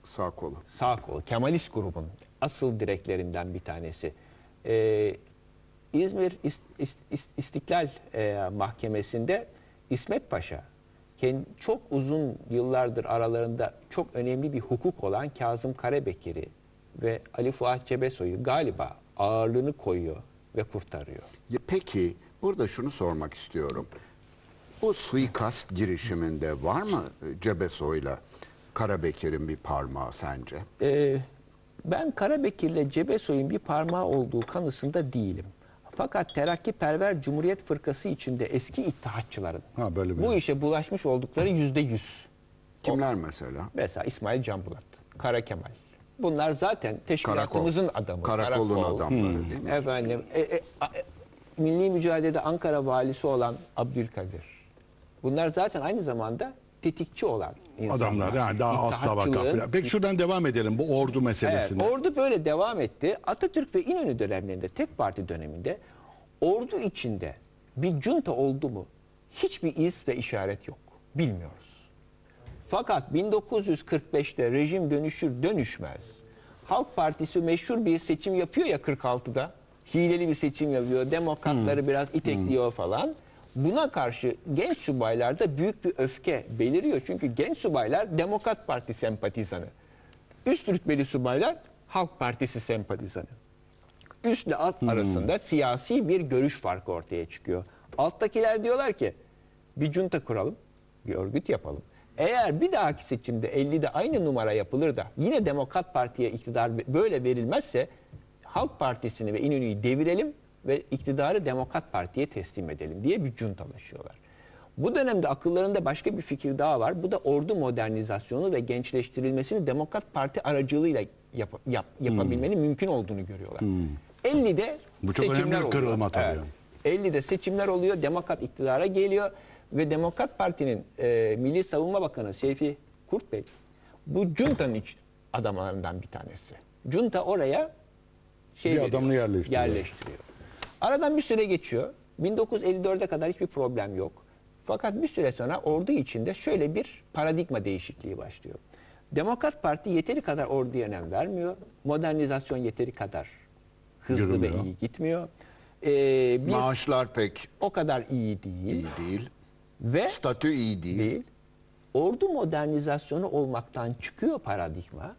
sağ kolu. Kemalist grubun asıl direklerinden bir tanesi. İzmir İstiklal Mahkemesi'nde İsmet Paşa çok uzun yıllardır aralarında çok önemli bir hukuk olan Kazım Karabekir'i ve Ali Fuat Cebesoy'u galiba ağırlığını koyuyor ve kurtarıyor. Peki burada şunu sormak istiyorum. Bu suikast girişiminde var mı Cebesoy'la Karabekir'in bir parmağı sence? Ben Karabekir'le Cebesoy'un bir parmağı olduğu kanısında değilim. Fakat Terakkiperver Cumhuriyet Fırkası içinde eski İttihatçıların bu işe bulaşmış oldukları %100. Kimler mesela? Mesela İsmail Canbulat, Kara Kemal. Bunlar zaten teşkilatımızın adamı. Karakol'un adamları değil mi? Efendim, milli mücadelede Ankara valisi olan Abdülkadir. Bunlar zaten aynı zamanda tetikçi olan insanlar. Adamlar yani daha alt tabaka falan. Peki şuradan devam edelim bu ordu meselesine. Evet, ordu böyle devam etti. Atatürk ve İnönü dönemlerinde, tek parti döneminde ordu içinde bir junta oldu mu hiçbir iz ve işaret yok. Bilmiyoruz. Fakat 1945'te rejim dönüşür dönüşmez. Halk Partisi meşhur bir seçim yapıyor ya 46'da. Hileli bir seçim yapıyor. Demokratları biraz itekliyor falan. Buna karşı genç subaylarda büyük bir öfke beliriyor. Çünkü genç subaylar Demokrat Parti sempatizanı. Üst rütbeli subaylar Halk Partisi sempatizanı. Üstle alt arasında siyasi bir görüş farkı ortaya çıkıyor. Alttakiler diyorlar ki bir junta kuralım, bir örgüt yapalım. Eğer bir dahaki seçimde 50'de aynı numara yapılır da yine Demokrat Parti'ye iktidar böyle verilmezse Halk Partisi'ni ve İnönü'yü devirelim ve iktidarı Demokrat Parti'ye teslim edelim diye bir cuntalaşıyorlar. Bu dönemde akıllarında başka bir fikir daha var. Bu da ordu modernizasyonu ve gençleştirilmesini Demokrat Parti aracılığıyla yapabilmenin mümkün olduğunu görüyorlar. 50'de bu çok seçimler önemli kırılma oluyor. Evet. 50'de seçimler oluyor. Demokrat iktidara geliyor ve Demokrat Parti'nin Milli Savunma Bakanı Seyfi Kurt Bey bu cuntanın iç adamlarından bir tanesi. Cunta oraya bir adamını yerleştiriyor. Aradan bir süre geçiyor. 1954'e kadar hiçbir problem yok. Fakat bir süre sonra ordu içinde şöyle bir paradigma değişikliği başlıyor. Demokrat Parti yeteri kadar orduya önem vermiyor. Modernizasyon yeteri kadar hızlı ve iyi gitmiyor. Maaşlar pek o kadar iyi değil. Ve statü iyi değil. Ordu modernizasyonu olmaktan çıkıyor paradigma.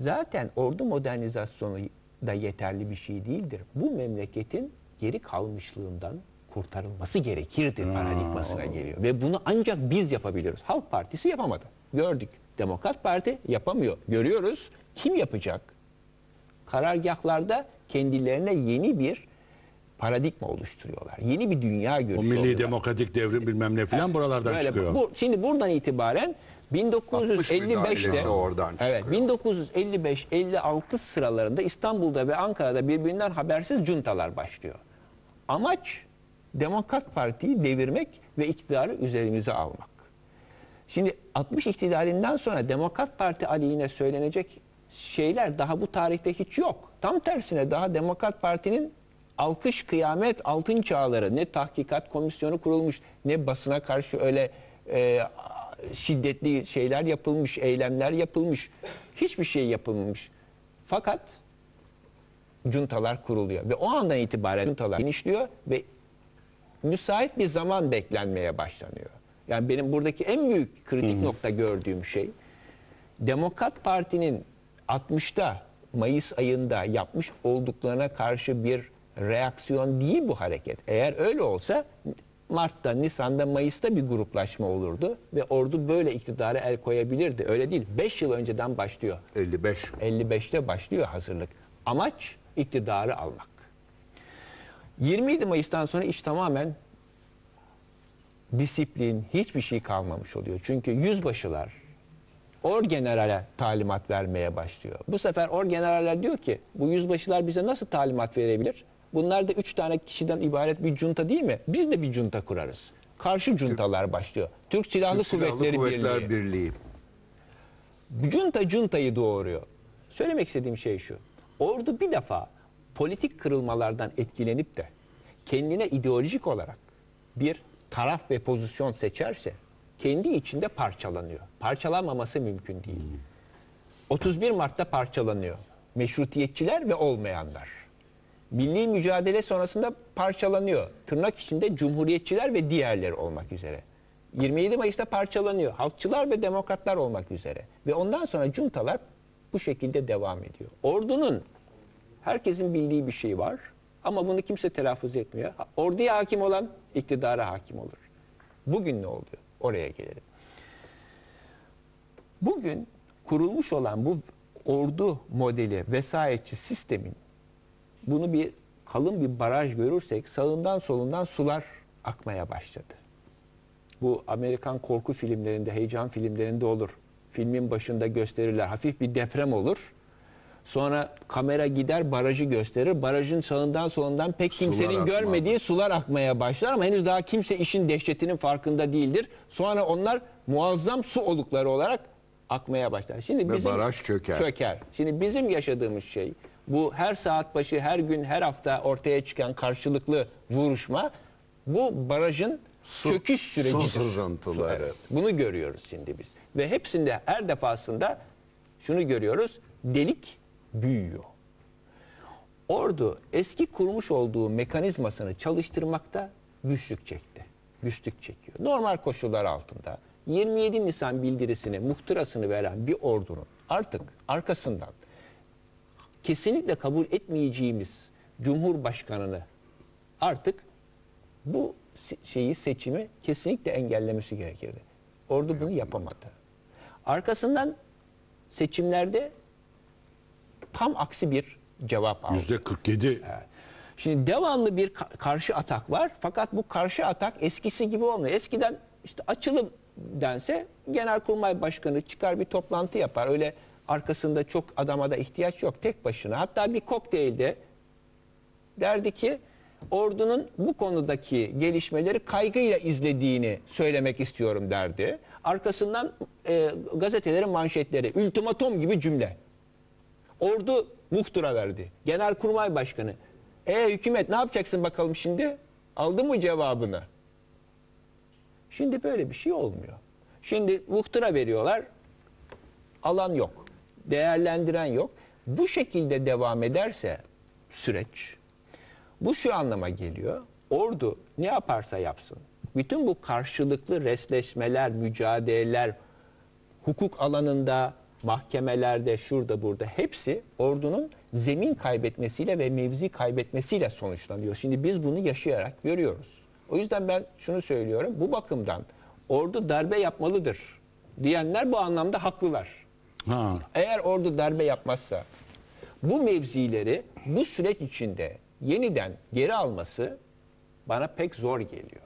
Zaten ordu modernizasyonu da yeterli bir şey değildir. Bu memleketin geri kalmışlığından kurtarılması gerekirdir paradigmasına geliyor. Ve bunu ancak biz yapabiliyoruz. Halk Partisi yapamadı. Gördük. Demokrat Parti yapamıyor. Görüyoruz. Kim yapacak? Karargahlarda kendilerine yeni bir paradigma oluşturuyorlar. Yeni bir dünya görüşü oluyorlar. O milli demokratik devrim bilmem ne filan buralardan böyle çıkıyor. Şimdi buradan itibaren 1955'te oradan evet, 1955-56 sıralarında İstanbul'da ve Ankara'da birbirinden habersiz cuntalar başlıyor. Amaç Demokrat Parti'yi devirmek ve iktidarı üzerimize almak. Şimdi 60 ihtilalinden sonra Demokrat Parti aleyhine söylenecek şeyler daha bu tarihte hiç yok. Tam tersine daha Demokrat Parti'nin alkış kıyamet altın çağları, ne tahkikat komisyonu kurulmuş, ne basına karşı öyle şiddetli şeyler yapılmış, eylemler yapılmış, hiçbir şey yapılmamış. Fakat cuntalar kuruluyor ve o andan itibaren cuntalar genişliyor ve müsait bir zaman beklenmeye başlanıyor. Yani benim buradaki en büyük kritik nokta gördüğüm şey, Demokrat Parti'nin 60'ta Mayıs ayında yapmış olduklarına karşı bir reaksiyon değil bu hareket. Eğer öyle olsa Mart'ta, Nisan'da, Mayıs'ta bir gruplaşma olurdu ve ordu böyle iktidara el koyabilirdi. Öyle değil. 5 yıl önceden başlıyor. 55'te başlıyor hazırlık. Amaç iktidarı almak. 27 Mayıs'tan sonra iş tamamen disiplin, hiçbir şey kalmamış oluyor. Çünkü yüzbaşılar orgenerale talimat vermeye başlıyor. Bu sefer orgeneraller diyor ki bu yüzbaşılar bize nasıl talimat verebilir? Bunlar da 3 tane kişiden ibaret bir junta değil mi? Biz de bir junta kurarız. Karşı juntalar başlıyor. Türk Silahlı Kuvvetleri Birliği. Junta juntayı doğuruyor. Söylemek istediğim şey şu. Ordu bir defa politik kırılmalardan etkilenip de kendine ideolojik olarak bir taraf ve pozisyon seçerse kendi içinde parçalanıyor. Parçalanmaması mümkün değil. 31 Mart'ta parçalanıyor. Meşrutiyetçiler ve olmayanlar. Milli mücadele sonrasında parçalanıyor. Tırnak içinde cumhuriyetçiler ve diğerleri olmak üzere. 27 Mayıs'ta parçalanıyor. Halkçılar ve demokratlar olmak üzere. Ve ondan sonra cuntalar bu şekilde devam ediyor. Ordunun herkesin bildiği bir şey var ama bunu kimse telaffuz etmiyor. Orduya hakim olan iktidara hakim olur. Bugün ne oluyor? Oraya gelelim. Bugün kurulmuş olan bu ordu modeli vesayetçi sistemin bunu bir kalın bir baraj görürsek sağından solundan sular akmaya başladı. Bu Amerikan korku filmlerinde, heyecan filmlerinde olur. Filmin başında gösterirler. Hafif bir deprem olur. Sonra kamera gider, barajı gösterir. Barajın sağından solundan pek kimsenin görmediği sular akmaya başlar ama henüz daha kimse işin dehşetinin farkında değildir. Sonra onlar muazzam su olukları olarak akmaya başlar. Şimdi bizim baraj çöker. Şimdi bizim yaşadığımız şey bu, her saat başı, her gün, her hafta ortaya çıkan karşılıklı vuruşma bu barajın çöküş sürecidir. Evet. Bunu görüyoruz şimdi biz. Ve hepsinde, her defasında şunu görüyoruz: delik büyüyor. Ordu eski kurmuş olduğu mekanizmasını çalıştırmakta güçlük çekiyor. Normal koşullar altında 27 Nisan bildirisini, muhtırasını veren bir ordunun artık arkasından kesinlikle kabul etmeyeceğimiz Cumhurbaşkanı'nı artık bu seçimi kesinlikle engellemesi gerekirdi. Ordu bunu yapamadı. Arkasından seçimlerde tam aksi bir cevap aldı. %47. Evet. Şimdi devamlı bir karşı atak var. Fakat bu karşı atak eskisi gibi olmuyor. Eskiden işte açılım dense Genelkurmay Başkanı çıkar bir toplantı yapar. Öyle arkasında çok adama da ihtiyaç yok, tek başına. Hatta bir kokteylde derdi ki ordunun bu konudaki gelişmeleri kaygıyla izlediğini söylemek istiyorum derdi. Arkasından gazetelerin manşetleri, ultimatom gibi cümle. Ordu muhtıra verdi. Genelkurmay Başkanı: hükümet ne yapacaksın bakalım şimdi? Aldı mı cevabını? Şimdi böyle bir şey olmuyor. Şimdi muhtıra veriyorlar. Alan yok. Değerlendiren yok. Bu şekilde devam ederse süreç, bu şu anlama geliyor: ordu ne yaparsa yapsın, bütün bu karşılıklı resleşmeler, mücadeleler, hukuk alanında, mahkemelerde, şurada burada, hepsi ordunun zemin kaybetmesiyle ve mevzi kaybetmesiyle sonuçlanıyor. Şimdi biz bunu yaşayarak görüyoruz. O yüzden ben şunu söylüyorum: bu bakımdan ordu darbe yapmalıdır diyenler bu anlamda haklılar. Eğer ordu darbe yapmazsa bu mevzileri bu süreç içinde yeniden geri alması bana pek zor geliyor.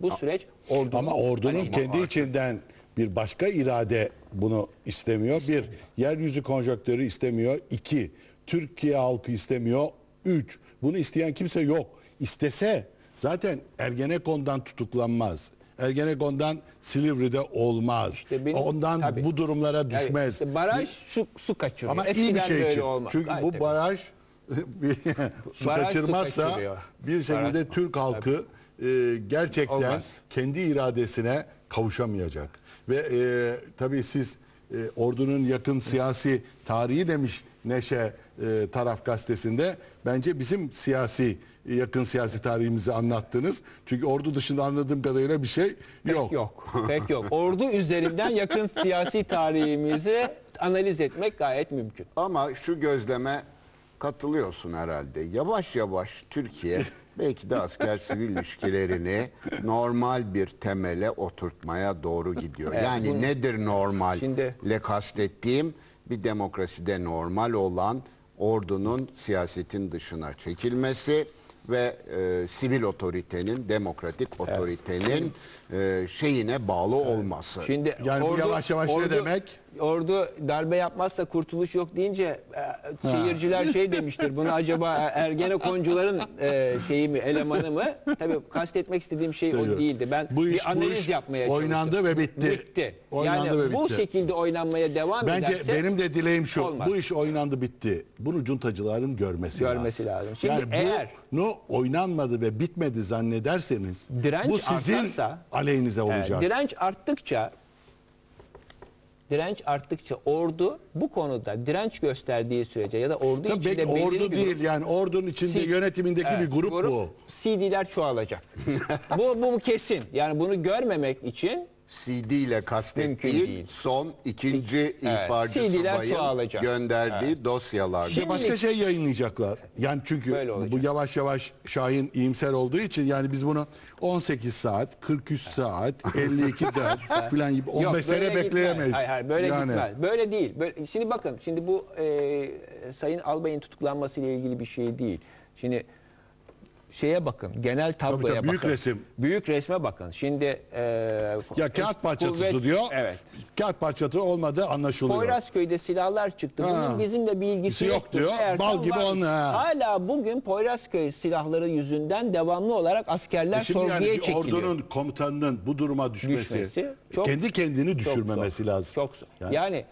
Bu süreç ordunun... Ama ordunun kendi içinden bir başka irade bunu istemiyor. Bir, yeryüzü konjonktörü istemiyor. İki, Türkiye halkı istemiyor. Üç, bunu isteyen kimse yok. İstese zaten Ergenekon'dan tutuklanmaz. Ergenekon'dan Silivri'de olmaz. İşte benim, bu durumlara düşmez. İşte baraj su kaçırıyor. Ama eskiden iyi bir şey için. Olmaz. Çünkü gayet bu tabii. Baraj su baraj kaçırmazsa bir şekilde baraj, Türk halkı gerçekten olmaz. Kendi iradesine kavuşamayacak. Ve tabii siz ordunun yakın siyasi tarihi demiş Neşe Taraf gazetesinde. Bence bizim yakın siyasi tarihimizi anlattınız. Çünkü ordu dışında anladığım kadarıyla bir şey yok. Pek yok. Ordu üzerinden yakın siyasi tarihimizi analiz etmek gayet mümkün. Ama şu gözleme katılıyorsun herhalde: yavaş yavaş Türkiye belki de asker sivil ilişkilerini normal bir temele oturtmaya doğru gidiyor. Yani nedir normal? Şimdi kastettiğim, bir demokraside normal olan ordunun siyasetin dışına çekilmesi ve sivil otoritenin, demokratik otoritenin şeyine bağlı olması. Şimdi yani ordu, yavaş yavaş ne demek? Ordu darbe yapmazsa kurtuluş yok deyince seyirciler şey demiştir: bunu acaba Ergenekoncuların şeyi mi, elemanı mı? Tabii kastetmek istediğim şey o değildi. Ben bir analiz yapmaya çalıştım. Oynandı ve bitti. Yani ve bitti. Bu şekilde oynanmaya devam ederse, benim de dileğim şu: olmaz. Bu iş oynandı, bitti. Bunu cuntacıların görmesi lazım. Şimdi yani eğer bunu oynanmadı ve bitmedi zannederseniz, bu sizin aleyhinize olacak. Direnç arttıkça ordu bu konuda direnç gösterdiği sürece ya da ordu içinde ordu değil yani ordunun içinde yönetimindeki bir grup bu. CD'ler çoğalacak. bu kesin. Yani bunu görmemek için CD ile kastettiği son ikinci ihbarcı subayın gönderdiği dosyalar. Şimdi başka şey yayınlayacaklar. Yani çünkü bu yavaş yavaş Şahin iyimser olduğu için, yani biz bunu 18 saat, 43 saat, 52 saat filan gibi 15 sene bekleyemeyiz. Hayır, böyle gitmez. Böyle değil. Şimdi bakın, şimdi bu Sayın Albay'ın tutuklanması ile ilgili bir şey değil. Şimdi şeye bakın, genel tabloya bakın. Büyük resim. Büyük resme bakın. Şimdi ya kağıt parçatısı kuvvet, diyor. Evet. Kağıt parçatı olmadı anlaşılıyor. Poyrazköy'de silahlar çıktı. Bunun bizimle bir ilgisi yok diyor. Bal gibi onu. Hala bugün Poyrazköy silahları yüzünden devamlı olarak askerler sorguya yani çekiliyor. Ordunun komutanının bu duruma düşmesi çok, kendi kendini düşürmemesi çok zor, lazım. Çok zor. Yani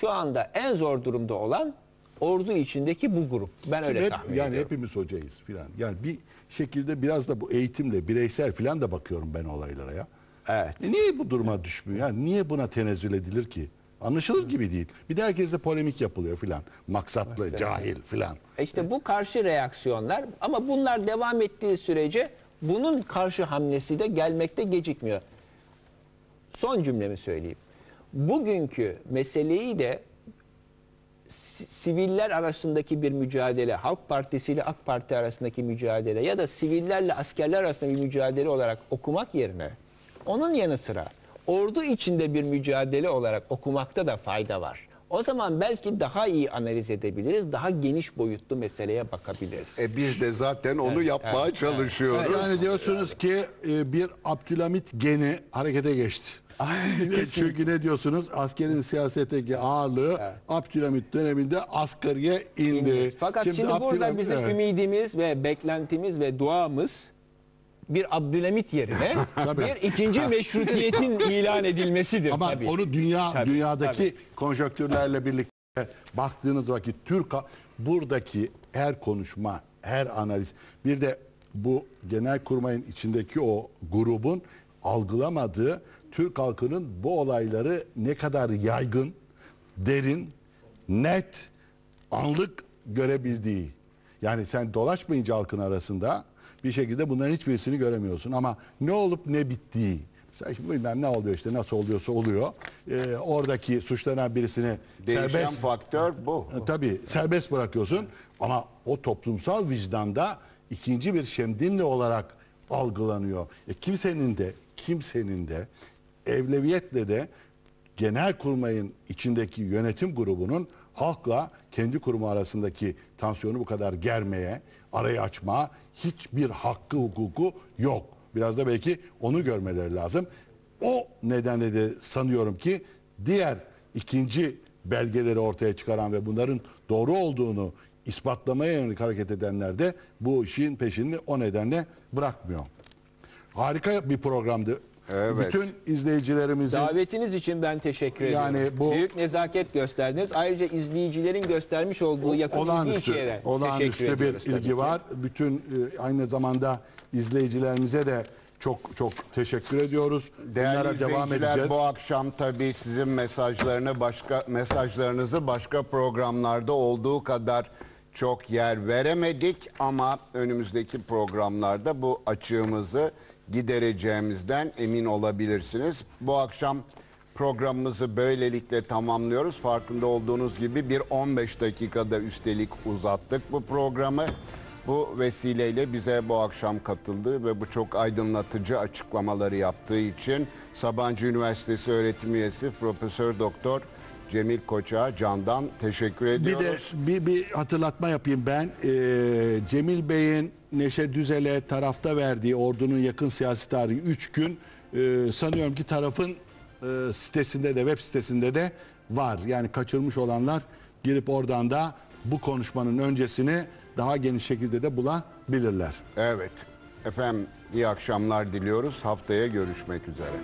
şu anda en zor durumda olan ordu içindeki bu grup. Ben şimdi öyle tahmin ediyorum. Yani hepimiz hocayız filan. Yani bir şekilde biraz da bu eğitimle bireysel filan da bakıyorum ben olaylara ya. Evet. Niye bu duruma düşmüyor? Yani niye buna tenezzül edilir ki? Anlaşılır gibi değil. Bir de herkesle polemik yapılıyor filan. Maksatlı, evet, cahil filan. İşte bu karşı reaksiyonlar, ama bunlar devam ettiği sürece bunun karşı hamlesi de gelmekte gecikmiyor. Son cümlemi söyleyeyim. Bugünkü meseleyi de siviller arasındaki bir mücadele, Halk Partisi ile AK Parti arasındaki mücadele ya da sivillerle askerler arasındaki bir mücadele olarak okumak yerine onun yanı sıra ordu içinde bir mücadele olarak okumakta da fayda var. O zaman belki daha iyi analiz edebiliriz, daha geniş boyutlu meseleye bakabiliriz. Biz de zaten onu yapmaya çalışıyoruz. Yani diyorsunuz ki bir Abdülhamit geni harekete geçti. Çünkü ne diyorsunuz? Askerin siyasetteki ağırlığı Abdülhamit döneminde asgariye indi. Fakat şimdi burada bizim ümidimiz ve beklentimiz ve duamız bir Abdülhamit yerine bir ikinci meşrutiyetin ilan edilmesidir. Ama tabii, onu dünyadaki konjonktürlerle birlikte baktığınız vakit buradaki her konuşma, her analiz, bir de bu Genelkurmay'ın içindeki o grubun algılamadığı Türk halkının bu olayları ne kadar yaygın, derin, net, anlık görebildiği. Yani sen dolaşmayınca halkın arasında bir şekilde bunların hiçbirisini göremiyorsun. Ama ne olup ne bittiği. Mesela şimdi bilmem ne oluyor işte, nasıl oluyorsa oluyor. Oradaki suçlanan birisini değişen serbest, faktör bu. Tabii serbest bırakıyorsun. Ama o toplumsal vicdanda ikinci bir Şemdinli olarak algılanıyor. Kimsenin de evleviyetle de Genelkurmay'ın içindeki yönetim grubunun halkla kendi kurumu arasındaki tansiyonu bu kadar germeye, arayı açmaya hiçbir hakkı, hukuku yok. Biraz da belki onu görmeleri lazım. O nedenle de sanıyorum ki diğer ikinci belgeleri ortaya çıkaran ve bunların doğru olduğunu ispatlamaya yönelik hareket edenler de bu işin peşini o nedenle bırakmıyor. Harika bir programdı. Evet. Bütün izleyicilerimizin davetiniz için ben teşekkür ediyorum. Bu büyük nezaket gösterdiniz. Ayrıca izleyicilerin göstermiş olduğu yakın olağanüstü bir ilgi var. Bütün aynı zamanda izleyicilerimize de çok çok teşekkür ediyoruz. Değerli izleyiciler, bu akşam tabii sizin mesajlarınızı başka programlarda olduğu kadar çok yer veremedik ama önümüzdeki programlarda bu açığımızı gidereceğimizden emin olabilirsiniz. Bu akşam programımızı böylelikle tamamlıyoruz. Farkında olduğunuz gibi bir 15 dakikada üstelik uzattık bu programı. Bu vesileyle bize bu akşam katıldığı ve bu çok aydınlatıcı açıklamaları yaptığı için Sabancı Üniversitesi öğretim üyesi Profesör Doktor Cemil Koçak'a candan teşekkür ediyoruz. Bir hatırlatma yapayım ben. Cemil Bey'in Neşe Düzel'e tarafta verdiği ordunun yakın siyasi tarihi 3 gün sanıyorum ki tarafın sitesinde de web sitesinde de var. Yani kaçırmış olanlar girip oradan da bu konuşmanın öncesini daha geniş şekilde de bulabilirler. Evet. Efendim iyi akşamlar diliyoruz. Haftaya görüşmek üzere.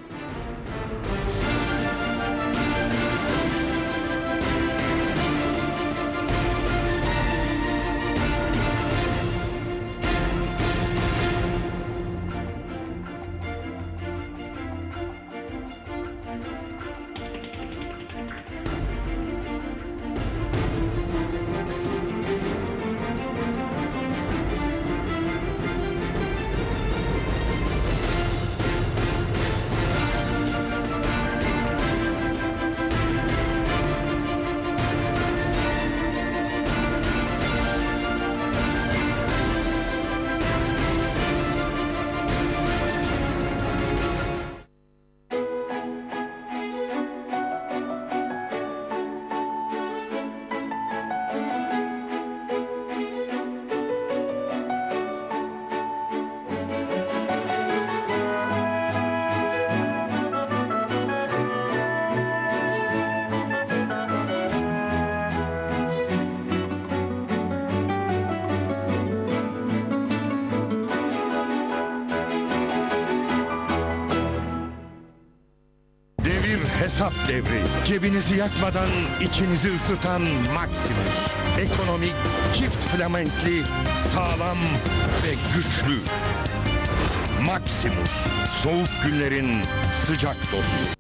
hesap devri. Cebinizi yakmadan içinizi ısıtan Maximus. Ekonomik, çift filamentli, sağlam ve güçlü. Maximus, soğuk günlerin sıcak dostu.